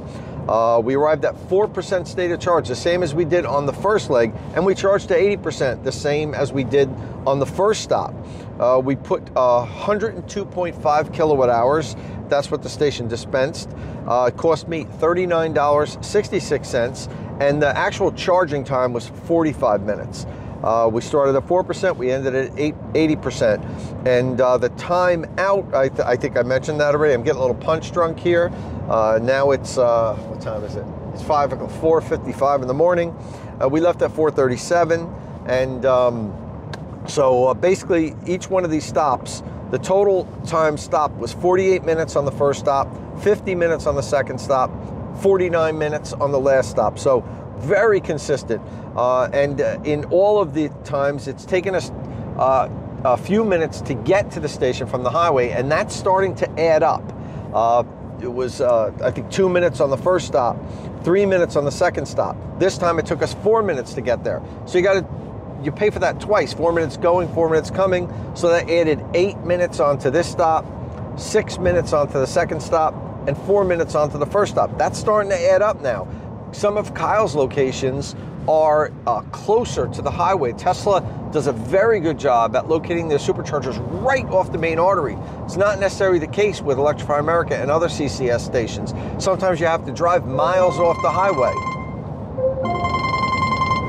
Uh, we arrived at four percent state of charge, the same as we did on the first leg, and we charged to eighty percent, the same as we did on the first stop. Uh, we put uh, one hundred two point five kilowatt hours. That's what the station dispensed. Uh, it cost me thirty-nine dollars and sixty-six cents, and the actual charging time was forty-five minutes. Uh, we started at four percent, we ended at eighty percent. And uh, the time out, I, th I think I mentioned that already. I'm getting a little punch drunk here. Uh, now it's, uh, what time is it? It's four fifty-five in the morning. Uh, we left at four thirty-seven. And um, so uh, basically each one of these stops, the total time stopped was forty-eight minutes on the first stop, fifty minutes on the second stop, forty-nine minutes on the last stop. So very consistent, uh, and uh, in all of the times it's taken us uh, a few minutes to get to the station from the highway, and that's starting to add up. Uh, it was, uh, I think, two minutes on the first stop, three minutes on the second stop. This time it took us four minutes to get there. So you got to, you pay for that twice, four minutes going, four minutes coming. So that added eight minutes onto this stop, six minutes onto the second stop, and four minutes onto the first stop. That's starting to add up now. Some of Kyle's locations are uh, closer to the highway. Tesla does a very good job at locating their superchargers right off the main artery. It's not necessarily the case with Electrify America and other C C S stations. Sometimes you have to drive miles off the highway.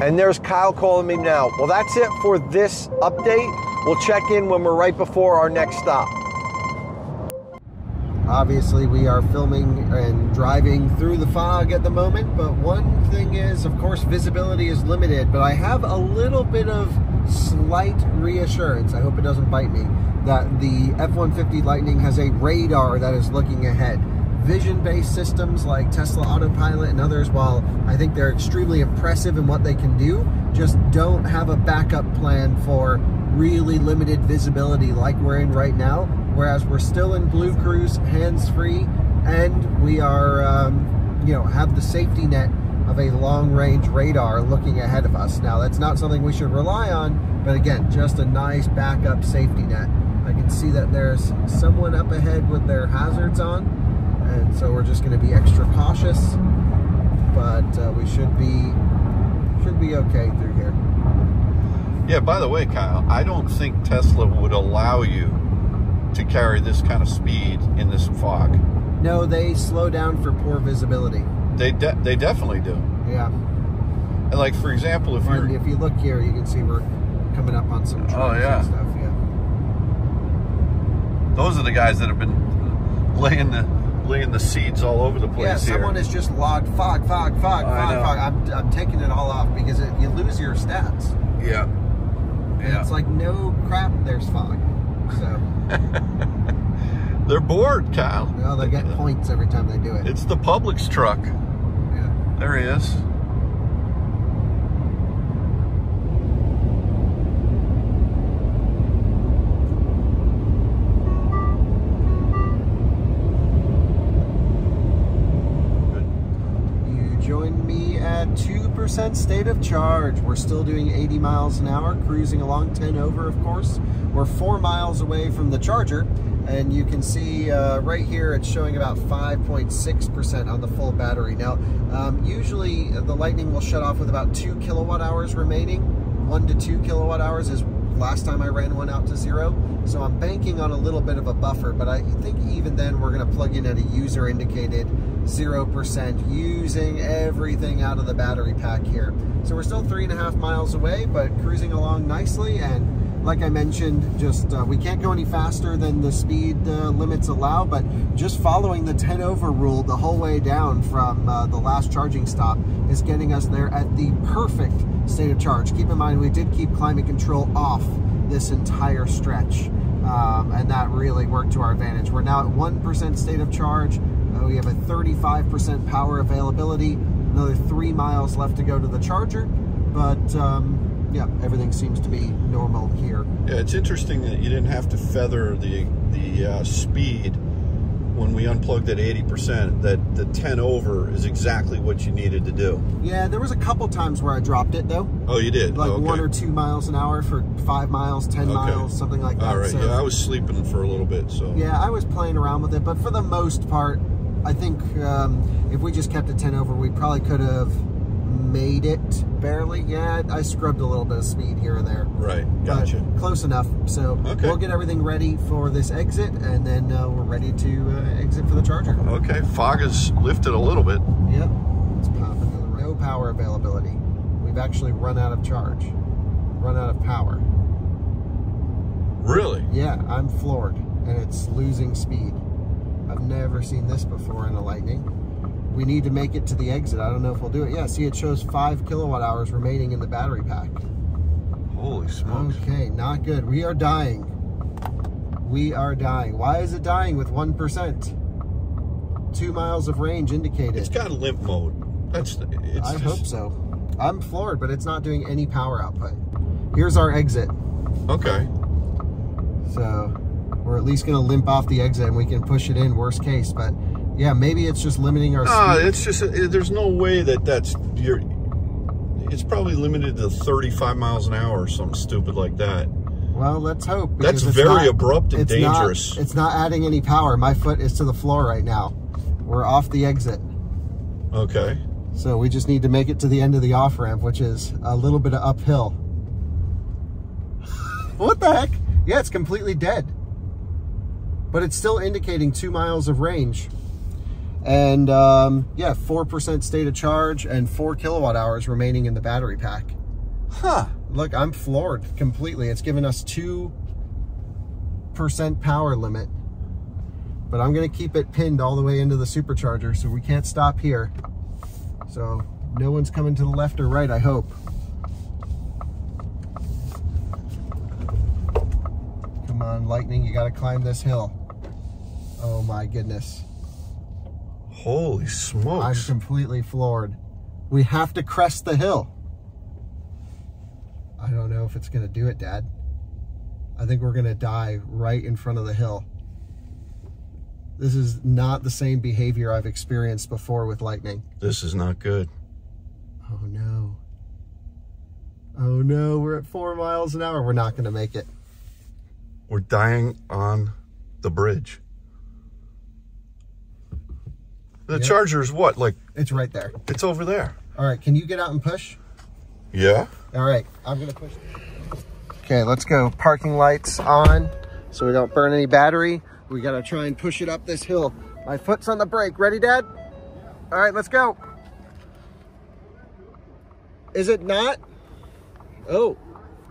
And there's Kyle calling me now. Well, that's it for this update. We'll check in when we're right before our next stop. Obviously, we are filming and driving through the fog at the moment, but one thing is, of course, visibility is limited, but I have a little bit of slight reassurance, I hope it doesn't bite me, that the F one fifty Lightning has a radar that is looking ahead. Vision-based systems like Tesla Autopilot and others, while I think they're extremely impressive in what they can do, just don't have a backup plan for really limited visibility like we're in right now, whereas we're still in Blue Cruise, hands-free, and we are, um, you know, have the safety net of a long-range radar looking ahead of us. Now, that's not something we should rely on, but again, just a nice backup safety net. I can see that there's someone up ahead with their hazards on, and so we're just going to be extra cautious, but uh, we should be, should be okay through here. Yeah, by the way, Kyle, I don't think Tesla would allow you to carry this kind of speed in this fog. No, they slow down for poor visibility. They de they definitely do. Yeah. And like, for example, if you if you look here, you can see we're coming up on some trucks oh, yeah. and stuff. Yeah. Those are the guys that have been laying the laying the seeds all over the place. Yeah, someone has just logged fog, fog, fog, I fog, know. fog. I'm I'm taking it all off because it, you lose your stats. Yeah. And yeah. It's like, no crap, there's fog. So. They're bored, Kyle. Well, they get points every time they do it. It's the public's truck. Yeah. There he is. You joined me at two percent state of charge. We're still doing eighty miles an hour, cruising along ten over, of course. We're four miles away from the charger, and you can see uh, right here it's showing about five point six percent on the full battery. Now, um, usually the Lightning will shut off with about two kilowatt hours remaining. One to two kilowatt hours is last time I ran one out to zero. So I'm banking on a little bit of a buffer, but I think even then we're gonna plug in at a user indicated zero percent, using everything out of the battery pack here. So we're still three and a half miles away, but cruising along nicely. And like I mentioned, just uh, we can't go any faster than the speed uh, limits allow, but just following the ten over rule the whole way down from uh, the last charging stop is getting us there at the perfect state of charge. Keep in mind, we did keep climate control off this entire stretch, um, and that really worked to our advantage. We're now at one percent state of charge. Uh, we have a thirty-five percent power availability, another three miles left to go to the charger, but um, yeah, everything seems to be normal here. Yeah, it's interesting that you didn't have to feather the the uh, speed when we unplugged at eighty percent, that the ten over is exactly what you needed to do. Yeah, there was a couple times where I dropped it, though. Oh, you did? Like oh, okay. one or two miles an hour for five miles, ten okay. miles, something like that. All right, so, yeah, I was sleeping for a little bit, so. Yeah, I was playing around with it, but for the most part, I think um, if we just kept it ten over, we probably could have made it barely. Yeah, I scrubbed a little bit of speed here and there. Right, gotcha. Close enough. So okay. we'll get everything ready for this exit, and then uh, we're ready to uh, exit for the charger. Okay, fog is lifted a little bit. Yep, it's popping. No power availability. We've actually run out of charge. Run out of power. Really? Yeah, I'm floored, and it's losing speed. I've never seen this before in a Lightning. We need to make it to the exit. I don't know if we'll do it. Yeah, see, it shows five kilowatt hours remaining in the battery pack. Holy smokes. Okay, not good. We are dying. We are dying. Why is it dying with one percent? Two miles of range indicated. It's got limp mode. That's. The, it's I just... hope so. I'm floored, but it's not doing any power output. Here's our exit. Okay. So We're at least going to limp off the exit and we can push it in, worst case. But yeah, maybe it's just limiting our uh, speed. It's just, there's no way that that's, you're, it's probably limited to thirty-five miles an hour or something stupid like that. Well, let's hope. That's very abrupt and dangerous. It's not adding any power. My foot is to the floor right now. We're off the exit. Okay. So we just need to make it to the end of the off-ramp, which is a little bit of uphill. What the heck? Yeah, it's completely dead. But it's still indicating two miles of range. And um, yeah, four percent state of charge and four kilowatt hours remaining in the battery pack. Huh. Look, I'm floored completely. It's given us two percent power limit. But I'm going to keep it pinned all the way into the supercharger, so we can't stop here. So no one's coming to the left or right, I hope. Come on, Lightning, you got to climb this hill. Oh my goodness. Holy smokes. I'm completely floored. We have to crest the hill. I don't know if it's going to do it, Dad. I think we're going to die right in front of the hill. This is not the same behavior I've experienced before with Lightning. This is not good. Oh, no. Oh, no. We're at four miles an hour. We're not going to make it. We're dying on the bridge. The yep. Charger is what? Like, it's right there. It's over there. All right. Can you get out and push? Yeah. All right. I'm going to push. Okay. Let's go. Parking lights on so we don't burn any battery. We got to try and push it up this hill. My foot's on the brake. Ready, Dad? All right, let's go. Is it not? Oh,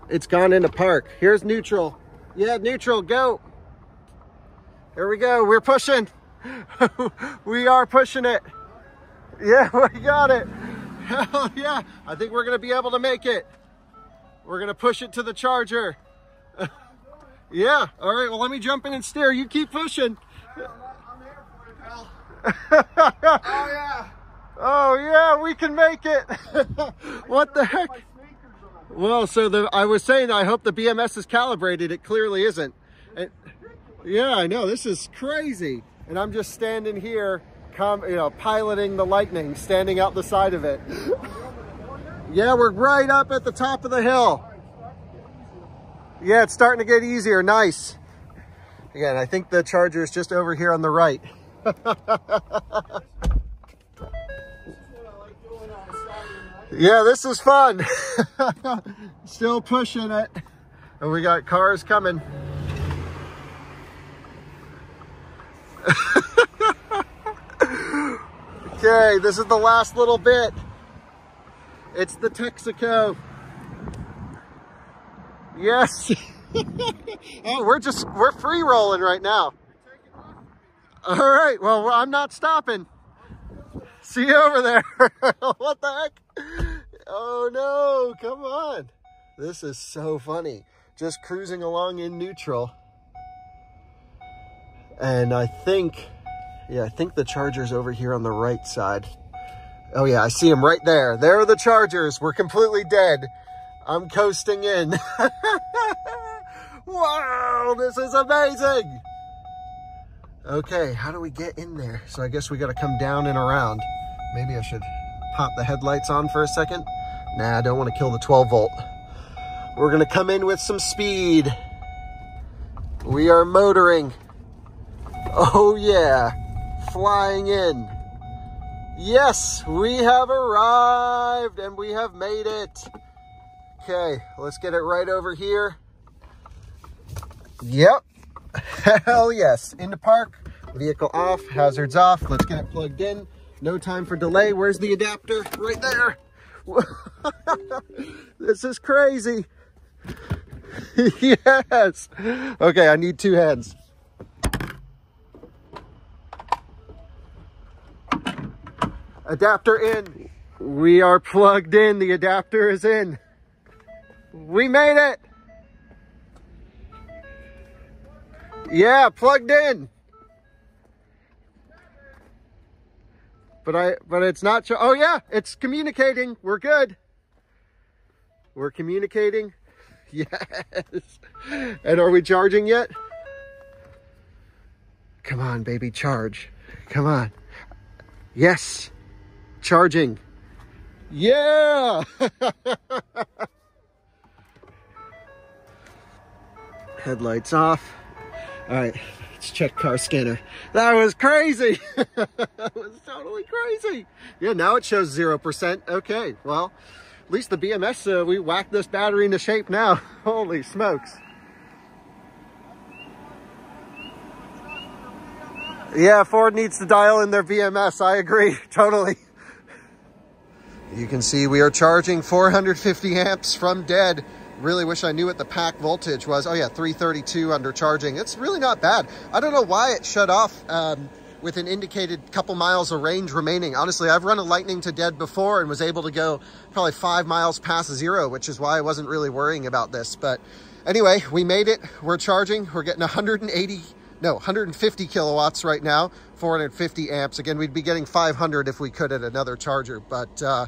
it's gone into park. Here's neutral. Yeah, neutral, go. Here we go. We're pushing. We are pushing it. Yeah, we got it. Hell yeah. I think we're going to be able to make it. We're going to push it to the charger. Yeah. All right. Well, let me jump in and steer. You keep pushing. Well, I'm here for you, pal. Oh, yeah. Oh, yeah. We can make it. What the heck? Well, so the I was saying, I hope the B M S is calibrated. It clearly isn't. And, yeah, I know. This is crazy. And I'm just standing here, com you know, piloting the Lightning, standing out the side of it. Yeah, we're right up at the top of the hill. Yeah, it's starting to get easier. Nice. Again, I think the charger is just over here on the right. Yeah, this is fun. Still pushing it. And we got cars coming. Okay, this is the last little bit. It's the Texaco. Yes. Oh, we're just, we're free rolling right now. All right. Well, I'm not stopping. See you over there. What the heck? Oh no. Come on. This is so funny. Just cruising along in neutral. And I think, yeah, I think the charger's over here on the right side. Oh yeah. I see him right there. There are the chargers. We're completely dead. I'm coasting in. Wow, this is amazing. Okay, how do we get in there? So I guess we got to come down and around. Maybe I should pop the headlights on for a second. Nah, I don't want to kill the twelve volt. We're going to come in with some speed. We are motoring. Oh yeah, flying in. Yes, we have arrived and we have made it. Okay, let's get it right over here. Yep. Hell yes. In the park. Vehicle off. Hazards off. Let's get it plugged in. No time for delay. Where's the adapter? Right there. This is crazy. Yes. Okay, I need two hands. Adapter in. We are plugged in. The adapter is in. We made it. Yeah, plugged in. But I, but it's not, oh yeah, it's communicating. We're good. We're communicating. Yes. And are we charging yet? Come on, baby, charge. Come on. Yes, charging. Yeah. Headlights off. All right, let's check car scanner. That was crazy. That was totally crazy. Yeah, now it shows zero percent. Okay, well, at least the B M S, uh, we whacked this battery into shape now. Holy smokes. Yeah, Ford needs to dial in their B M S. I agree, totally. You can see we are charging four hundred fifty amps from dead. Really wish I knew what the pack voltage was. Oh yeah, three thirty-two under charging. It's really not bad. I don't know why it shut off um, with an indicated couple miles of range remaining. Honestly, I've run a Lightning to dead before and was able to go probably five miles past zero, which is why I wasn't really worrying about this. But anyway, we made it. We're charging. We're getting one hundred eighty, no, one hundred fifty kilowatts right now, four hundred fifty amps. Again, we'd be getting five hundred if we could at another charger, but uh,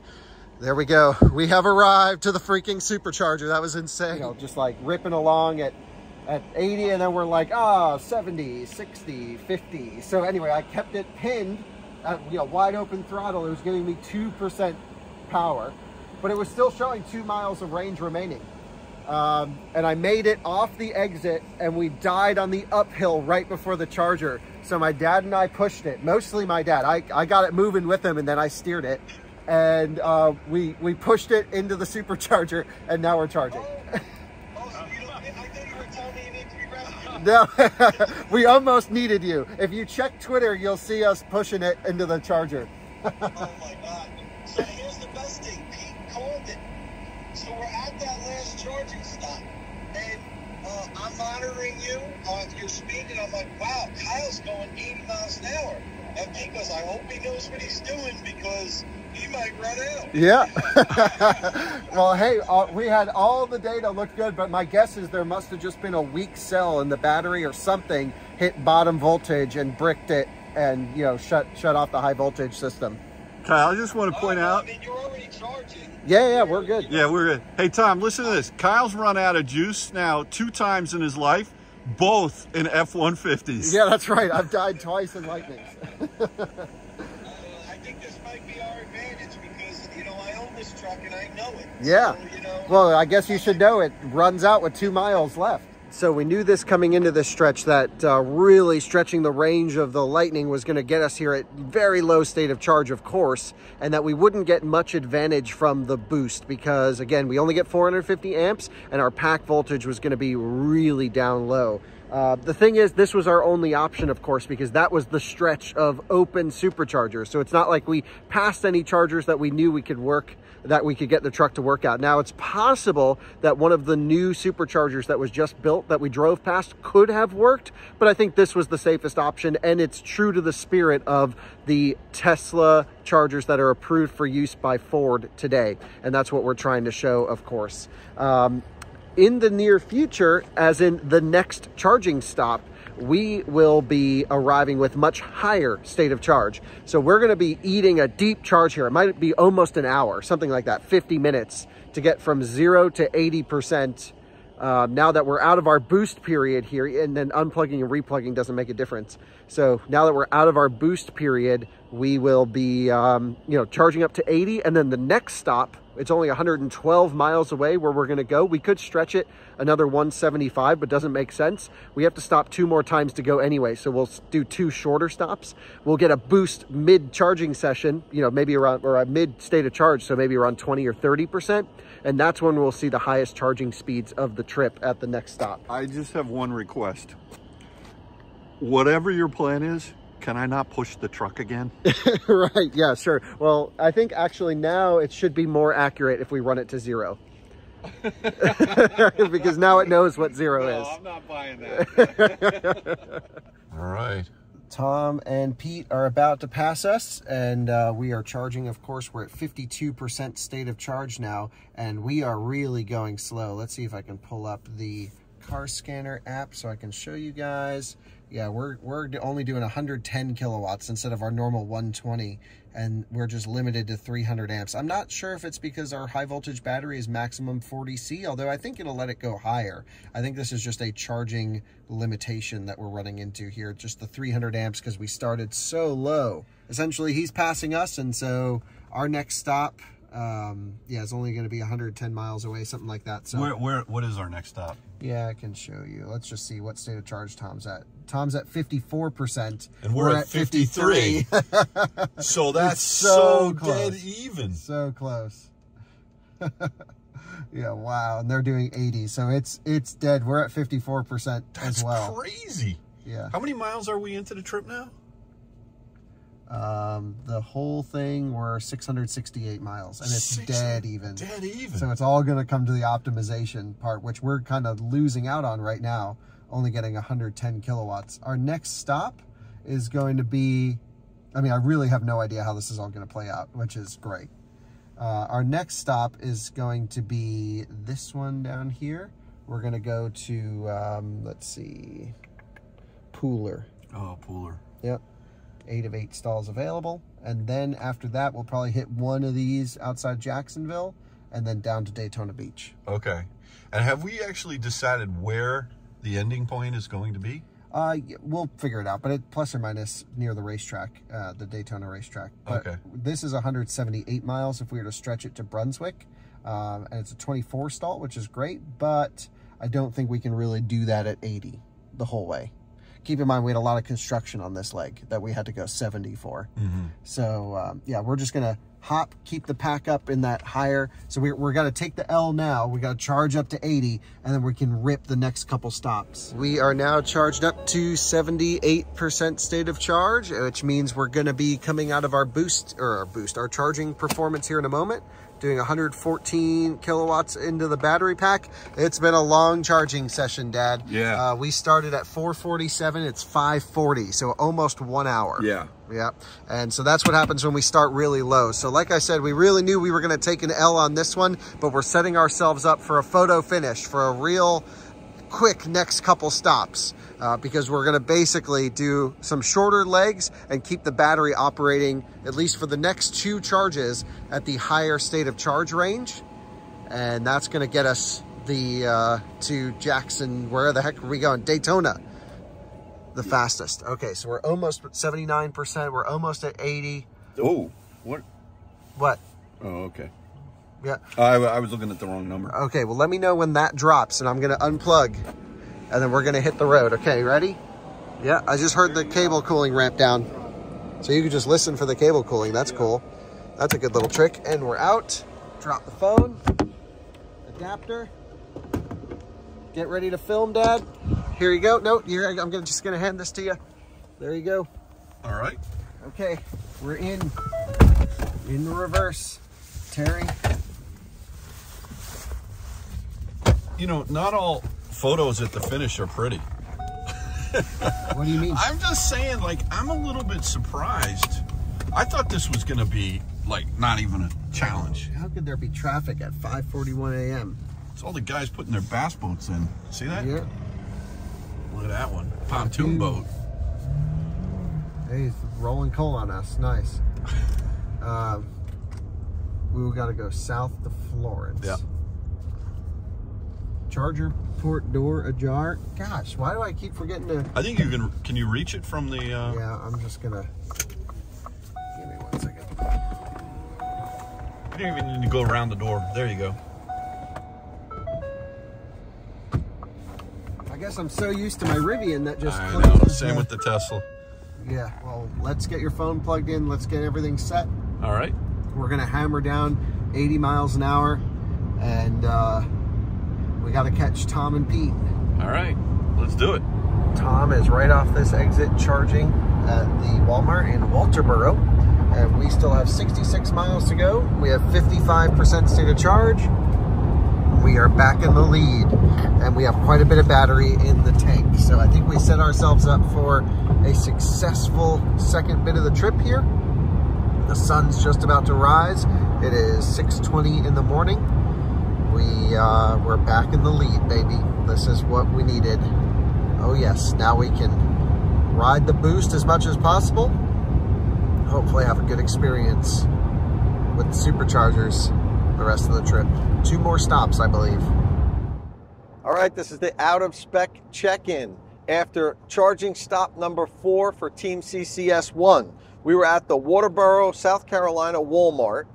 there we go. We have arrived to the freaking supercharger. That was insane. You know, just like ripping along at, at eighty, and then we're like, ah, oh, seventy, sixty, fifty. So anyway, I kept it pinned at, you know, wide open throttle. It was giving me two percent power, but it was still showing two miles of range remaining. Um, and I made it off the exit, and we died on the uphill right before the charger. So my dad and I pushed it, mostly my dad. I, I got it moving with him, and then I steered it, and uh, we, we pushed it into the supercharger, and now we're charging. Oh, oh so you, I thought you were telling me you need to be wrapped up. No, we almost needed you. If you check Twitter, you'll see us pushing it into the charger. Oh my God. So here's the best thing. Pete called it. So we're at that last charging stop, and uh, I'm monitoring you on your speed, and I'm like, wow, Kyle's going eighty miles an hour. And Pete goes, I hope he knows what he's doing because he might run out. Yeah. Well, hey, uh, we had all the data looked good, but my guess is there must have just been a weak cell in the battery or something, hit bottom voltage and bricked it and, you know, shut, shut off the high voltage system. Kyle, I just want to point oh, no, out. I mean, you're already charging. Yeah, yeah, we're good. Yeah, we're good. Hey, Tom, listen to this. Kyle's run out of juice now two times in his life, both in F one fifties. Yeah, that's right. I've died twice in Lightnings. uh, I think this might be our advantage because, you know, I own this truck and I know it. Yeah. So, you know, well, I guess you should know it runs out with two miles left. So we knew this coming into this stretch that uh, really stretching the range of the Lightning was going to get us here at very low state of charge, of course, and that we wouldn't get much advantage from the boost because, again, we only get four hundred fifty amps and our pack voltage was going to be really down low. Uh, the thing is, this was our only option, of course, because that was the stretch of open superchargers. So it's not like we passed any chargers that we knew we could work, that we could get the truck to work out. Now, it's possible that one of the new superchargers that was just built that we drove past could have worked, but I think this was the safest option, and it's true to the spirit of the Tesla chargers that are approved for use by Ford today, and that's what we're trying to show, of course. Um, in the near future, as in the next charging stop, we will be arriving with much higher state of charge. So we're going to be eating a deep charge here. It might be almost an hour, something like that, fifty minutes to get from zero to eighty percent. Uh, now that we're out of our boost period here, and then unplugging and replugging doesn't make a difference. So now that we're out of our boost period, we will be, um, you know, charging up to eighty. And then the next stop, it's only one hundred twelve miles away where we're going to go. We could stretch it another one seventy-five, but doesn't make sense. We have to stop two more times to go anyway. So we'll do two shorter stops. We'll get a boost mid charging session, you know, maybe around, or a mid state of charge. So maybe around twenty or thirty percent. And that's when we'll see the highest charging speeds of the trip at the next stop. I just have one request. Whatever your plan is, can I not push the truck again? Right, yeah, sure. Well, I think actually now it should be more accurate if we run it to zero. Because now it knows what zero no, is. I'm not buying that. All right. Tom and Pete are about to pass us, and uh, we are charging, of course. We're at fifty-two percent state of charge now, and we are really going slow. Let's see if I can pull up the car scanner app so I can show you guys. Yeah, we're, we're only doing one hundred ten kilowatts instead of our normal one twenty, and we're just limited to three hundred amps. I'm not sure if it's because our high voltage battery is maximum forty C, although I think it'll let it go higher. I think this is just a charging limitation that we're running into here, just the three hundred amps, because we started so low. Essentially, he's passing us, and so our next stop, um, yeah, it's only going to be one hundred ten miles away, something like that. So, where, where, what is our next stop? Yeah, I can show you. Let's just see what state of charge Tom's at. Tom's at fifty-four percent, and we're, we're at fifty-three. So that's so, so close. Dead even. So close. Yeah, wow. And they're doing eighty, so it's it's dead. We're at fifty-four percent as well. That's crazy. Yeah. How many miles are we into the trip now? Um, the whole thing were six hundred sixty-eight miles, and it's dead even. Dead even. So it's all going to come to the optimization part, which we're kind of losing out on right now, only getting one hundred ten kilowatts. Our next stop is going to be, I mean, I really have no idea how this is all going to play out, which is great. Uh, our next stop is going to be this one down here. We're going to go to, um, let's see, Pooler. Oh, Pooler. Yep. Eight of eight stalls available, and then after that we'll probably hit one of these outside Jacksonville and then down to Daytona Beach. Okay. And have we actually decided where the ending point is going to be? Uh we'll figure it out, but it plus or minus near the racetrack, uh the Daytona racetrack. But okay, this is one hundred seventy-eight miles if we were to stretch it to Brunswick, um and it's a twenty-four stall, which is great, but I don't think we can really do that at eighty the whole way. Keep in mind, we had a lot of construction on this leg that we had to go seventy for. Mm-hmm. So, um, yeah, we're just going to hop, keep the pack up in that higher. So we, we're going to take the L now. We got to charge up to eighty, and then we can rip the next couple stops. We are now charged up to seventy-eight percent state of charge, which means we're going to be coming out of our boost, or our boost, our charging performance here in a moment, doing one hundred fourteen kilowatts into the battery pack. It's been a long charging session, Dad. Yeah. Uh, we started at four forty-seven. It's five forty, so almost one hour. Yeah. Yeah. And so that's what happens when we start really low. So like I said, we really knew we were going to take an L on this one, but we're setting ourselves up for a photo finish, for a real quick next couple stops, uh, because we're going to basically do some shorter legs and keep the battery operating at least for the next two charges at the higher state of charge range, and that's going to get us the uh, to Jackson. Where the heck are we going? Daytona, the fastest. Okay, so we're almost at seventy-nine percent. We're almost at eighty. Oh, what? What? Oh, okay. Yeah. Uh, I, I was looking at the wrong number. Okay, well, let me know when that drops, and I'm going to unplug, and then we're going to hit the road. Okay, ready? Yeah, I just heard the cable cooling ramp down. So you can just listen for the cable cooling. That's cool. That's a good little trick. And we're out. Drop the phone. Adapter. Get ready to film, Dad. Here you go. No, you're, I'm gonna, just going to hand this to you. There you go. All right. Okay, we're in. In the reverse. Terry. You know, not all photos at the finish are pretty. What do you mean? I'm just saying, like, I'm a little bit surprised. I thought this was going to be, like, not even a challenge. How could there be traffic at five forty-one A M? It's all the guys putting their bass boats in. See that? Yeah. Look at that one. Pontoon boat. Hey, he's rolling coal on us. Nice. Um, we got to go south to Florence. Yeah. Charger port door ajar. Gosh, why do I keep forgetting to... I think you can... Can you reach it from the... Uh... Yeah, I'm just going to... Give me one second. You don't even need to go around the door. There you go. I guess I'm so used to my Rivian that just... I know. Same with the Tesla. Yeah, well, let's get your phone plugged in. Let's get everything set. All right. We're going to hammer down eighty miles an hour, and... uh we got to catch Tom and Pete. All right, let's do it. Tom is right off this exit charging at the Walmart in Walterboro, and we still have sixty-six miles to go. We have fifty-five percent state of charge. We are back in the lead, and we have quite a bit of battery in the tank. So I think we set ourselves up for a successful second bit of the trip here. The sun's just about to rise. It is six twenty in the morning. We, uh, we're back in the lead, baby. This is what we needed. Oh yes, now we can ride the boost as much as possible. Hopefully have a good experience with the superchargers the rest of the trip. Two more stops, I believe. All right, this is the out of spec check-in. After charging stop number four for Team C C S one, we were at the Waterboro, South Carolina Walmart,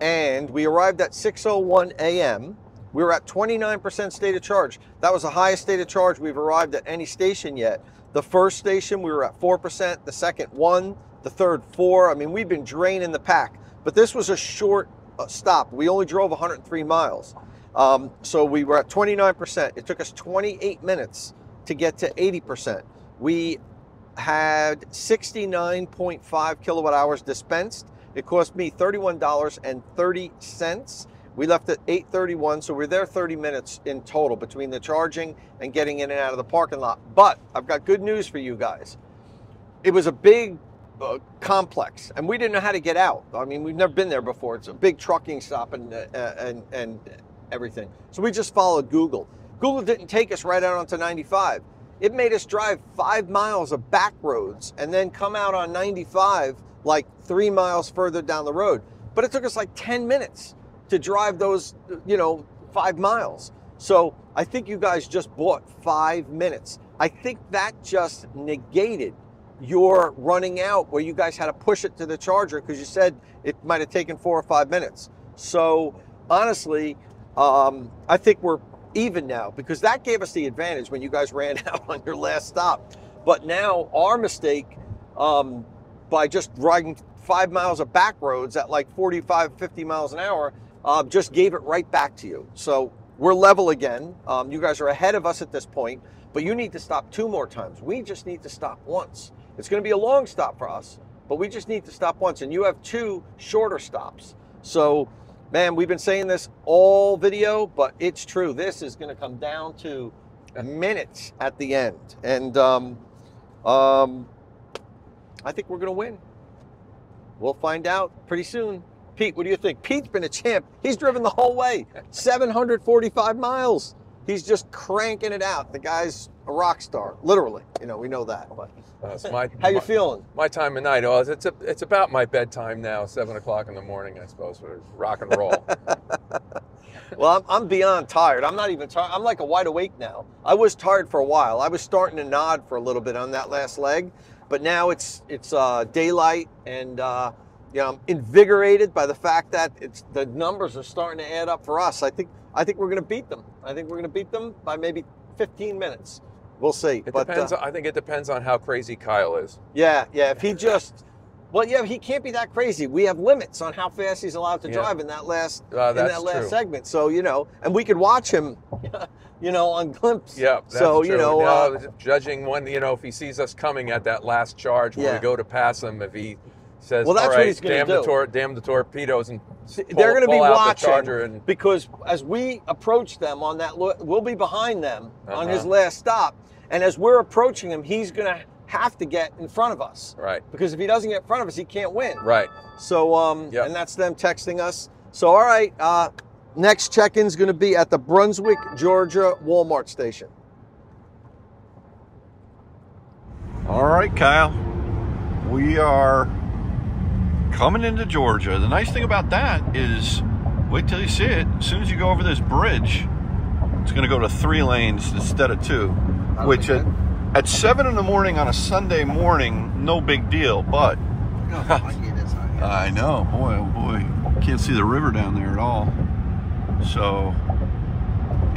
and we arrived at six oh one a m We were at twenty-nine percent state of charge. That was the highest state of charge we've arrived at any station yet. The first station, we were at four percent, the second one, the third four. I mean, we've been draining the pack, but this was a short stop. We only drove one hundred three miles. Um, so we were at twenty-nine percent. It took us twenty-eight minutes to get to eighty percent. We had sixty-nine point five kilowatt hours dispensed. It cost me thirty-one dollars and thirty cents. We left at eight thirty-one, so we're there thirty minutes in total between the charging and getting in and out of the parking lot. But I've got good news for you guys. It was a big uh, complex, and we didn't know how to get out. I mean, we've never been there before. It's a big trucking stop and, uh, and, and everything. So we just followed Google. Google didn't take us right out onto ninety-five. It made us drive five miles of back roads and then come out on ninety-five like three miles further down the road. But it took us like ten minutes to drive those, you know, five miles. So I think you guys just bought five minutes. I think that just negated your running out where you guys had to push it to the charger because you said it might have taken four or five minutes. So honestly, um, I think we're even now, because that gave us the advantage when you guys ran out on your last stop. But now our mistake um, by just riding five miles of back roads at like forty-five, fifty miles an hour, uh, just gave it right back to you. So we're level again. Um, you guys are ahead of us at this point, but you need to stop two more times. We just need to stop once. It's going to be a long stop for us, but we just need to stop once, and you have two shorter stops. So man, we've been saying this all video, but it's true. This is going to come down to minutes at the end. And um, um, I think we're going to win. We'll find out pretty soon. Pete, what do you think? Pete's been a champ. He's driven the whole way, seven hundred forty-five miles. He's just cranking it out. The guy's a rock star, literally. You know, we know that. That's my, How you my, feeling? My time of night. Oh, it's a, it's about my bedtime now, seven o'clock in the morning, I suppose, for rock and roll. Well, I'm, I'm beyond tired. I'm not even tired. I'm like a wide awake now. I was tired for a while. I was starting to nod for a little bit on that last leg, but now it's it's uh, daylight, and uh, you know, I'm invigorated by the fact that it's the numbers are starting to add up for us. I think I think we're going to beat them. I think we're going to beat them by maybe fifteen minutes. We'll see. It but, depends. Uh, I think it depends on how crazy Kyle is. Yeah, yeah. If he just, well, yeah, he can't be that crazy. We have limits on how fast he's allowed to yeah. drive in that last uh, in that last true. segment. So you know, and we could watch him, you know, on Glimpse. Yeah. That's so true. you know, now, uh, judging one, you know, if he sees us coming at that last charge when yeah. we go to pass him, if he says, well, that's all right, what he's damn do. the tor damn the torpedoes, and pull, they're going to be watching the and... because as we approach them on that, we'll be behind them uh-huh. on his last stop. And as we're approaching him, he's going to have to get in front of us. Right. Because if he doesn't get in front of us, he can't win. Right. So, um, yep. and that's them texting us. So, all right, uh, next check-in is going to be at the Brunswick, Georgia Walmart station. All right, Kyle. We are coming into Georgia. The nice thing about that is, wait till you see it. As soon as you go over this bridge, it's going to go to three lanes instead of two. Which at, at seven in the morning on a Sunday morning, no big deal, but I know, boy, oh boy, can't see the river down there at all. So,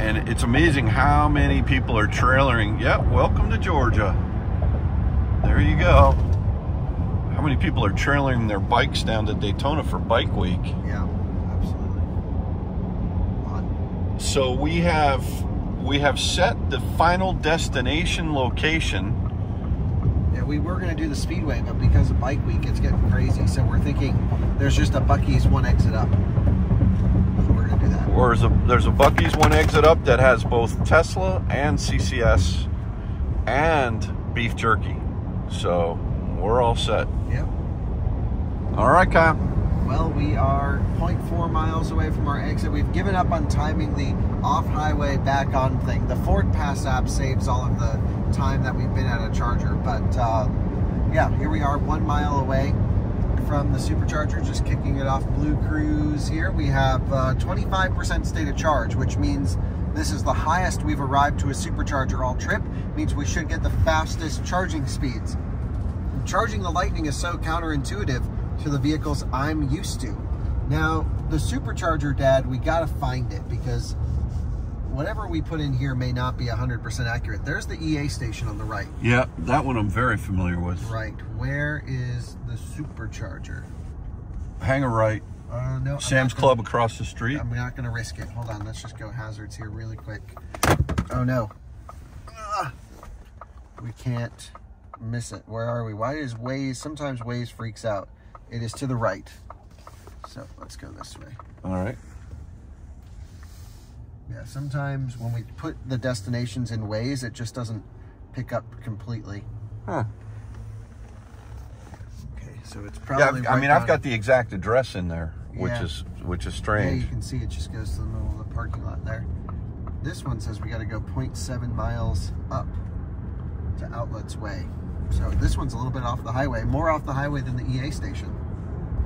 and it's amazing how many people are trailering. Yep, welcome to Georgia. There you go. How many people are trailering their bikes down to Daytona for Bike Week? Yeah, absolutely. Fun. So we have. We have set the final destination location. Yeah, we were going to do the Speedway, but because of Bike Week, it's getting crazy. So we're thinking there's just a Buc-ee's one exit up. So we're going to do that. Or is a, there's a Buc-ee's one exit up that has both Tesla and C C S and beef jerky. So we're all set. Yep. All right, Kyle. Well, we are zero point four miles away from our exit. We've given up on timing the off-highway back-on thing. The FordPass app saves all of the time that we've been at a charger. But, uh, yeah, here we are one mile away from the supercharger, just kicking it off Blue Cruise here. We have twenty-five percent uh, state of charge, which means this is the highest we've arrived to a supercharger all trip. It means we should get the fastest charging speeds. Charging the Lightning is so counterintuitive to the vehicles I'm used to. Now, the supercharger, Dad, we gotta find it, because whatever we put in here may not be one hundred percent accurate. There's the E A station on the right. Yeah, that one I'm very familiar with. Right, where is the supercharger? Hang a right. Uh, no, Sam's gonna, Club across the street. I'm not gonna risk it. Hold on, let's just go hazards here really quick. Oh no. Ugh. We can't miss it. Where are we? Why is Waze? Sometimes Waze freaks out. It is to the right. So let's go this way. All right. Yeah, sometimes when we put the destinations in Waze, it just doesn't pick up completely. Huh. Okay, so it's probably. Yeah, I mean, right I've got the exact address in there, which yeah. is which is strange. Yeah, you can see it just goes to the middle of the parking lot there. This one says we got to go zero point seven miles up to Outlets Way. So this one's a little bit off the highway, more off the highway than the E A station.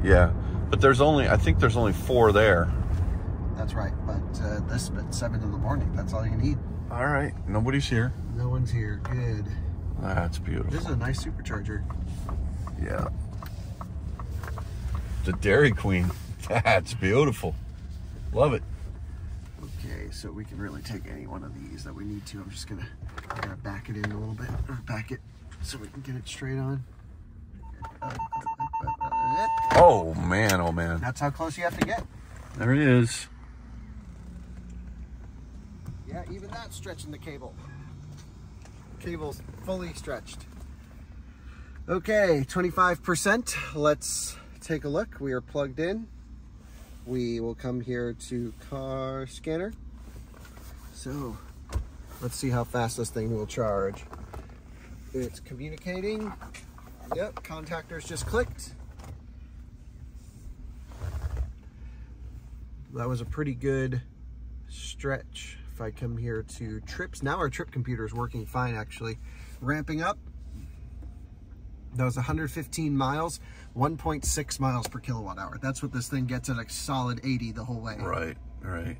Yeah, but there's only, I think there's only four there. That's right, but uh, this at seven in the morning, that's all you need. All right, nobody's here. No one's here, good. That's beautiful. This is a nice supercharger. Yeah. The Dairy Queen, that's beautiful. Love it. Okay, so we can really take any one of these that we need to. I'm just gonna, I'm gonna back it in a little bit, or back it so we can get it straight on. Oh man, oh man. That's how close you have to get. There it is. Yeah, even that's stretching the cable. Cable's fully stretched. Okay, twenty-five percent. Let's take a look. We are plugged in. We will come here to car scanner. So let's see how fast this thing will charge. It's communicating. Yep, contactors just clicked. That was a pretty good stretch. If I come here to trips, now our trip computer is working fine actually. Ramping up, that was one hundred fifteen miles, one point six miles per kilowatt hour. That's what this thing gets at a solid eighty the whole way. Right, right.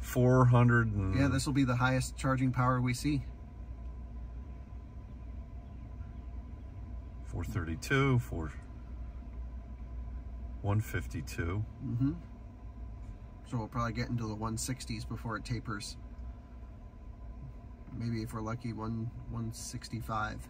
four hundred and... Yeah, this will be the highest charging power we see. four thirty-two, four... one fifty-two. Mm-hmm. So we'll probably get into the one sixties before it tapers. Maybe if we're lucky, one sixty-five.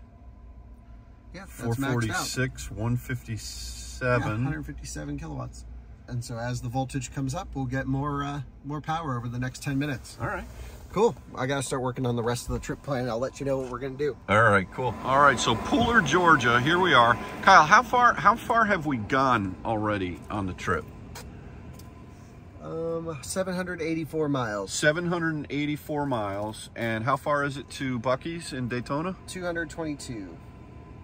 Yeah, that's four forty-six, maxed out. one fifty-seven. Yeah, one hundred fifty-seven kilowatts. And so as the voltage comes up, we'll get more uh, more power over the next ten minutes. All right. Cool. I got to start working on the rest of the trip plan. I'll let you know what we're going to do. All right, cool. All right, so Pooler, Georgia, here we are. Kyle, how far, how far have we gone already on the trip? Um, seven hundred eighty-four miles. seven hundred eighty-four miles. And how far is it to Buc-ee's in Daytona? two hundred twenty-two.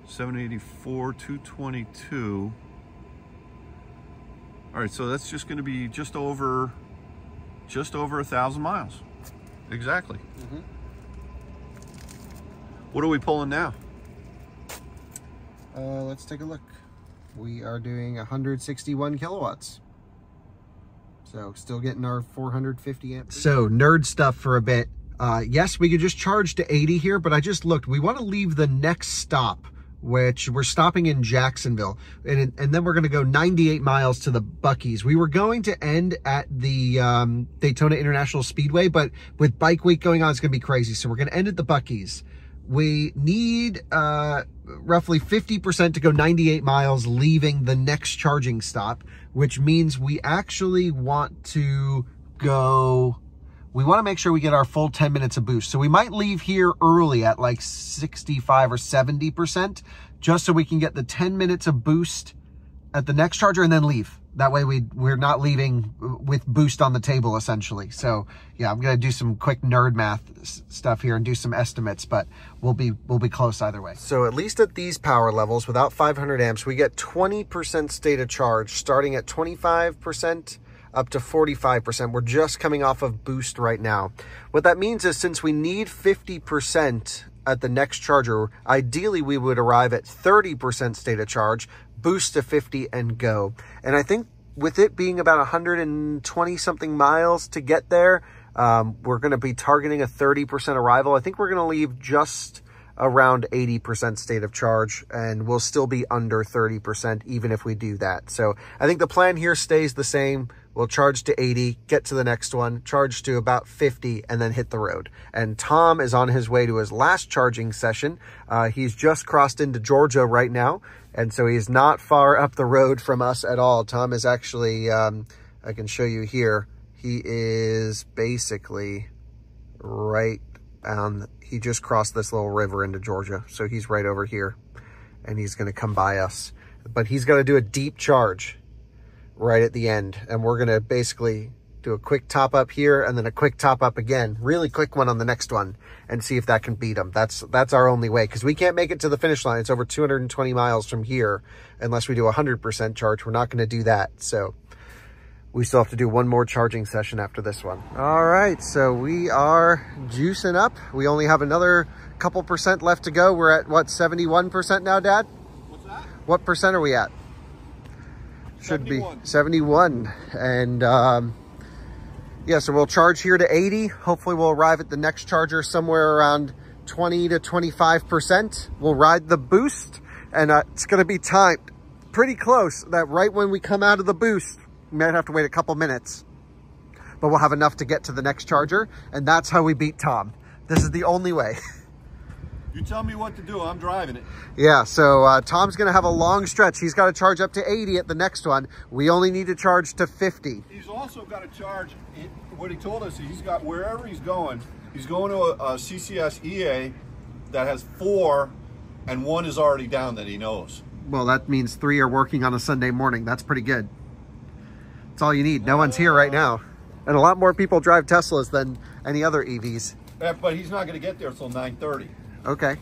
seven eighty-four, two twenty-two. All right, so that's just going to be just over, just over a thousand miles. Exactly. Mm-hmm. What are we pulling now? Uh, let's take a look. We are doing one hundred sixty-one kilowatts. So still getting our four hundred fifty amps. So nerd stuff for a bit. Uh, yes, we could just charge to eighty here, but I just looked. We want to leave the next stop, which we're stopping in Jacksonville. And, and then we're going to go ninety-eight miles to the Buc-ee's. We were going to end at the um, Daytona International Speedway, but with bike week going on, it's going to be crazy. So we're going to end at the Buc-ee's. We need uh, roughly fifty percent to go ninety-eight miles, leaving the next charging stop, which means we actually want to go, we want to make sure we get our full ten minutes of boost. So we might leave here early at like sixty-five or seventy percent, just so we can get the ten minutes of boost at the next charger and then leave. That way we, we're not leaving with boost on the table, essentially. So yeah, I'm going to do some quick nerd math stuff here and do some estimates, but we'll be, we'll be close either way. So at least at these power levels, without five hundred amps, we get twenty percent state of charge, starting at twenty-five percent up to forty-five percent. We're just coming off of boost right now. What that means is, since we need fifty percent at the next charger, ideally we would arrive at thirty percent state of charge, boost to fifty, and go. And I think with it being about one hundred twenty something miles to get there, um, we're going to be targeting a thirty percent arrival. I think we're going to leave just around eighty percent state of charge, and we'll still be under thirty percent even if we do that. So I think the plan here stays the same. We'll charge to eighty, get to the next one, charge to about fifty, and then hit the road. And Tom is on his way to his last charging session. Uh, he's just crossed into Georgia right now, and so he's not far up the road from us at all. Tom is actually, um, I can show you here, he is basically right on, he just crossed this little river into Georgia. So he's right over here, and he's gonna come by us. But he's gonna do a deep charge right at the end, and we're gonna basically do a quick top up here and then a quick top up again, really quick one on the next one, and see if that can beat them. That's that's our only way, because we can't make it to the finish line. It's over two hundred twenty miles from here unless we do one hundred percent charge. We're not going to do that, so we still have to do one more charging session after this one. All right, so we are juicing up. We only have another couple percent left to go. We're at what, seventy-one percent now, Dad? What's that? What percent are we at? Should be seventy-one. And um yeah, so we'll charge here to eighty. Hopefully we'll arrive at the next charger somewhere around twenty to twenty-five percent. We'll ride the boost, and uh, it's going to be timed pretty close that right when we come out of the boost, we might have to wait a couple minutes, but we'll have enough to get to the next charger. And that's how we beat Tom. This is the only way. You tell me what to do, I'm driving it. Yeah, so uh, Tom's going to have a long stretch. He's got to charge up to eighty at the next one. We only need to charge to fifty. He's also got to charge, what he told us, he's got, wherever he's going, he's going to a, a C C S E A that has four, and one is already down that he knows. Well, that means three are working on a Sunday morning. That's pretty good. That's all you need. No uh, one's here right now. And a lot more people drive Teslas than any other E Vs. But he's not going to get there until nine thirty. Okay.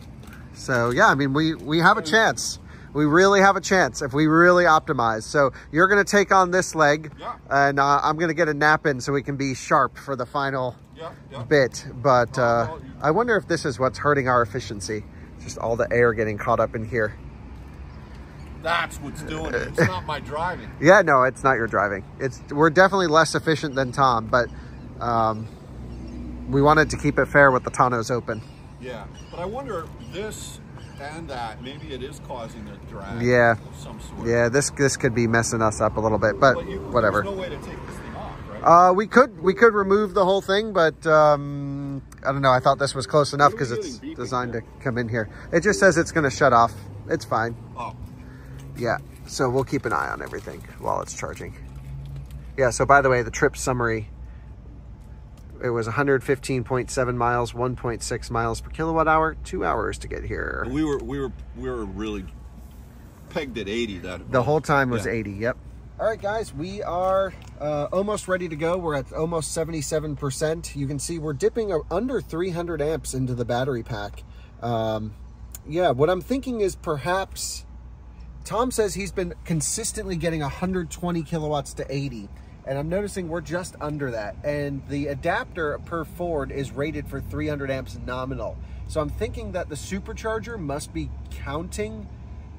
So yeah, I mean, we, we have a chance. We really have a chance if we really optimize. So you're going to take on this leg, yeah. and uh, I'm going to get a nap in so we can be sharp for the final yeah, yeah. bit. But uh, I wonder if this is what's hurting our efficiency. Just all the air getting caught up in here. That's what's doing it. It's not my driving. Yeah, no, it's not your driving. It's, we're definitely less efficient than Tom, but um, we wanted to keep it fair with the tonneaus open. Yeah, but I wonder, this and that, maybe it is causing a drag yeah. of some sort. Yeah, this this could be messing us up a little bit, but, but you, whatever. There's no way to take this thing off, right? Uh, we could we could remove the whole thing, but um, I don't know. I thought this was close enough because it's designed to come in here. It just says it's going to shut off. It's fine. Oh. Yeah, so we'll keep an eye on everything while it's charging. Yeah, so by the way, the trip summary... It was one hundred fifteen point seven miles, one point six miles per kilowatt hour, two hours to get here. We were we were we were really pegged at eighty. That the whole time was yeah. eighty. Yep. All right, guys, we are uh, almost ready to go. We're at almost seventy-seven percent. You can see we're dipping under three hundred amps into the battery pack. Um, yeah, what I'm thinking is perhaps Tom says he's been consistently getting one hundred twenty kilowatts to eighty. And I'm noticing we're just under that. And the adapter per Ford is rated for three hundred amps nominal. So I'm thinking that the supercharger must be counting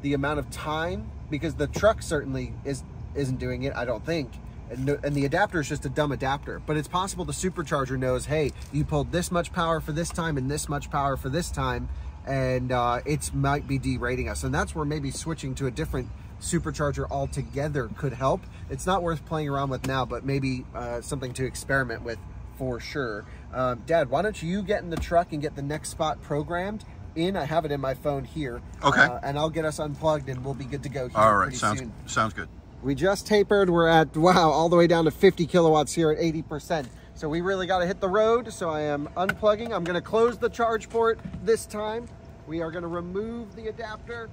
the amount of time, because the truck certainly is, isn't doing it, I don't think. And, and the adapter is just a dumb adapter. But it's possible the supercharger knows, hey, you pulled this much power for this time and this much power for this time, and uh, it might be derating us. And that's where maybe switching to a different supercharger altogether could help. It's not worth playing around with now, but maybe uh, something to experiment with for sure. Um, Dad, why don't you get in the truck and get the next spot programmed in? I have it in my phone here. Okay. Uh, and I'll get us unplugged and we'll be good to go here. All right, sounds soon. Sounds good. We just tapered. We're at, wow, all the way down to fifty kilowatts here at eighty percent. So we really got to hit the road. So I am unplugging. I'm going to close the charge port this time. We are going to remove the adapter.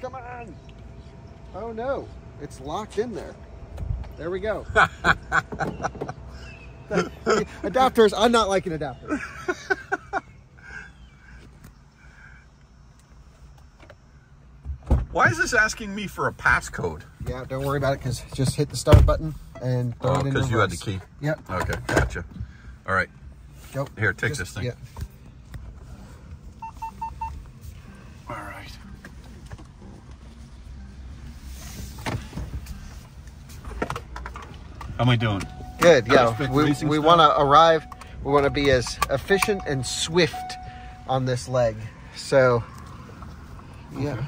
Come on. Oh no, it's locked in there. There we go. Adapters, I'm not like an adapter. Why is this asking me for a passcode? Yeah, don't worry about it, because just hit the start button and throw oh, it in because you had the key. Yep. Okay, gotcha. All right. Go. Here, take just, this thing. Yeah. All right. How am I doing? Good, yeah. We, we want to arrive, we want to be as efficient and swift on this leg. So, yeah. Okay.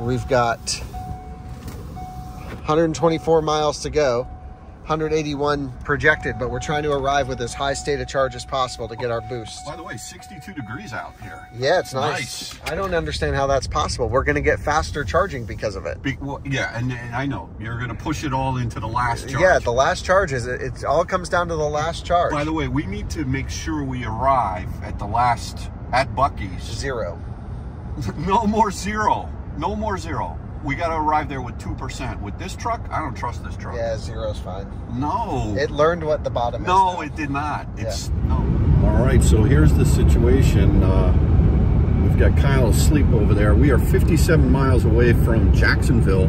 We've got one hundred twenty-four miles to go, one hundred eighty-one projected, but we're trying to arrive with as high state of charge as possible to get our boost. By the way, sixty-two degrees out here. Yeah, it's nice. nice. I don't understand how that's possible. We're going to get faster charging because of it. Be, well, yeah, and, and I know. You're going to push it all into the last charge. Yeah, the last charge is, it, it all comes down to the last charge. By the way, we need to make sure we arrive at the last, at Buc-ee's. Zero. No more zero. No more zero. We got to arrive there with two percent. With this truck, I don't trust this truck. Yeah, zero's fine. No. It learned what the bottom is. No, it did not. It's, yeah. no. All right, so here's the situation. Uh, we've got Kyle asleep over there. We are fifty-seven miles away from Jacksonville,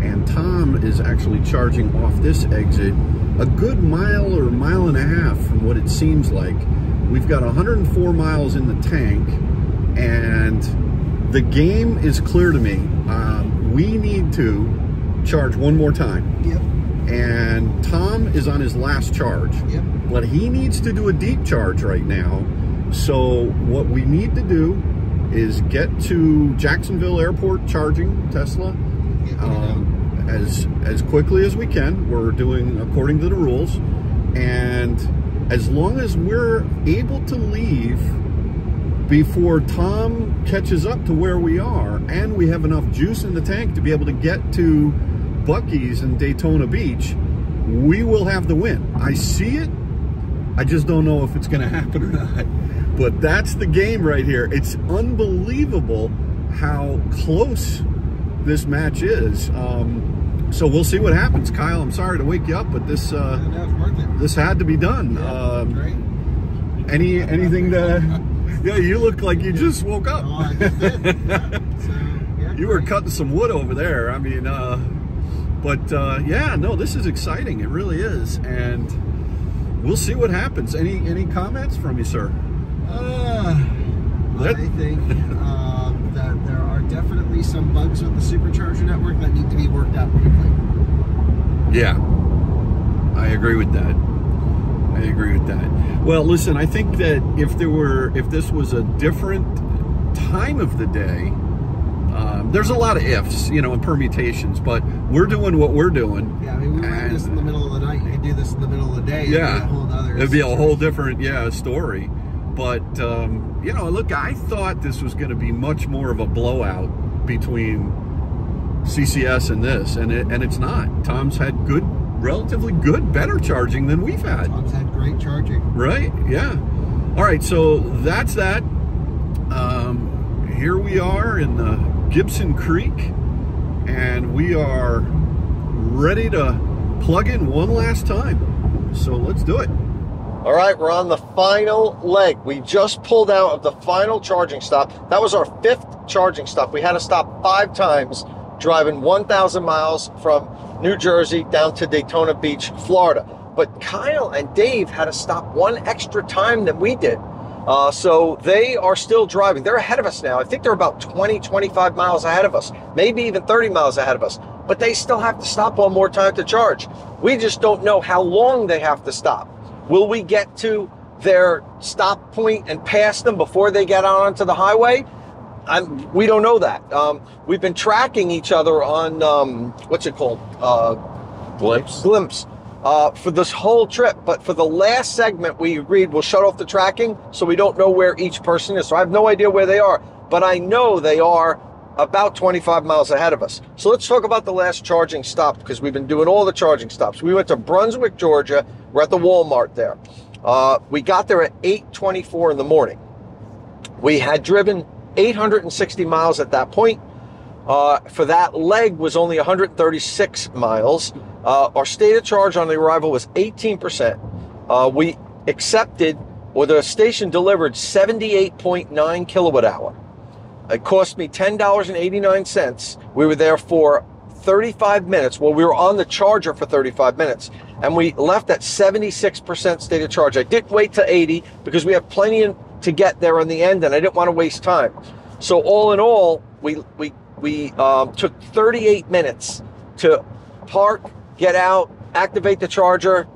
and Tom is actually charging off this exit a good mile or mile and a half from what it seems like. We've got one hundred four miles in the tank, and the game is clear to me. Um, We need to charge one more time. Yep. And Tom is on his last charge. Yep. But he needs to do a deep charge right now. So what we need to do is get to Jacksonville Airport charging Tesla um, as, as quickly as we can. We're doing according to the rules. And as long as we're able to leave before Tom catches up to where we are, and we have enough juice in the tank to be able to get to Buc-ee's and Daytona Beach, we will have the win. I see it. I just don't know if it's going to happen or not. But that's the game right here. It's unbelievable how close this match is. Um, so we'll see what happens. Kyle, I'm sorry to wake you up, but this uh, this had to be done. Yeah, um, any anything to... Yeah, you look like you just woke up. Oh, I just did. Yeah. So, yeah, you were cutting some wood over there. I mean, uh, but uh, yeah, no, this is exciting. It really is, and we'll see what happens. Any any comments from you, sir? Uh, I think uh, that there are definitely some bugs with the supercharger network that need to be worked out quickly. Yeah, I agree with that. I agree with that. Well, listen, I think that if there were, if this was a different time of the day, um, there's a lot of ifs, you know, and permutations, but we're doing what we're doing. Yeah, I mean, we ran this in the middle of the night. You could do this in the middle of the day. Yeah. It'd be a whole other It'd be a whole different, yeah, story. But, um, you know, look, I thought this was going to be much more of a blowout between C C S and this, and it, and it's not. Tom's had good relatively good, better charging than we've had. Tom's had great charging. Right, yeah. All right, so that's that. Um, here we are in the Gibson Creek, and we are ready to plug in one last time. So let's do it. All right, we're on the final leg. We just pulled out of the final charging stop. That was our fifth charging stop. We had to stop five times driving one thousand miles from New Jersey down to Daytona Beach, Florida. But Kyle and Dave had to stop one extra time than we did. Uh, so they are still driving. They're ahead of us now. I think they're about twenty, twenty-five miles ahead of us, maybe even thirty miles ahead of us. But they still have to stop one more time to charge. We just don't know how long they have to stop. Will we get to their stop point and pass them before they get out onto the highway? I'm, we don't know that. Um, we've been tracking each other on, um, what's it called? Uh, Glimpse. Glimpse uh, for this whole trip. But for the last segment we agreed, we'll shut off the tracking so we don't know where each person is. So I have no idea where they are, but I know they are about twenty-five miles ahead of us. So let's talk about the last charging stop because we've been doing all the charging stops. We went to Brunswick, Georgia. We're at the Walmart there. Uh, we got there at eight twenty-four in the morning. We had driven eight hundred sixty miles at that point. Uh, for that leg was only one hundred thirty-six miles. Uh, our state of charge on the arrival was eighteen percent. Uh, we accepted, or the station delivered, seventy-eight point nine kilowatt hour. It cost me ten dollars and eighty-nine cents. We were there for thirty-five minutes. Well, we were on the charger for thirty-five minutes, and we left at seventy-six percent state of charge. I didn't wait till eighty because we have plenty to get there on the end, and I didn't want to waste time. So all in all, we, we, we um, took thirty-eight minutes to park, get out, activate the charger,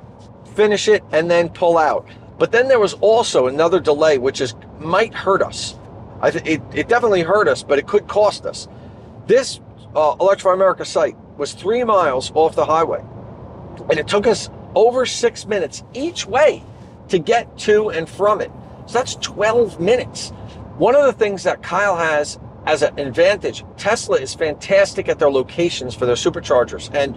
finish it, and then pull out. But then there was also another delay, which is might hurt us. I th it, it definitely hurt us, but it could cost us. This uh, Electrify America site was three miles off the highway, and it took us over six minutes each way to get to and from it. So that's twelve minutes. One of the things that Kyle has as an advantage, Tesla is fantastic at their locations for their superchargers, and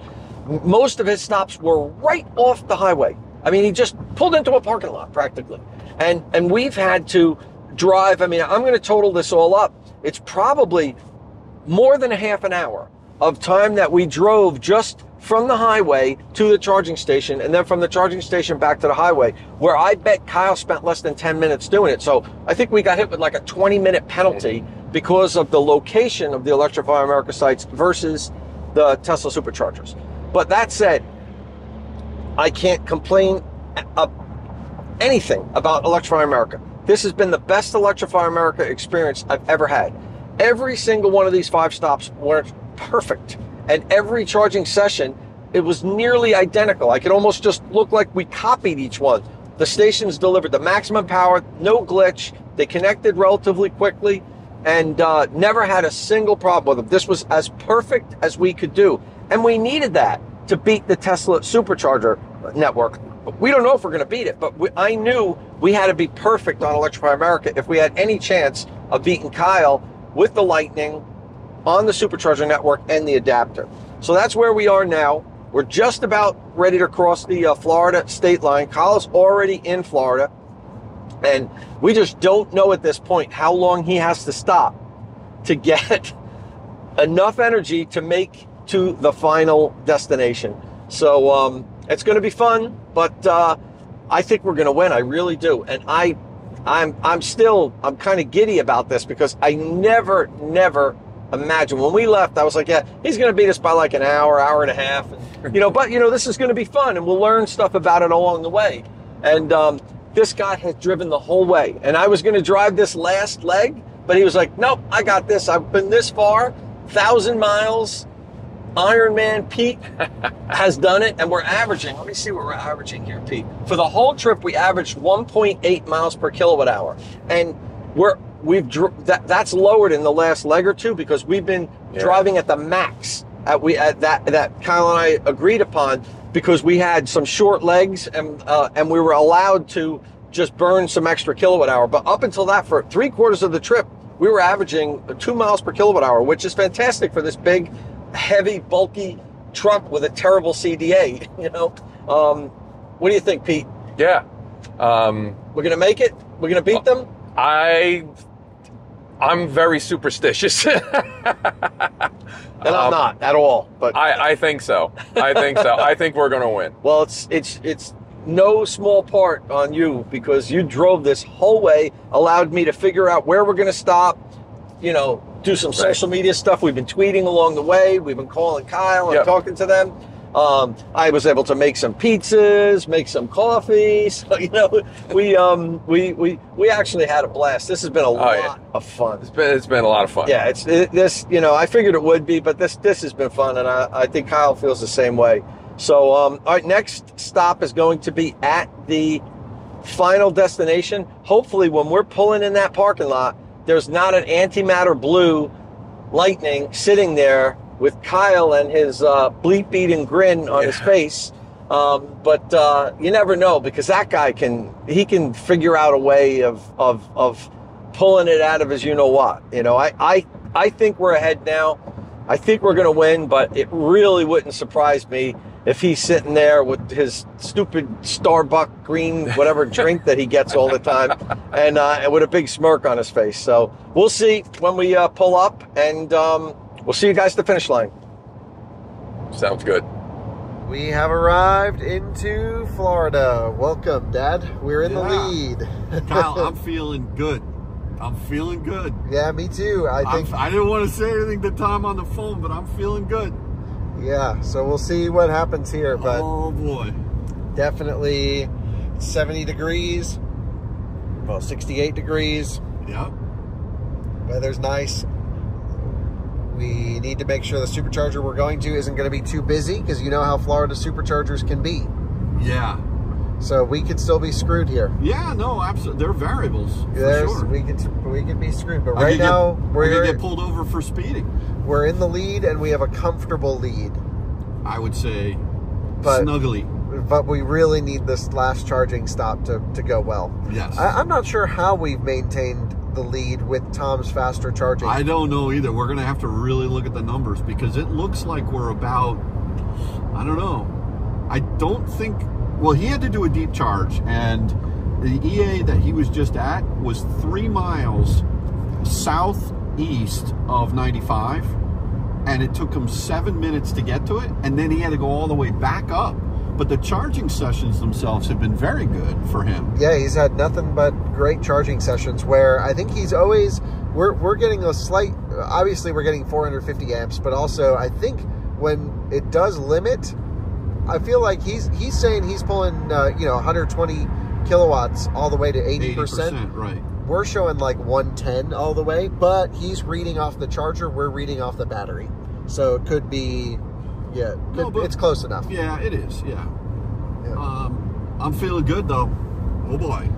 most of his stops were right off the highway. I mean, he just pulled into a parking lot practically. And, and we've had to drive, I mean, I'm going to total this all up. It's probably more than a half an hour of time that we drove just from the highway to the charging station, and then from the charging station back to the highway, where I bet Kyle spent less than ten minutes doing it. So I think we got hit with like a twenty minute penalty because of the location of the Electrify America sites versus the Tesla superchargers. But that said, I can't complain anything about Electrify America. This has been the best Electrify America experience I've ever had. Every single one of these five stops were perfect. And every charging session, it was nearly identical. I could almost just look like we copied each one. The stations delivered the maximum power, no glitch. They connected relatively quickly, and uh, never had a single problem with them. This was as perfect as we could do. And we needed that to beat the Tesla supercharger network. We don't know if we're going to beat it, but we, I knew we had to be perfect on Electrify America if we had any chance of beating Kyle with the Lightning on the supercharger network and the adapter. So that's where we are now. We're just about ready to cross the uh, Florida state line. Kyle's already in Florida, and we just don't know at this point how long he has to stop to get enough energy to make to the final destination. So um, it's going to be fun, but uh, I think we're going to win. I really do. And I, I'm, I'm still, I'm kind of giddy about this because I never, never imagined. When we left, I was like, yeah, he's going to beat us by like an hour, hour and a half. And, you know, but, you know, this is going to be fun, and we'll learn stuff about it along the way. And um, this guy has driven the whole way. And I was going to drive this last leg, but he was like, nope, I got this. I've been this far, thousand miles. Iron Man Pete has done it, and we're averaging, let me see what we're averaging here, Pete. For the whole trip, we averaged one point eight miles per kilowatt hour, and we're we've that, that's lowered in the last leg or two because we've been yeah. driving at the max at we at that that Kyle and I agreed upon, because we had some short legs, and uh, and we were allowed to just burn some extra kilowatt hour. But up until that, for three quarters of the trip, we were averaging two miles per kilowatt hour, which is fantastic for this big, heavy, bulky truck with a terrible C D A, you know? Um, what do you think, Pete? Yeah. Um, We're going to make it? We're going to beat them? I, I'm very superstitious. And I'm um, not at all. But I, I think so. I think so. I think we're going to win. Well, it's, it's, it's no small part on you, because you drove this whole way, allowed me to figure out where we're going to stop, you know, do some social media stuff. We've been tweeting along the way. We've been calling Kyle and yep. talking to them. Um, I was able to make some pizzas, make some coffee. So, you know, we um, we we we actually had a blast. This has been a oh, lot yeah. of fun. It's been it's been a lot of fun. Yeah, it's it, this. You know, I figured it would be, but this this has been fun, and I, I think Kyle feels the same way. So, um, our next stop is going to be at the final destination. Hopefully, when we're pulling in that parking lot, there's not an antimatter blue Lightning sitting there with Kyle and his uh, bleep-eating grin on yeah. his face. Um, but uh, you never know, because that guy can, he can figure out a way of, of, of pulling it out of his you-know-what. You know, I, I, I think we're ahead now. I think we're going to win, but it really wouldn't surprise me if he's sitting there with his stupid Starbucks green whatever drink that he gets all the time, and uh, with a big smirk on his face. So we'll see when we uh, pull up, and um, we'll see you guys at the finish line. Sounds good. We have arrived into Florida. Welcome, Dad. We're in yeah. the lead. Kyle, I'm feeling good. I'm feeling good. Yeah, me too. I think I'm, I didn't want to say anything to Tom on the phone, but I'm feeling good. Yeah, so we'll see what happens here. But oh boy, definitely seventy degrees. Well, sixty-eight degrees. Yeah. Weather's nice. We need to make sure the supercharger we're going to isn't going to be too busy, because you know how Florida superchargers can be. Yeah. So we could still be screwed here. Yeah, no, absolutely. They're variables. There's, for sure. We could we could be screwed, but right now get, we're going to get pulled over for speeding. We're in the lead, and we have a comfortable lead. I would say, but, snugly. But we really need this last charging stop to to go well. Yes. I, I'm not sure how we've maintained the lead with Tom's faster charging. I don't know either. We're going to have to really look at the numbers, because it looks like we're about, I don't know. I don't think, well, he had to do a deep charge, and the E A that he was just at was three miles southeast of ninety-five, and it took him seven minutes to get to it, and then he had to go all the way back up. But the charging sessions themselves have been very good for him. Yeah, he's had nothing but great charging sessions, where I think he's always, we're, we're getting a slight, obviously we're getting four hundred fifty amps, but also I think when it does limit, I feel like he's he's saying he's pulling, uh, you know, one hundred twenty kilowatts all the way to eighty percent. eighty percent, right. We're showing like one ten all the way, but he's reading off the charger, we're reading off the battery. So it could be... Yeah, no, but it's close enough. Yeah, it is. Yeah, yeah. Um, I'm feeling good though. Oh boy.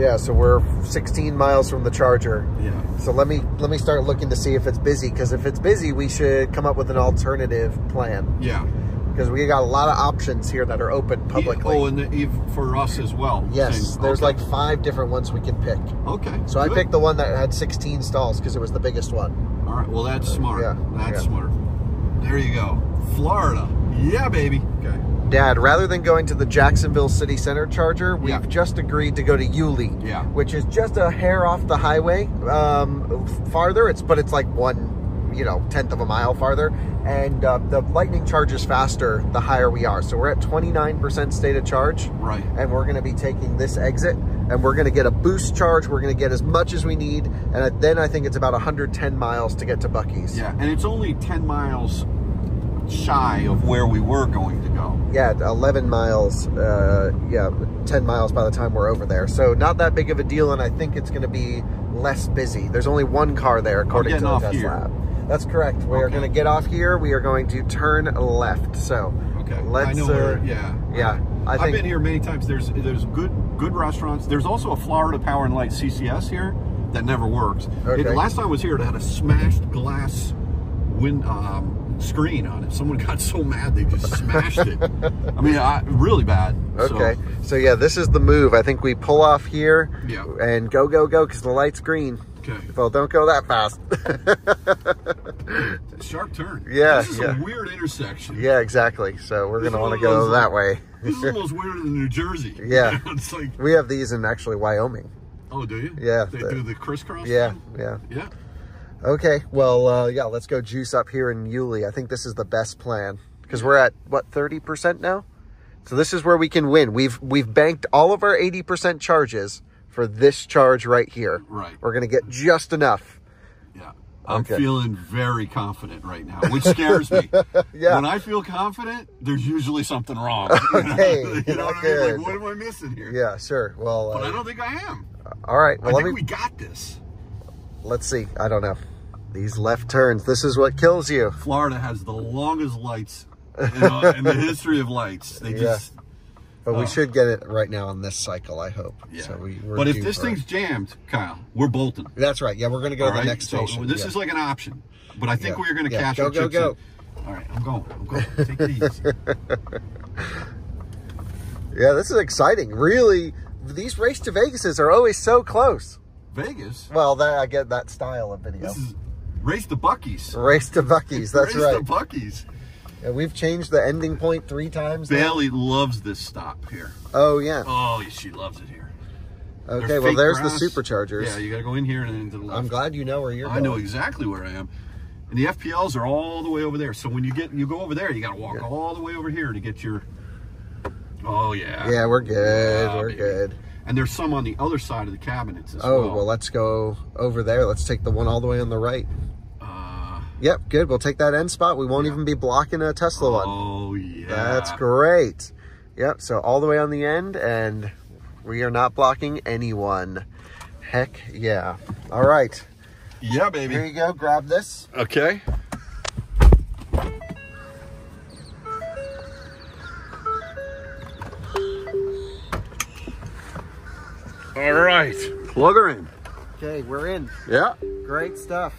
Yeah, so we're sixteen miles from the charger. Yeah. So let me let me start looking to see if it's busy, because if it's busy, we should come up with an alternative plan. Yeah. Because we got a lot of options here that are open publicly. Yeah, oh, and the, for us as well. Yes, Same. there's okay. like five different ones we can pick. Okay. So good. I picked the one that had sixteen stalls because it was the biggest one. All right, well, that's smart. Yeah, that's yeah. smart. There you go. Florida. Yeah, baby. Okay. Dad, rather than going to the Jacksonville City Center charger, we've yeah. just agreed to go to Yulee, yeah. which is just a hair off the highway um, farther. It's But it's like one, you know, tenth of a mile farther. And uh, the Lightning charges faster the higher we are. So we're at twenty-nine percent state of charge. Right. And we're going to be taking this exit. And we're going to get a boost charge. We're going to get as much as we need. And then I think it's about one hundred ten miles to get to Buc-ee's. Yeah, and it's only ten miles shy of where we were going to go. Yeah, eleven miles. Uh, yeah, ten miles by the time we're over there. So not that big of a deal, and I think it's going to be less busy. There's only one car there, according to the test lab. That's correct. We okay. are going to get off here. We are going to turn left. So okay. let's... I know uh, where, yeah. Yeah. I think, I've been here many times. There's there's good good restaurants. There's also a Florida Power and Light C C S here that never works. Okay. It, last time I was here, it had a smashed glass wind um, screen on it. Someone got so mad they just smashed it. I mean, I, really bad. Okay. So. so yeah, this is the move. I think we pull off here yeah. and go go go because the light's green. Okay. Well, don't go that fast. Sharp turn. Yeah. This is yeah. a weird intersection. Yeah, exactly. So we're going to want to go that way. This is almost weirder than New Jersey. Yeah. It's like, we have these in actually Wyoming. Oh, do you? Yeah. They the, do the crisscross? Yeah. Thing? Yeah. Yeah. Okay. Well, uh, yeah, let's go juice up here in Yulee. I think this is the best plan because we're at, what, thirty percent now? So this is where we can win. We've, we've banked all of our eighty percent charges for this charge right here. Right. We're going to get just enough. Yeah. I'm okay. feeling very confident right now, which scares me. yeah. When I feel confident, there's usually something wrong. Okay. You know, you know what I mean? Like, what am I missing here? Yeah, sure. Well, But uh, I don't think I am. All right. Well, I let think me... we got this. Let's see. I don't know. These left turns. This is what kills you. Florida has the longest lights in, uh, in the history of lights. They yeah. just... But oh. we should get it right now on this cycle, I hope. Yeah. So we, we're but if this thing's it. jammed, Kyle, we're bolting. That's right. Yeah, we're going to go All to the right? next so station. This yeah. is like an option. But I think yeah. we're going to yeah. cash go, our go, chips go. in. All right, I'm going. I'm going. Take it easy. Yeah, this is exciting. Really, these race to Vegases are always so close. Vegas? Well, that, I get that style of video. This is race to Buc-ee's. Race to Buc-ee's. That's race right. Race to Buc-ee's. Yeah, we've changed the ending point three times. Bailey now. loves this stop here. Oh, yeah. Oh, she loves it here. Okay, They're well, there's grass. the superchargers. Yeah, you got to go in here and into the left. I'm glad you know where you're I going. I know exactly where I am. And the F P Ls are all the way over there. So when you get you go over there, you got to walk yeah. all the way over here to get your. Oh yeah. Yeah, we're good. Yeah, we're baby. good. And there's some on the other side of the cabinets as oh, well. Oh well, let's go over there. Let's take the one all the way on the right. Uh, yep, good. We'll take that end spot. We won't yeah. even be blocking a Tesla one. Oh yeah. That's great. Yep. So all the way on the end, and we are not blocking anyone. Heck yeah. All right. Yeah, baby. Here you go. Grab this. Okay. All right. Plug her in. Okay, we're in. Yeah. Great stuff.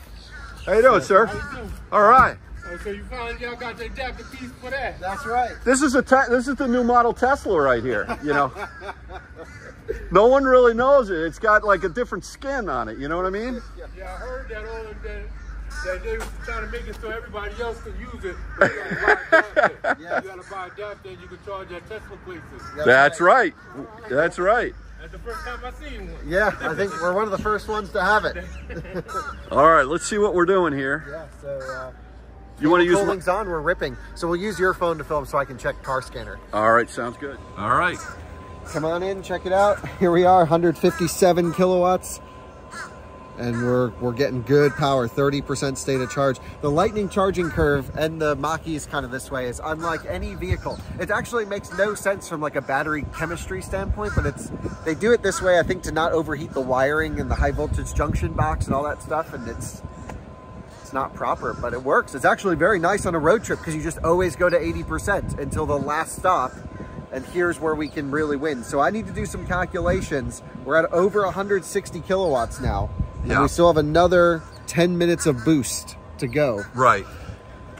How you doing, sir? How you doing? All right. Oh, so you finally y'all got the adapter piece for that. That's right. This is a te this is the new model Tesla right here. You know. No one really knows it. It's got like a different skin on it. You know what I mean? Yeah, I heard that all of that, that they were trying to make it so everybody else could use it. But you gotta buy adapter. Yeah. You gotta buy adapter and you can charge your Tesla places. That's, That's right. right. That's right. That's the first time I've seen one. Yeah, I think we're one of the first ones to have it. All right, let's see what we're doing here. Yeah, so... Uh... You want to use things on? We're ripping, so we'll use your phone to film so I can check car scanner. All right, sounds good. All right, come on in, check it out. Here we are, one hundred fifty-seven kilowatts, and we're we're getting good power. thirty percent state of charge. The Lightning charging curve and the Mach-E is kind of this way. It's unlike any vehicle. It actually makes no sense from like a battery chemistry standpoint, but it's they do it this way, I think, to not overheat the wiring and the high voltage junction box and all that stuff, and it's. Not proper, but it works. It's actually very nice on a road trip because you just always go to eighty percent until the last stop, and here's where we can really win. So I need to do some calculations. We're at over one hundred sixty kilowatts now, and yeah. we still have another ten minutes of boost to go. Right.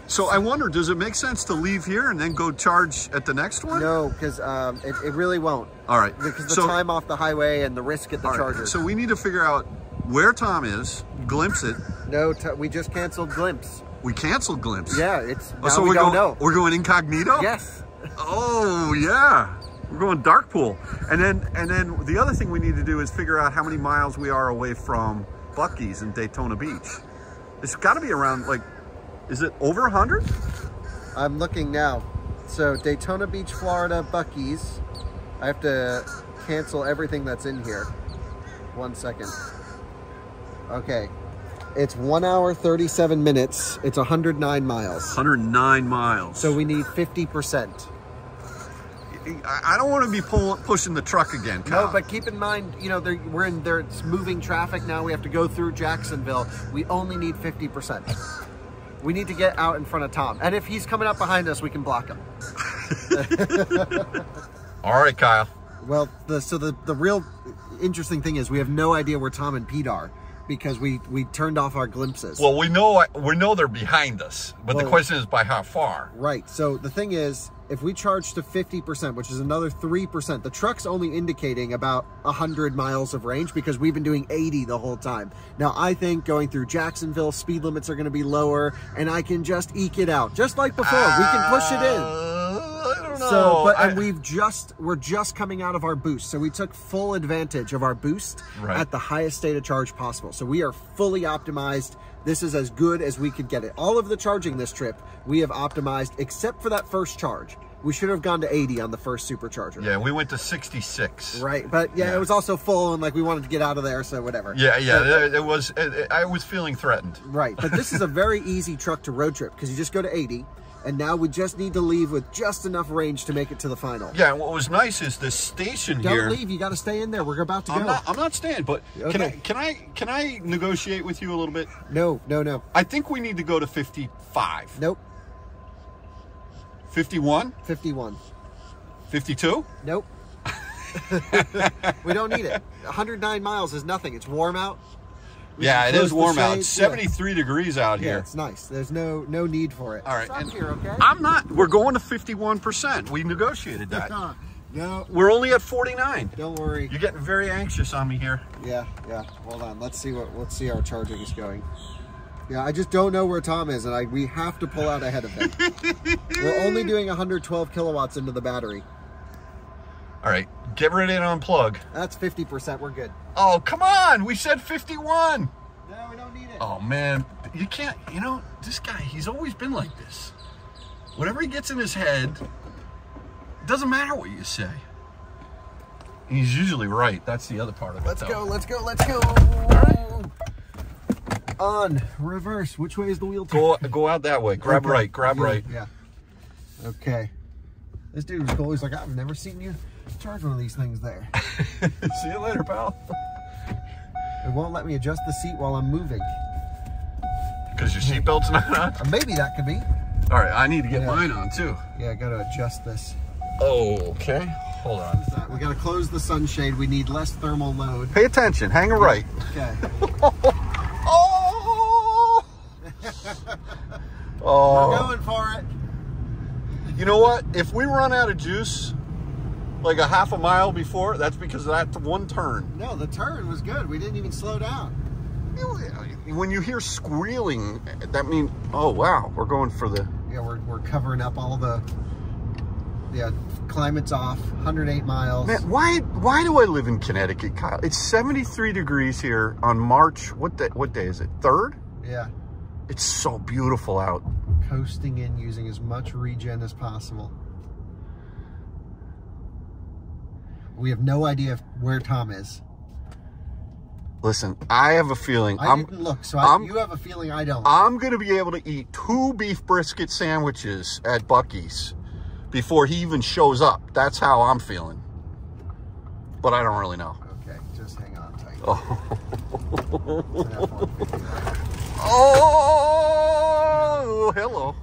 So I wonder, does it make sense to leave here and then go charge at the next one? No, because um, it, it really won't. All right. Because the so, time off the highway and the risk at the charger. Right. So we need to figure out where Tom is, Glimpse it. No, t we just canceled Glimpse. We canceled Glimpse? Yeah, it's, now oh, so we we're don't going, know. We're going incognito? Yes. Oh, yeah. We're going dark pool. And then, and then the other thing we need to do is figure out how many miles we are away from Buc-ee's in Daytona Beach. It's gotta be around, like, is it over one hundred? I'm looking now. So Daytona Beach, Florida, Buc-ee's. I have to cancel everything that's in here. One second. Okay, it's one hour, thirty-seven minutes. It's one hundred nine miles. one hundred nine miles. So we need fifty percent. I don't want to be pulling, pushing the truck again, Kyle. No, but keep in mind, you know, we're in there, it's moving traffic now. We have to go through Jacksonville. We only need fifty percent. We need to get out in front of Tom. And if he's coming up behind us, we can block him. All right, Kyle. Well, the, so the, the real interesting thing is we have no idea where Tom and Pete are. Because we we turned off our glimpses. Well, we know we know they're behind us, but well, the question is by how far. Right. So the thing is, if we charge to fifty percent, which is another three percent, the truck's only indicating about one hundred miles of range because we've been doing eighty the whole time. Now, I think going through Jacksonville, speed limits are going to be lower, and I can just eke it out. Just like before, uh, we can push it in. No, so, but and I, we've just we're just coming out of our boost, so we took full advantage of our boost right. at the highest state of charge possible. So we are fully optimized. This is as good as we could get it. All of the charging this trip we have optimized, except for that first charge. We should have gone to eighty on the first supercharger. Yeah, we went to sixty-six. Right, but yeah, yeah. it was also full, and like we wanted to get out of there, so whatever. Yeah, yeah, so, it, it was. It, it, I was feeling threatened. Right, but this is a very easy truck to road trip because you just go to eighty. And now we just need to leave with just enough range to make it to the final. Yeah, and what was nice is this station Don't here. Don't leave. You got to stay in there. We're about to I'm go. Not, I'm not staying, but okay. can I can I can I negotiate with you a little bit? No, no, no. I think we need to go to fifty-five. Nope. fifty-one? fifty-one. fifty-two? Nope. We don't need it. one hundred nine miles is nothing. It's warm out. We yeah, it is warm out. It's seventy-three yeah. degrees out here. Yeah, it's nice. There's no no need for it. All right. And here, okay? I'm not. We're going to fifty-one percent. We negotiated that. No. We're only at forty-nine. Don't worry. You're getting very anxious on me here. Yeah, yeah. Hold on. Let's see what let's see how our charging is going. Yeah, I just don't know where Tom is, and I we have to pull out ahead of him. We're only doing one hundred twelve kilowatts into the battery. All right, get rid of it and unplug. That's fifty percent. We're good. Oh, come on. We said fifty-one. No, we don't need it. Oh, man. you can't, you know, this guy, he's always been like this. Whatever he gets in his head, it doesn't matter what you say. And he's usually right. That's the other part of it. Let's go, let's go, let's go. All right. On, reverse. Which way is the wheel? Go, go out that way. Grab okay. right, grab yeah. right. Yeah. Okay. This dude was always like, I've never seen you charge one of these things there. See you later, pal. It won't let me adjust the seat while I'm moving. Because your seatbelt's not on? Or maybe that could be. All right, I need to get yeah. mine on too. Yeah, I got to adjust this. Oh, okay. Hold on. We got to close the sunshade. We need less thermal load. Pay attention. Hang a right. Okay. Oh! Oh! We're going for it. You know what? If we run out of juice like a half a mile before, that's because of that one turn. No, the turn was good. We didn't even slow down. When you hear squealing, that means, oh, wow, we're going for the... Yeah, we're, we're covering up all the... Yeah, climate's off, one hundred eight miles. Man, why why do I live in Connecticut, Kyle? It's seventy-three degrees here on March, what day, what day is it, third? Yeah. It's so beautiful out. Coasting in, using as much regen as possible. We have no idea of where Tom is. Listen, I have a feeling. I I'm, didn't look, so I, you have a feeling I don't. I'm going to be able to eat two beef brisket sandwiches at Buc-ee's before he even shows up. That's how I'm feeling. But I don't really know. Okay, just hang on tight. Oh, oh hello.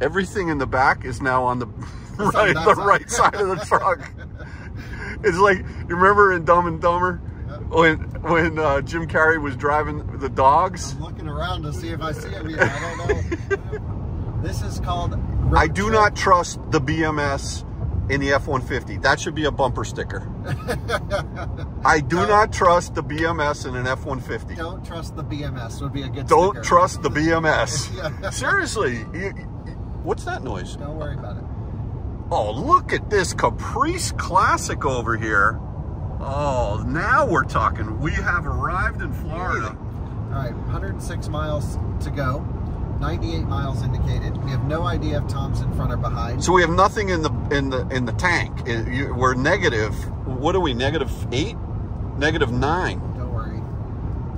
Everything in the back is now on the right, the right side of the truck. It's like, you remember in Dumb and Dumber? When when uh, Jim Carrey was driving the dogs, I'm looking around to see if I see him. Yet. I don't know. This is called. I do not trust the B M S in the F one fifty. That should be a bumper sticker. I do no. not trust the B M S in an F one fifty. Don't trust the B M S would be a good. Don't sticker. Trust the B M S. Yeah. Seriously, you, you, what's that noise? Don't worry about it. Oh, look at this Caprice Classic over here. Oh, now we're talking. We have arrived in Florida. All right, one hundred six miles to go. ninety-eight miles indicated. We have no idea if Tom's in front or behind. So we have nothing in the in the in the tank. It, you, we're negative. What are we? Negative eight? Negative nine. Don't worry.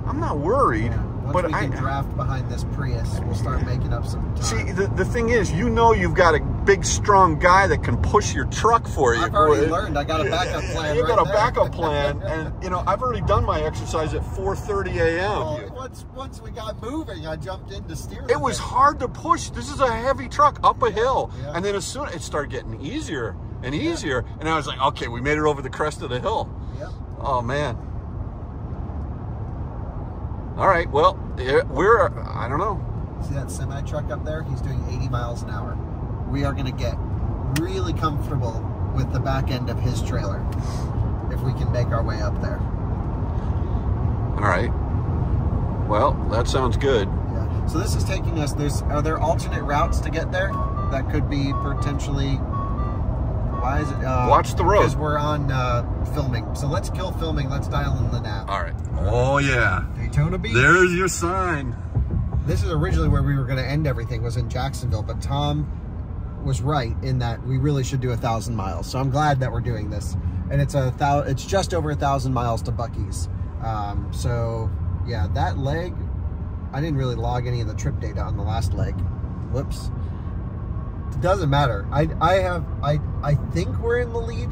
I'm not worried. Yeah. Once but we can I, draft behind this Prius, we'll start making up some time. See, the, the thing is, you know you've got a big, strong guy that can push your truck for you. I've already well, learned. I got a backup plan. You right got a there. backup plan, and, you know, I've already done my exercise at four thirty a m Well, once, once we got moving, I jumped into steering. It was it. hard to push. This is a heavy truck up a hill, yeah. and then as soon as it started getting easier and easier, yeah. and I was like, okay, we made it over the crest of the hill. Yeah. Oh, man. All right, well, we're, I don't know. See that semi truck up there? He's doing eighty miles an hour. We are going to get really comfortable with the back end of his trailer if we can make our way up there. All right. Well, that sounds good. Yeah. So this is taking us, there's, are there alternate routes to get there? That could be potentially, why is it? Uh, Watch the road. Because we're on uh, filming. So let's kill filming. Let's dial in the nav. All right. Oh, yeah. Daytona Beach. There's your sign. This is originally where we were going to end everything, was in Jacksonville, but Tom was right in that we really should do a thousand miles. So I'm glad that we're doing this, and it's a thou it's just over a thousand miles to Buc-ee's. Um, so yeah, that leg, I didn't really log any of the trip data on the last leg. Whoops. It doesn't matter. I I have I I think we're in the lead.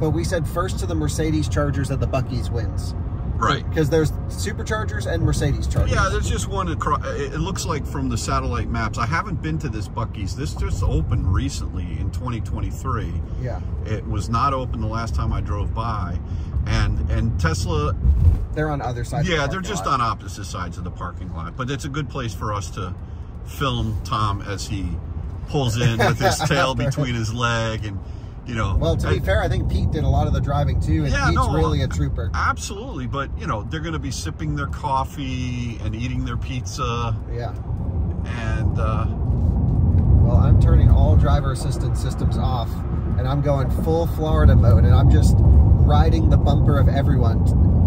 But we said first to the Mercedes Chargers at the Buc-ee's wins. Right. Because there's Superchargers and Mercedes Chargers. Yeah, there's just one across. It looks like from the satellite maps. I haven't been to this Buc-ee's. This just opened recently in twenty twenty-three. Yeah. It was not open the last time I drove by. And and Tesla... They're on other sides yeah, of the they're just lot. on opposite sides of the parking lot. But it's a good place for us to film Tom as he pulls in with his tail between his leg and... You know, well, to be I, fair, I think Pete did a lot of the driving too, and yeah, Pete's no, really a trooper. Absolutely, but you know, they're going to be sipping their coffee and eating their pizza. Yeah. And uh, well, I'm turning all driver assistance systems off, and I'm going full Florida mode, and I'm just riding the bumper of everyone.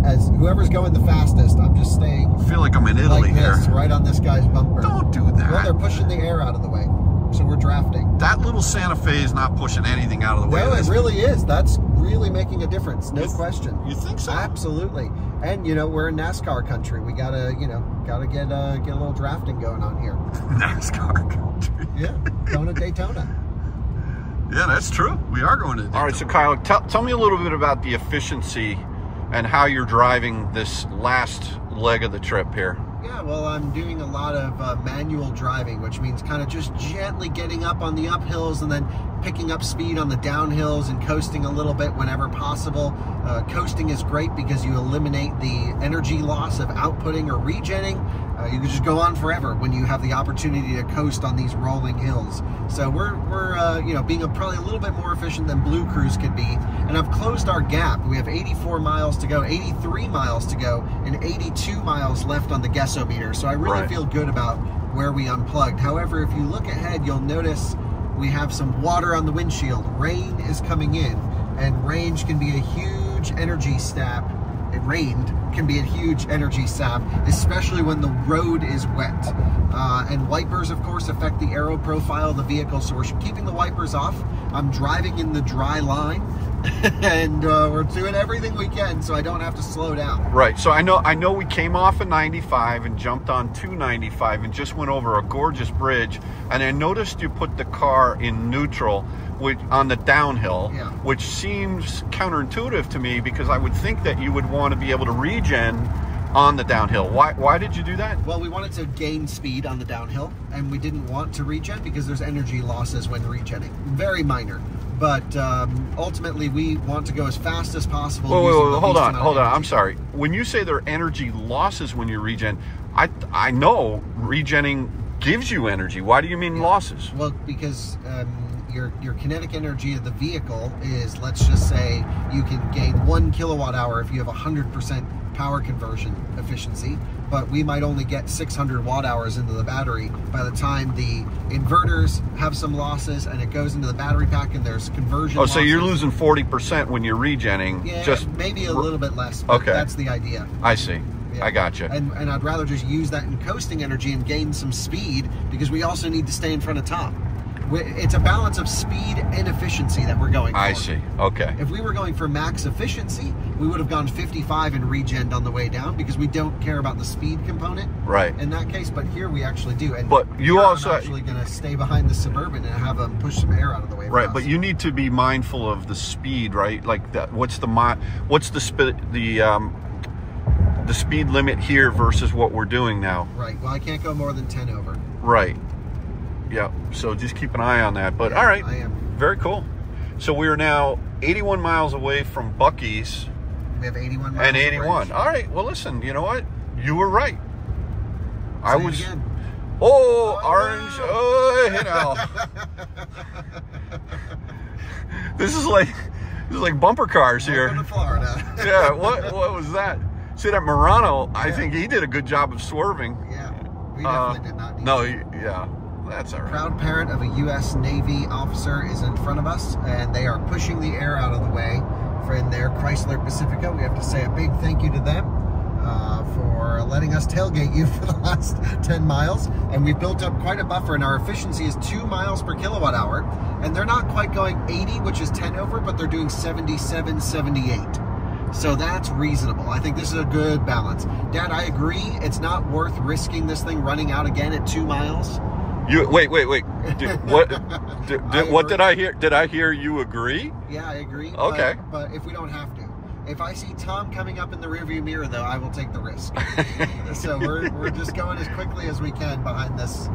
As whoever's going the fastest, I'm just staying. I feel like I'm in Italy like this, here. Right on this guy's bumper. Don't do that. Well, they're pushing the air out of the way, so we're drafting. That little Santa Fe is not pushing anything out of the way. No, it really is. That's really making a difference, no question. You think so? Absolutely. And you know, we're in NASCAR country. We gotta, you know, gotta get uh, get a little drafting going on here. NASCAR country. Yeah, going to Daytona. Yeah, that's true. We are going to Daytona. All right, so Kyle, tell tell me a little bit about the efficiency and how you're driving this last leg of the trip here. Yeah, well, I'm doing a lot of uh, manual driving, which means kind of just gently getting up on the uphills and then picking up speed on the downhills and coasting a little bit whenever possible. Uh, coasting is great because you eliminate the energy loss of outputting or regenning. Uh, you can just go on forever when you have the opportunity to coast on these rolling hills. So we're, we're uh, you know, being a, probably a little bit more efficient than Blue Cruise could be. And I've closed our gap. We have eighty-four miles to go, eighty-three miles to go, and eighty-two miles left on the gasometer. So I really right. feel good about where we unplugged. However, if you look ahead, you'll notice we have some water on the windshield. Rain is coming in, and range can be a huge energy sap. It rained can be a huge energy sap, especially when the road is wet. Uh, and wipers, of course, affect the aero profile of the vehicle, so we're keeping the wipers off. I'm driving in the dry line, and uh, we're doing everything we can so I don't have to slow down. Right, so I know, I know we came off of ninety-five and jumped on two ninety-five and just went over a gorgeous bridge, and I noticed you put the car in neutral which, on the downhill, yeah. which seems counterintuitive to me because I would think that you would want to be able to regen on the downhill. Why, why did you do that? Well, we wanted to gain speed on the downhill, and we didn't want to regen because there's energy losses when regenning. Very minor. But um, ultimately, we want to go as fast as possible. Whoa, whoa, whoa, hold on, hold on. I'm sorry. When you say there are energy losses when you regen, I I know regenning gives you energy. Why do you mean yeah. losses? Well, because um, your your kinetic energy of the vehicle is, let's just say, you can gain one kilowatt hour if you have one hundred percent power conversion efficiency. But we might only get six hundred watt hours into the battery by the time the inverters have some losses and it goes into the battery pack and there's conversion Oh, losses. So you're losing forty percent when you're regenning. Yeah, just maybe a little bit less. But okay. That's the idea. I see. Yeah. I gotcha. And, and I'd rather just use that in coasting energy and gain some speed because we also need to stay in front of top. It's a balance of speed and efficiency that we're going for. I see. Okay. If we were going for max efficiency, we would have gone fifty-five and regened on the way down because we don't care about the speed component. Right. In that case, but here we actually do. And but you also I'm actually going to stay behind the Suburban and have them push some air out of the way. Right. Fast. But you need to be mindful of the speed, right? Like that. What's the what's the sp the um, the speed limit here versus what we're doing now? Right. Well, I can't go more than ten over. Right. Yeah, so just keep an eye on that. But yeah, all right, I am. Very cool. So we are now eighty-one miles away from Buc-ee's. We have eighty-one miles and eighty-one. All right, well, listen, you know what? You were right. Say I was. Again. Oh, oh, orange. No. Oh, you know. This is like this is like bumper cars here. Welcome to Florida. Yeah. What what was that? See that Murano? Yeah. I think he did a good job of swerving. Yeah, we definitely uh, did not. Need no, that. yeah. That's all right. Proud parent of a U S Navy officer is in front of us, and they are pushing the air out of the way for in their Chrysler Pacifica. We have to say a big thank you to them uh, for letting us tailgate you for the last ten miles. And we built up quite a buffer, and our efficiency is two miles per kilowatt hour. And they're not quite going eighty, which is ten over, but they're doing seventy-seven, seventy-eight. So that's reasonable. I think this is a good balance. Dad, I agree. It's not worth risking this thing running out again at two miles. You, wait, wait, wait. Did, what did, did, what did I hear? Did I hear you agree? Yeah, I agree. Okay. But, but if we don't have to. If I see Tom coming up in the rearview mirror, though, I will take the risk. So we're, we're just going as quickly as we can behind this,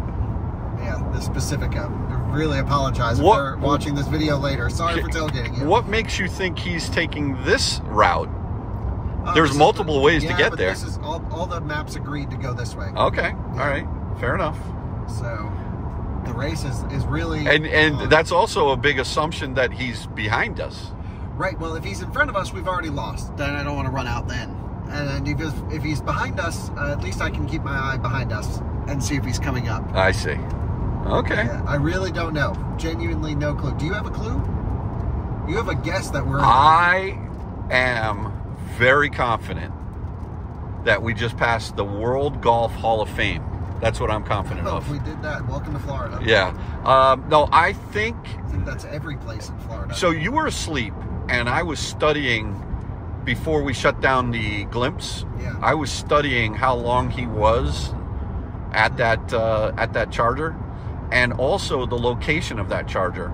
yeah, this Pacifica. I really apologize if what, they're watching this video later. Sorry for tailgating you. What makes you think he's taking this route? Uh, There's multiple is, ways yeah, to get but there. This is all, all the maps agreed to go this way. Okay. Yeah. All right. Fair enough. So the race is, is really... And, and uh, that's also a big assumption that he's behind us. Right. Well, if he's in front of us, we've already lost. Then I don't want to run out then. And if, if he's behind us, uh, at least I can keep my eye behind us and see if he's coming up. I see. Okay. Yeah, I really don't know. Genuinely no clue. Do you have a clue? You have a guess that we're... I am very confident that we just passed the World Golf Hall of Fame. That's what I'm confident oh, of. We did that. Welcome to Florida. Yeah. Um, no, I think... I think that's every place in Florida. So you were asleep, and I was studying before we shut down the Glimpse. Yeah. I was studying how long he was at that, uh, at that charger, and also the location of that charger.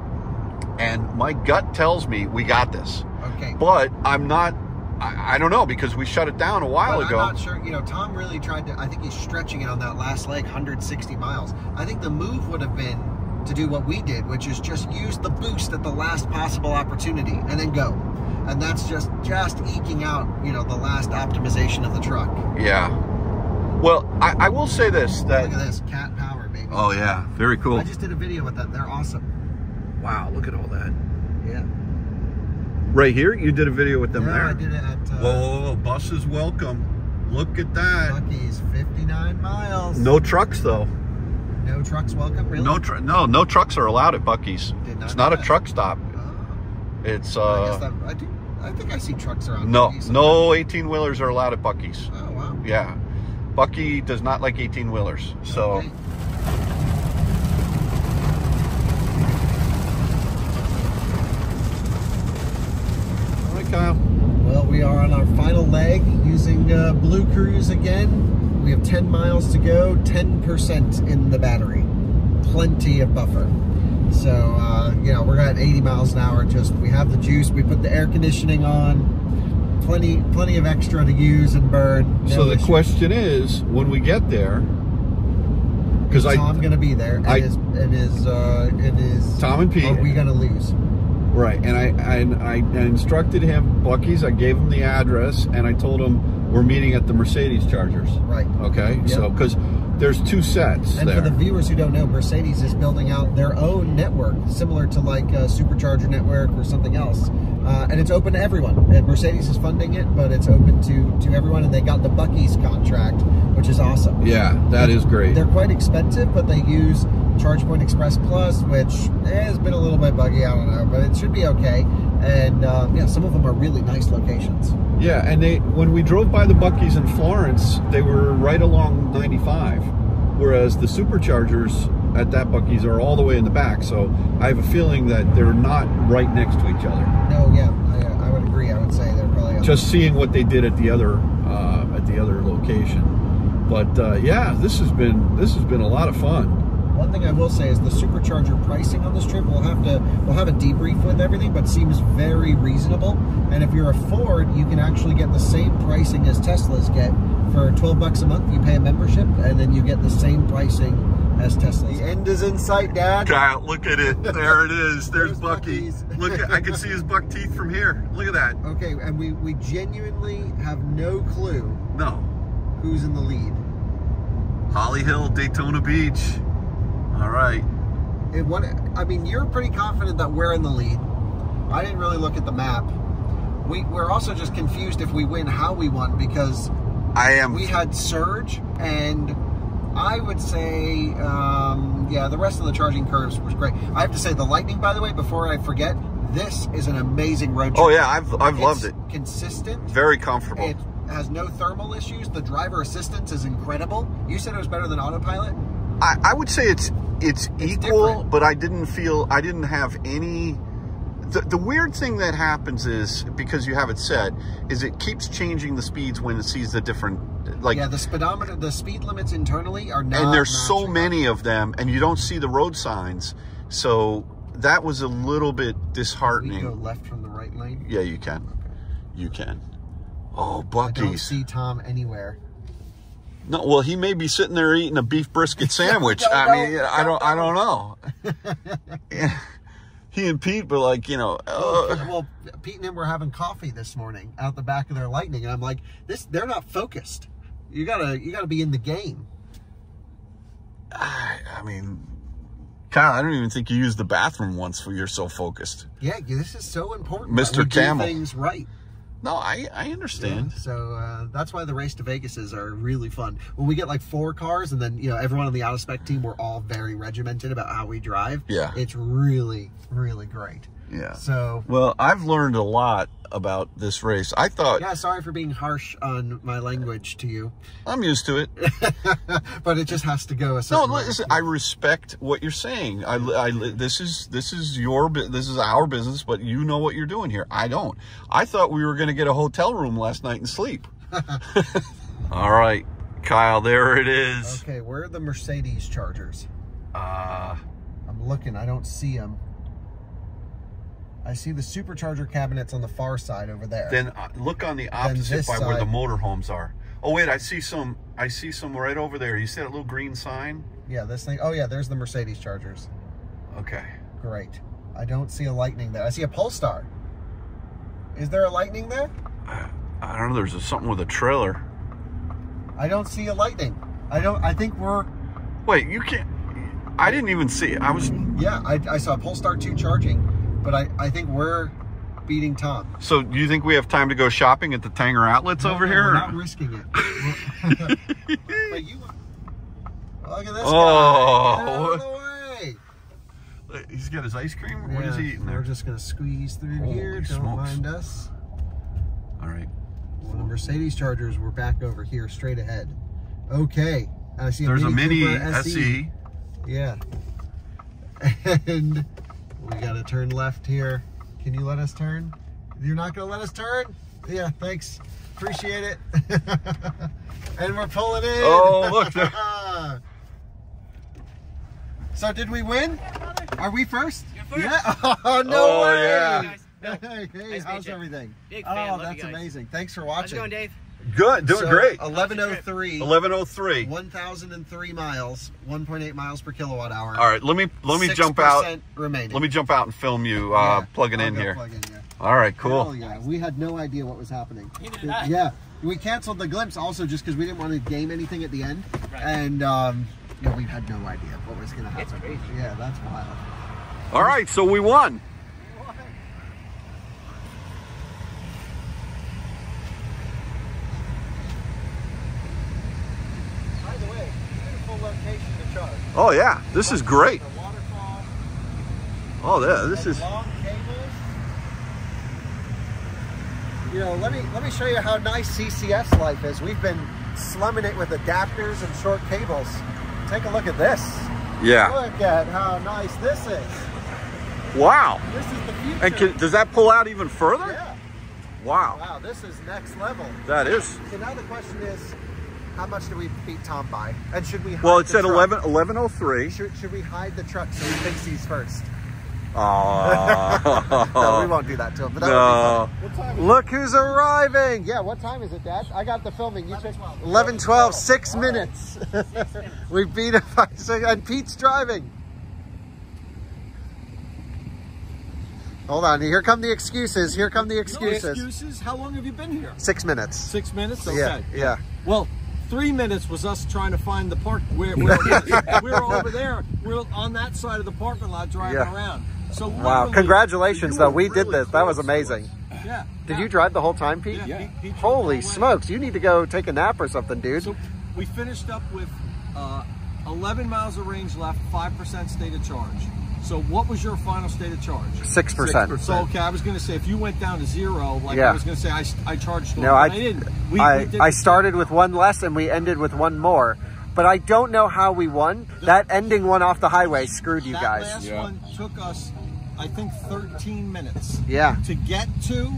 And my gut tells me we got this. Okay. But I'm not... I don't know, because we shut it down a while but ago. I'm not sure. You know, Tom really tried to, I think he's stretching it on that last leg, one hundred sixty miles. I think the move would have been to do what we did, which is just use the boost at the last possible opportunity and then go. And that's just, just eking out, you know, the last optimization of the truck. Yeah. Well, I, I will say this. That, look at this, cat power, baby. Oh, yeah. Very cool. I just did a video with them. They're awesome. Wow, look at all that. Yeah. Right here? You did a video with them yeah, there. I did it at... Uh, whoa, whoa, whoa, bus is welcome. Look at that. Buc-ee's, fifty-nine miles. No trucks, though. No trucks welcome, really? No, tr no, no trucks are allowed at Buc-ee's. Not it's not that. a truck stop. Uh, it's, uh... I, guess that, I, do, I think I see trucks around No, no eighteen-wheelers are allowed at Buc-ee's. Oh, wow. Yeah. Buc-ee does not like eighteen-wheelers, so... Okay. Kyle. Well, we are on our final leg using uh, Blue Cruise again. We have ten miles to go, ten percent in the battery. Plenty of buffer. So, uh, you know, we're at eighty miles an hour. Just, we have the juice. We put the air conditioning on. Plenty, plenty of extra to use and burn. No so the issues. Question is, when we get there, because I... Tom's going to be there. It I, is, it is, uh, it is... Tom and Pete. Are we going to lose? Right, and I, I I instructed him, Buc-ee's, I gave him the address, and I told him we're meeting at the Mercedes Chargers. Right. Okay, yep. So, because there's two sets And there. For the viewers who don't know, Mercedes is building out their own network, similar to like a Supercharger network or something else. Uh, and it's open to everyone. And Mercedes is funding it, but it's open to, to everyone, and they got the Buc-ee's contract, which is awesome. Yeah, that and is great. They're quite expensive, but they use... ChargePoint Express Plus, which eh, has been a little bit buggy, I don't know, but it should be okay. And uh, yeah, some of them are really nice locations. Yeah, and they when we drove by the Buc-ee's in Florence, they were right along ninety-five, whereas the Superchargers at that Buc-ee's are all the way in the back. So I have a feeling that they're not right next to each other. No, yeah, I, I would agree. I would say they're probably just seeing what they did at the other uh, at the other location. But uh, yeah, this has been this has been a lot of fun. One thing I will say is the Supercharger pricing on this trip, we'll have to we'll have a debrief with everything, but seems very reasonable. And if you're a Ford, you can actually get the same pricing as Teslas get. For twelve bucks a month, you pay a membership, and then you get the same pricing as Teslas. The end is in sight, Dad. God, look at it. There it is. There's, There's Buc-ee's. Look, at, I can see his buck teeth from here. Look at that. Okay, and we we genuinely have no clue. No. Who's in the lead? Holly Hill, Daytona Beach. All right. It, what, I mean, you're pretty confident that we're in the lead. I didn't really look at the map. We, we're also just confused if we win how we won because I am. We had surge, and I would say, um, yeah, the rest of the charging curves was great. I have to say the Lightning, by the way, before I forget, this is an amazing road trip. Oh, yeah, I've, I've it's loved it. Consistent. Very comfortable. It has no thermal issues. The driver assistance is incredible. You said it was better than autopilot? I, I would say it's... It's, it's equal, different. But I didn't feel, I didn't have any, the, the weird thing that happens is, because you have it set, is it keeps changing the speeds when it sees the different, like. Yeah, the speedometer, the speed limits internally are not. And there's so many of them, and you don't see the road signs. So that was a little bit disheartening. Can we go left from the right lane? Yeah, you can. Okay. You can. Oh, Buc-ee's. I don't see Tom anywhere. No, well, he may be sitting there eating a beef brisket sandwich. I know, mean, I don't, I don't know. He and Pete were like, you know. Uh, well, Pete and him were having coffee this morning out the back of their Lightning, and I'm like, this, they're not focused. You gotta, you gotta be in the game. I, I mean, Kyle, I don't even think you used the bathroom once when you're so focused. Yeah, this is so important. Mister Camel. Do things right. No, I, I understand. Yeah, so uh, that's why the race to Vegas is are really fun. When we get like four cars and then, you know, everyone on the Out of Spec team, we're all very regimented about how we drive. Yeah. It's really, really great. Yeah. So. Well, I've learned a lot about this race. I thought... Yeah, sorry for being harsh on my language to you. I'm used to it. But it just has to go a certain No, listen, way. I respect what you're saying. I, I, this is this is your, this is our business, but you know what you're doing here. I don't. I thought we were going to get a hotel room last night and sleep. All right, Kyle, there it is. Okay, where are the Mercedes chargers? Uh, I'm looking. I don't see them. I see the supercharger cabinets on the far side over there. Then uh, look on the opposite by side. Where the motorhomes are. Oh wait, I see some. I see some right over there. You see that little green sign? Yeah, this thing. Oh yeah, there's the Mercedes chargers. Okay. Great. I don't see a Lightning there. I see a Polestar. Is there a Lightning there? Uh, I don't know. There's a, something with a trailer. I don't see a Lightning. I don't. I think we're. Wait, you can't. I didn't even see it. I was. Yeah, I, I saw Polestar two charging. But I, I think we're beating Tom. So do you think we have time to go shopping at the Tanger Outlets no, over no, here? We're not risking it. But you, look at this oh, guy. Get out of the way. He's got his ice cream? Yeah, what is he eating there? We're just going to squeeze through Holy here. Smokes. Don't mind us. All right. Well, the Mercedes Chargers, we're back over here straight ahead. Okay. I see a There's Mini a Mini S E. S E. Yeah. And... we got to turn left here. Can you let us turn? You're not going to let us turn? Yeah, thanks. Appreciate it. And we're pulling in. Oh, look. There. So did we win? Yeah, Are we first? You're first. Yeah. Oh, no oh, way. Yeah. Hey, guys. No. hey nice how's everything? Big oh, fan. That's amazing. Thanks for watching. How's it going, Dave? Good. Doing so, great. eleven oh three. eleven oh three. one thousand three miles. one point eight miles per kilowatt hour. All right. Let me let me jump out. Remaining. Let me jump out and film you uh, yeah, plugging I'll in here. Plug in, yeah. All right. Cool. Hell yeah. We had no idea what was happening. Yeah. We canceled the Glimpse also just because we didn't want to game anything at the end. Right. And um, yeah, we had no idea what was going to happen. It's crazy. Yeah, that's wild. All right. So we won. Oh yeah, this is great. Oh yeah, this is. You know, let me let me show you how nice C C S life is. We've been slumming it with adapters and short cables. Take a look at this. Yeah. Look at how nice this is. Wow. This is the future. And can, does that pull out even further? Yeah. Wow. Wow, this is next level. That is. So now the question is, how much do we beat Tom by? And should we hide Well, it said eleven oh three. Should, should we hide the truck so he thinks he's first? Aww. No, we won't do that to him. But that no. Would be fun. Look who's arriving. Yeah, what time is it, Dad? I got the filming. You eleven twelve. eleven twelve, six right. minutes. Six minutes. We beat him by six. And Pete's driving. Hold on. Here come the excuses. Here come the excuses. No excuses? How long have you been here? Six minutes. Six minutes? Okay. Yeah. yeah. Well... Three minutes was us trying to find the park where, where it is. We were over there. We we're on that side of the parking lot driving yeah. around. So wow! Really, Congratulations, though. We really did this. That was amazing. Yeah. Did yeah. you drive the whole time, Pete? Yeah. yeah. He, he Holy smokes! You need to go take a nap or something, dude. So we finished up with uh, eleven miles of range left, five percent state of charge. So what was your final state of charge? Six percent. So okay, I was going to say if you went down to zero, like yeah. I was going to say I, I charged. No, I, I didn't. We, I, we didn't. I started with one less and we ended with one more. But I don't know how we won. That ending one off the highway screwed you that guys. That last yeah. one took us, I think, thirteen minutes. Yeah. To get to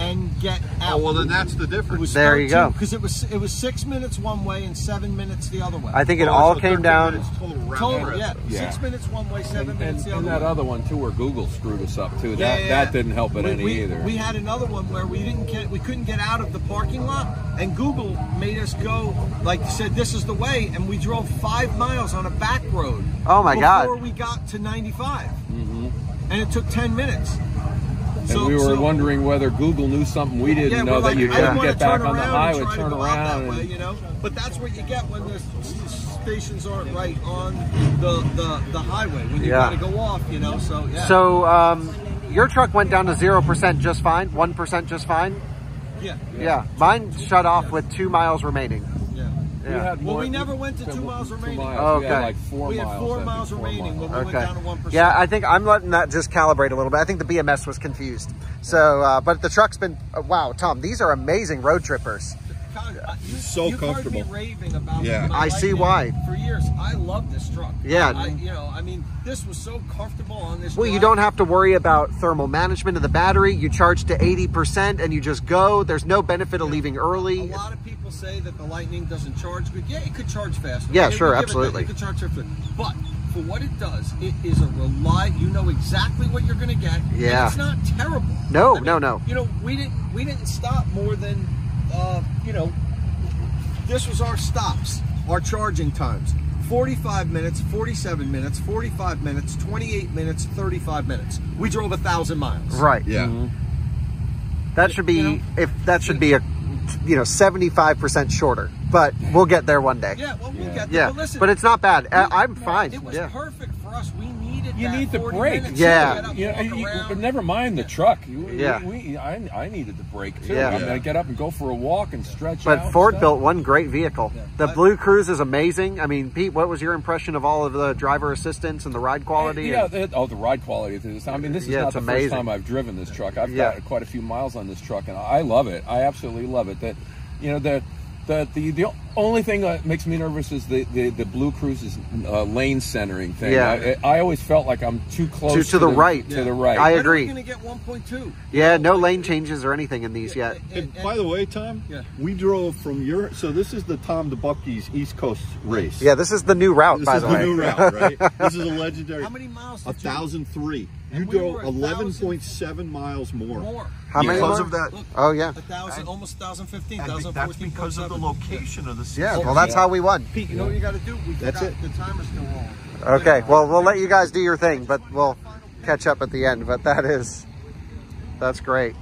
and get out. Oh well, then that's the difference. There you go. Because it was it was six minutes one way and seven minutes the other way. I think it oh, all so came down total. total yeah. yeah, six minutes one way, seven and, minutes and, the other. And that way. other one too, where Google screwed us up too. Yeah, that yeah, that didn't help it we, any we, either. We had another one where we didn't get we couldn't get out of the parking lot, and Google made us go like said this is the way, and we drove five miles on a back road. Oh my before God! Before we got to ninety-five, mm-hmm. and it took ten minutes. And so, we were so, wondering whether Google knew something we didn't yeah, know like, that you couldn't get back on the highway, turn, turn around. That way, you know? But that's what you get when the stations aren't right on the, the, the highway, when you yeah. got to go off, you know? So, yeah. So, um, your truck went down to zero percent just fine, one percent just fine? Yeah. Yeah. yeah. Mine shut off yeah. with two miles remaining. Yeah. Yeah. We had well, more, we never went to two miles remaining. Two miles. Oh, okay. We had like four we miles. We had four miles four remaining miles. when we okay. went down to one percent. Yeah, I think I'm letting that just calibrate a little bit. I think the B M S was confused. So, uh, but the truck's been, uh, wow, Tom, these are amazing road trippers. Uh, you, so you comfortable. Me raving about yeah, I see why. For years, I love this truck. Yeah, I, you know, I mean, this was so comfortable on this. Well, drive. You don't have to worry about thermal management of the battery. You charge to eighty percent, and you just go. There's no benefit of yeah. leaving early. A lot of people say that the Lightning doesn't charge good. Yeah, it could charge faster. Yeah, it sure, absolutely. It, it could charge faster, but for what it does, it is a reliable. You know exactly what you're going to get. Yeah, and it's not terrible. No, I mean, no, no. You know, we didn't we didn't stop more than. Uh, you know, this was our stops, our charging times, forty-five minutes, forty-seven minutes, forty-five minutes, twenty-eight minutes, thirty-five minutes. We drove a thousand miles. Right. Yeah. Mm-hmm. That should be, you know, if that should be a, you know, seventy-five percent shorter, but we'll get there one day. Yeah. Well, we'll yeah. get there. Yeah. But, listen, but it's not bad. We, I'm no, fine. It was yeah. perfect for us. We needed You that need the brake. Yeah. Up, yeah you, but never mind the truck. You, yeah. We, we, I, I needed the brake too. Yeah. I mean, I get up and go for a walk and stretch but out. But Ford built one great vehicle. Yeah. The Blue Cruise is amazing. I mean, Pete, what was your impression of all of the driver assistance and the ride quality? Yeah. And, yeah it, oh, the ride quality. I mean, this is yeah, not the amazing. first time I've driven this truck. I've yeah. got quite a few miles on this truck and I love it. I absolutely love it. That, you know, the the the, the only thing that makes me nervous is the the, the Blue Cruise's uh, lane centering thing. Yeah, I, I always felt like I'm too close too, to, to the, the right. To yeah. the right, I agree. We're gonna get one point two. Yeah, no lane changes or anything in these yeah, yet. And, and, and by the way, Tom, yeah. we drove from your. So this is the Tom to Buc-ee's East Coast race. Yeah, this is the new route. This by is the, the way. new route, right? This is a legendary. How many miles? A thousand three. You and drove we eleven point seven miles more. more. How many Because more? of that. Look, oh, yeah. one thousand, almost one thousand fifteen, one thousand fourteen. That's because of the location yeah. of the season. Yeah, well, that's yeah. how we won. Pete, you know what you got to do? We that's got, it. The timer's still wrong. Okay, well, we'll let you guys do your thing, but we'll catch up at the end. But that is, that's great.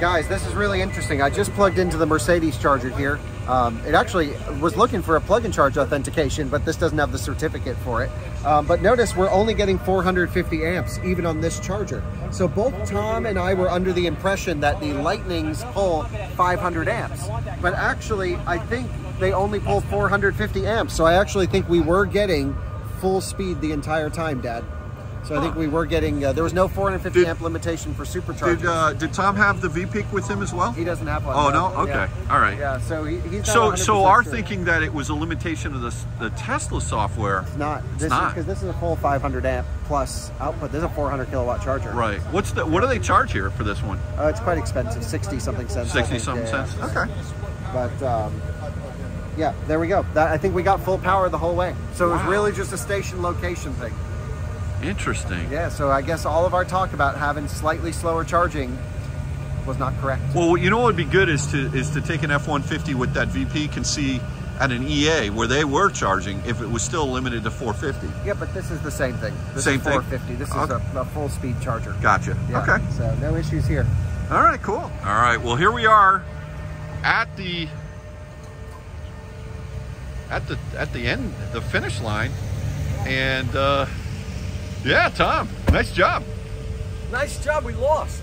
Guys, this is really interesting. I just plugged into the Mercedes charger here. Um, it actually was looking for a plug-in charge authentication, but this doesn't have the certificate for it. Um, but notice we're only getting four hundred fifty amps even on this charger. So both Tom and I were under the impression that the Lightnings pull five hundred amps, but actually I think they only pull four hundred fifty amps. So I actually think we were getting full speed the entire time, Dad. So I think we were getting, uh, there was no four hundred fifty did, amp limitation for superchargers. Did, uh, did Tom have the V-Peak with him as well? He doesn't have one. Oh, no? Okay. Yeah. All right. Yeah, so he, he's not So, so our sure. thinking that it was a limitation of the, the Tesla software. It's not. It's this not. Because this is a full five hundred amp plus output. This is a four hundred kilowatt charger. Right. What's the? What do they charge here for this one? Oh, uh, it's quite expensive. sixty something cents. sixty something yeah, cents? Yeah. Okay. But, um, yeah, there we go. That, I think we got full power the whole way. So wow. it was really just a station location thing. Interesting. Yeah, so I guess all of our talk about having slightly slower charging was not correct. Well, you know what would be good is to is to take an F one fifty with that V P and see at an E A where they were charging if it was still limited to four fifty. Yeah, but this is the same thing. This same is four fifty. Thing? This is okay. a, a full speed charger. Gotcha. Yeah, okay. So no issues here. All right, cool. All right, well, here we are at the at the at the end, the finish line, and uh yeah, Tom, nice job. Nice job, we lost.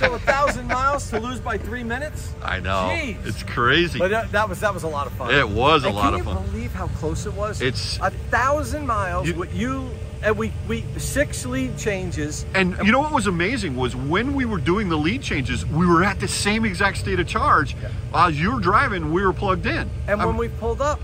So a thousand miles to lose by three minutes? I know, Jeez. It's crazy. But that, that was that was a lot of fun. It was a and lot can of fun. Can you believe how close it was? It's a thousand miles you, with you, and we, we, six lead changes. And, and you know what was amazing was when we were doing the lead changes, we were at the same exact state of charge. Yeah. While you were driving, we were plugged in. And I'm, when we pulled up,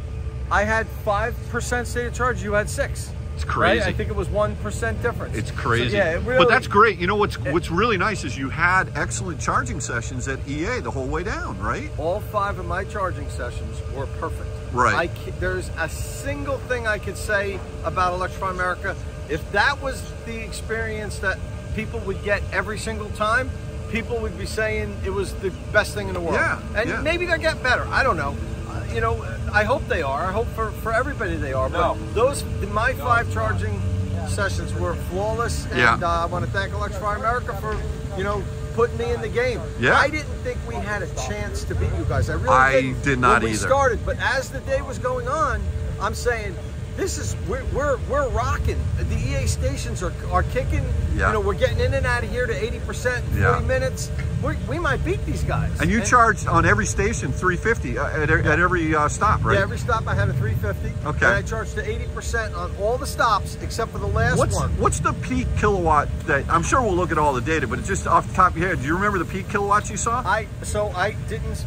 I had five percent state of charge, you had six. It's crazy. Right? I think it was one percent difference. It's crazy. So, yeah, it really, but that's great. You know, what's it, what's really nice is you had excellent charging sessions at E A the whole way down, right? All five of my charging sessions were perfect. Right. I, there's a single thing I could say about Electrify America. If that was the experience that people would get every single time, people would be saying it was the best thing in the world. Yeah. And yeah. maybe they're getting better. I don't know. You know, I hope they are. I hope for, for everybody they are. But no. those, my five charging sessions were flawless. And yeah. uh, I want to thank Electrify America for, you know, putting me in the game. Yeah. I didn't think we had a chance to beat you guys. I really I didn't. did not when either. We started, but as the day was going on, I'm saying, this is we're we're, we're rocking. The E A stations are are kicking. Yeah. You know, we're getting in and out of here to eighty percent in yeah. forty minutes. We're, we might beat these guys. And you and, charged on every station three fifty uh, at yeah. at every uh, stop, right? Yeah, every stop I had a three fifty. Okay. And I charged to eighty percent on all the stops except for the last what's, one. What's the peak kilowatt that I'm sure we'll look at all the data, but it's just off the top of your head. Do you remember the peak kilowatts you saw? I so I didn't.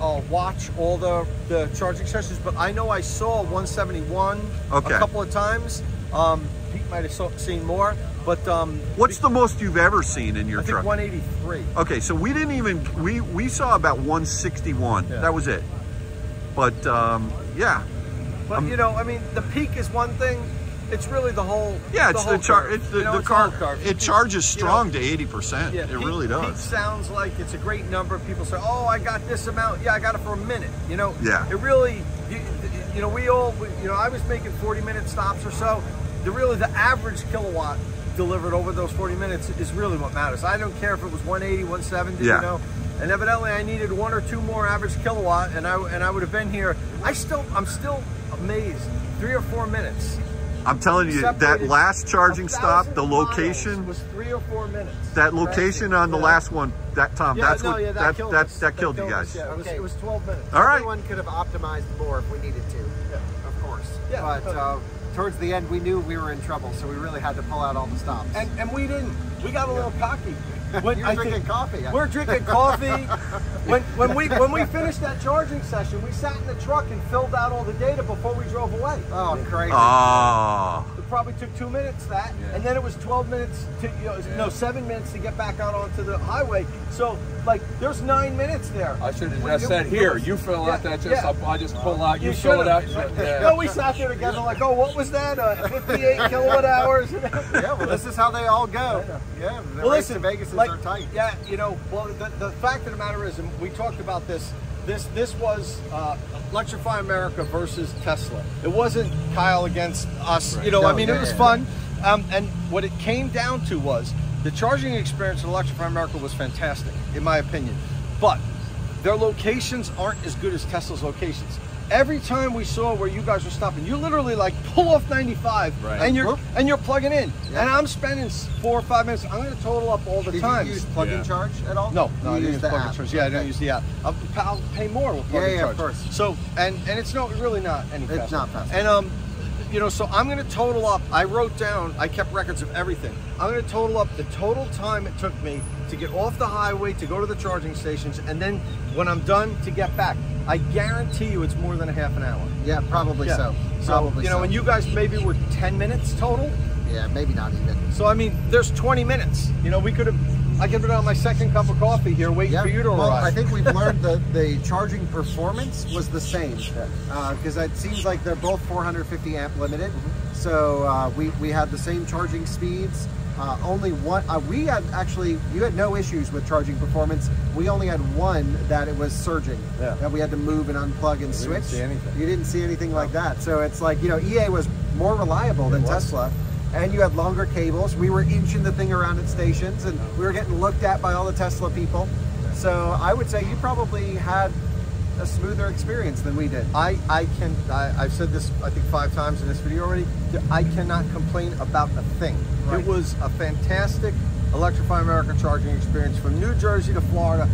Uh, watch all the, the charging sessions, but I know I saw one seventy-one okay. a couple of times. Um, Pete might have saw, seen more, but um, what's the most you've ever seen in your I think truck? one eighty-three. Okay, so we didn't even we we saw about one sixty-one. Yeah. That was it. But um, yeah, but um, you know, I mean, the peak is one thing. It's really the whole yeah. It's the char. It's the, the, you know, the it's car. Car. It charges strong you know, to eighty percent. Yeah, it peak, really does. Peak sounds like it's a great number. People say, "Oh, I got this amount." Yeah, I got it for a minute. You know. Yeah. It really. You, you know, we all. You know, I was making forty-minute stops or so. The really the average kilowatt delivered over those forty minutes is really what matters. I don't care if it was one eighty, one seventy. Yeah. You know. And evidently, I needed one or two more average kilowatt, and I and I would have been here. I still, I'm still amazed. Three or four minutes. I'm telling you, that last charging stop, the location was three or four minutes. That location on the yeah. last one, that Tom, yeah, that's no, what yeah, that, that, killed that, that, that killed you guys. Us, yeah. okay. It was twelve minutes. All right. Everyone could have optimized more if we needed to, yeah. of course. Yeah. But uh, towards the end, we knew we were in trouble, so we really had to pull out all the stops. And, and we didn't. We got a little yeah. cocky. When You're I drinking think, coffee. We're drinking coffee. when when we when we finished that charging session, we sat in the truck and filled out all the data before we drove away. Oh, crazy! Oh. It probably took two minutes that, yeah. and then it was twelve minutes to you know, yeah. no seven minutes to get back out onto the highway. So like, there's nine minutes there. I should have just said here. You fill yeah, out that. Just yeah. I just pull out. You, you fill it out. Yeah. No, we sat there together like, oh, what was that? Uh, Fifty-eight kilowatt hours. Yeah, well, this is how they all go. Yeah. The well, listen, Vegas is. Like, Like, tight. Yeah, you know, well, the, the fact of the matter is, and we talked about this, this this was uh, Electrify America versus Tesla. It wasn't Kyle against us, right. you know, no, I mean, yeah, it was yeah. fun. Um, and what it came down to was the charging experience at Electrify America was fantastic, in my opinion. But their locations aren't as good as Tesla's locations. Every time we saw where you guys were stopping, you literally like pull off ninety-five right. and you're and you're plugging in. Yeah. And I'm spending four or five minutes. I'm going to total up all the Did times. Did you use plug yeah. and charge at all? No, no, you I didn't use plug app. and charge. Yeah, okay. I didn't use the app. I'll, I'll pay more with plug yeah, and yeah, charge. Yeah, of course. So and and it's no really not any. It's faster. not faster. And um, you know, so I'm going to total up. I wrote down. I kept records of everything. I'm going to total up the total time it took me to get off the highway to go to the charging stations, and then when I'm done to get back. I guarantee you it's more than a half an hour. Yeah, probably yeah. so. So, probably you know, so. and you guys maybe were ten minutes total? Yeah, maybe not even. So, I mean, there's twenty minutes. You know, we could have, I could have done my second cup of coffee here waiting yeah. for you to well, arrive. I think we've learned that the charging performance was the same. Because yeah. uh, it seems like they're both four hundred fifty amp limited. Mm-hmm. So, uh, we, we had the same charging speeds. Uh, only one, uh, we had actually, you had no issues with charging performance. We only had one that it was surging, yeah. that we had to move and unplug and we switch. Didn't see anything. You didn't see anything like that. So it's like, you know, E A was more reliable than Tesla. And you had longer cables. We were inching the thing around at stations and we were getting looked at by all the Tesla people. So I would say you probably had a smoother experience than we did. I, I can, I, I've said this, I think five times in this video already, I cannot complain about a thing. Right. It was a fantastic Electrify America charging experience from New Jersey to Florida,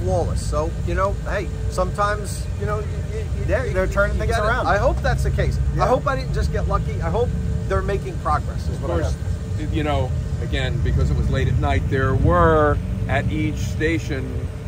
flawless. So, you know, hey, sometimes, you know, you, you, yeah, they're turning things around. It. I hope that's the case. Yeah. I hope I didn't just get lucky. I hope they're making progress. Is of what course, I you know, again, because it was late at night, there were at each station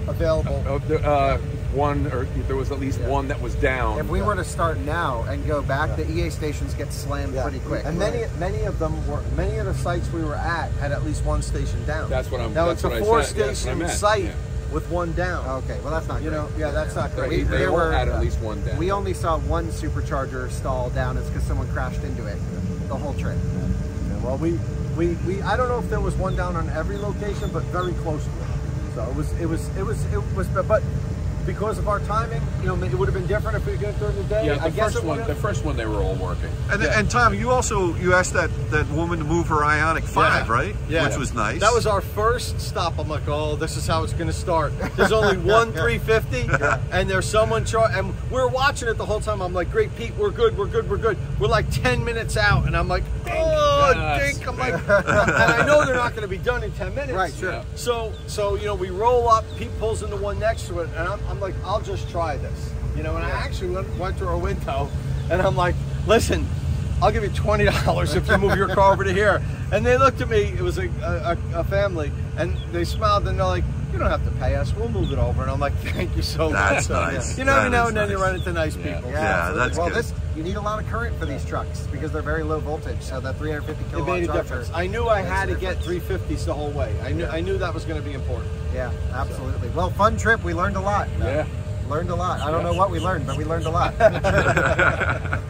available. Uh, uh, one or there was at least yeah. one that was down. If we yeah. were to start now and go back, yeah. the E A stations get slammed yeah. pretty quick. And right. many many of them were many of the sites we were at had at least one station down. That's what I'm now that's it's what a four station site yeah. with one down. Okay, well that's not you great. know yeah, yeah that's yeah. not great. We, they they were at at least one down. We only saw one supercharger stall down. It's because someone crashed into it the whole trip. Yeah. Well, we, we we I don't know if there was one down on every location, but very close to it. So it was it was it was it was but. but because of our timing, you know, it would have been different if we did it during the day. Yeah, the I first guess one, the first one, they were all working. And, yeah. and Tom, you also you asked that that woman to move her Ionic Five, yeah. right? Yeah, which yeah. was nice. That was our first stop. I'm like, oh, this is how it's going to start. There's only one yeah. three fifty, yeah. and there's someone char and we we're watching it the whole time. I'm like, great, Pete, we're good, we're good, we're good. We're like ten minutes out, and I'm like, oh, yes. dink. I'm like, and I know they're not going to be done in ten minutes. Right, sure. Yeah. So, so you know, we roll up. Pete pulls into one next to it, and I'm, I'm like, I'll just try this, you know. And I actually went, went to our window, and I'm like, listen, I'll give you twenty dollars if you move your car over to here. And they looked at me. It was a, a, a family, and they smiled, and they're like, you don't have to pay us. We'll move it over. And I'm like, thank you so that's much. That's nice. So, yeah. You know, every now and then nice. you run into nice yeah. people. Yeah, yeah, yeah that's well, good. This, you need a lot of current for these trucks because they're very low voltage. So that three hundred fifty kilowatt it made a difference. I knew I had to get three fifties the whole way. I knew yeah. I knew that was going to be important. Yeah, absolutely. So. Well, fun trip. We learned a lot. Yeah. Learned a lot. I don't know what we learned, but we learned a lot.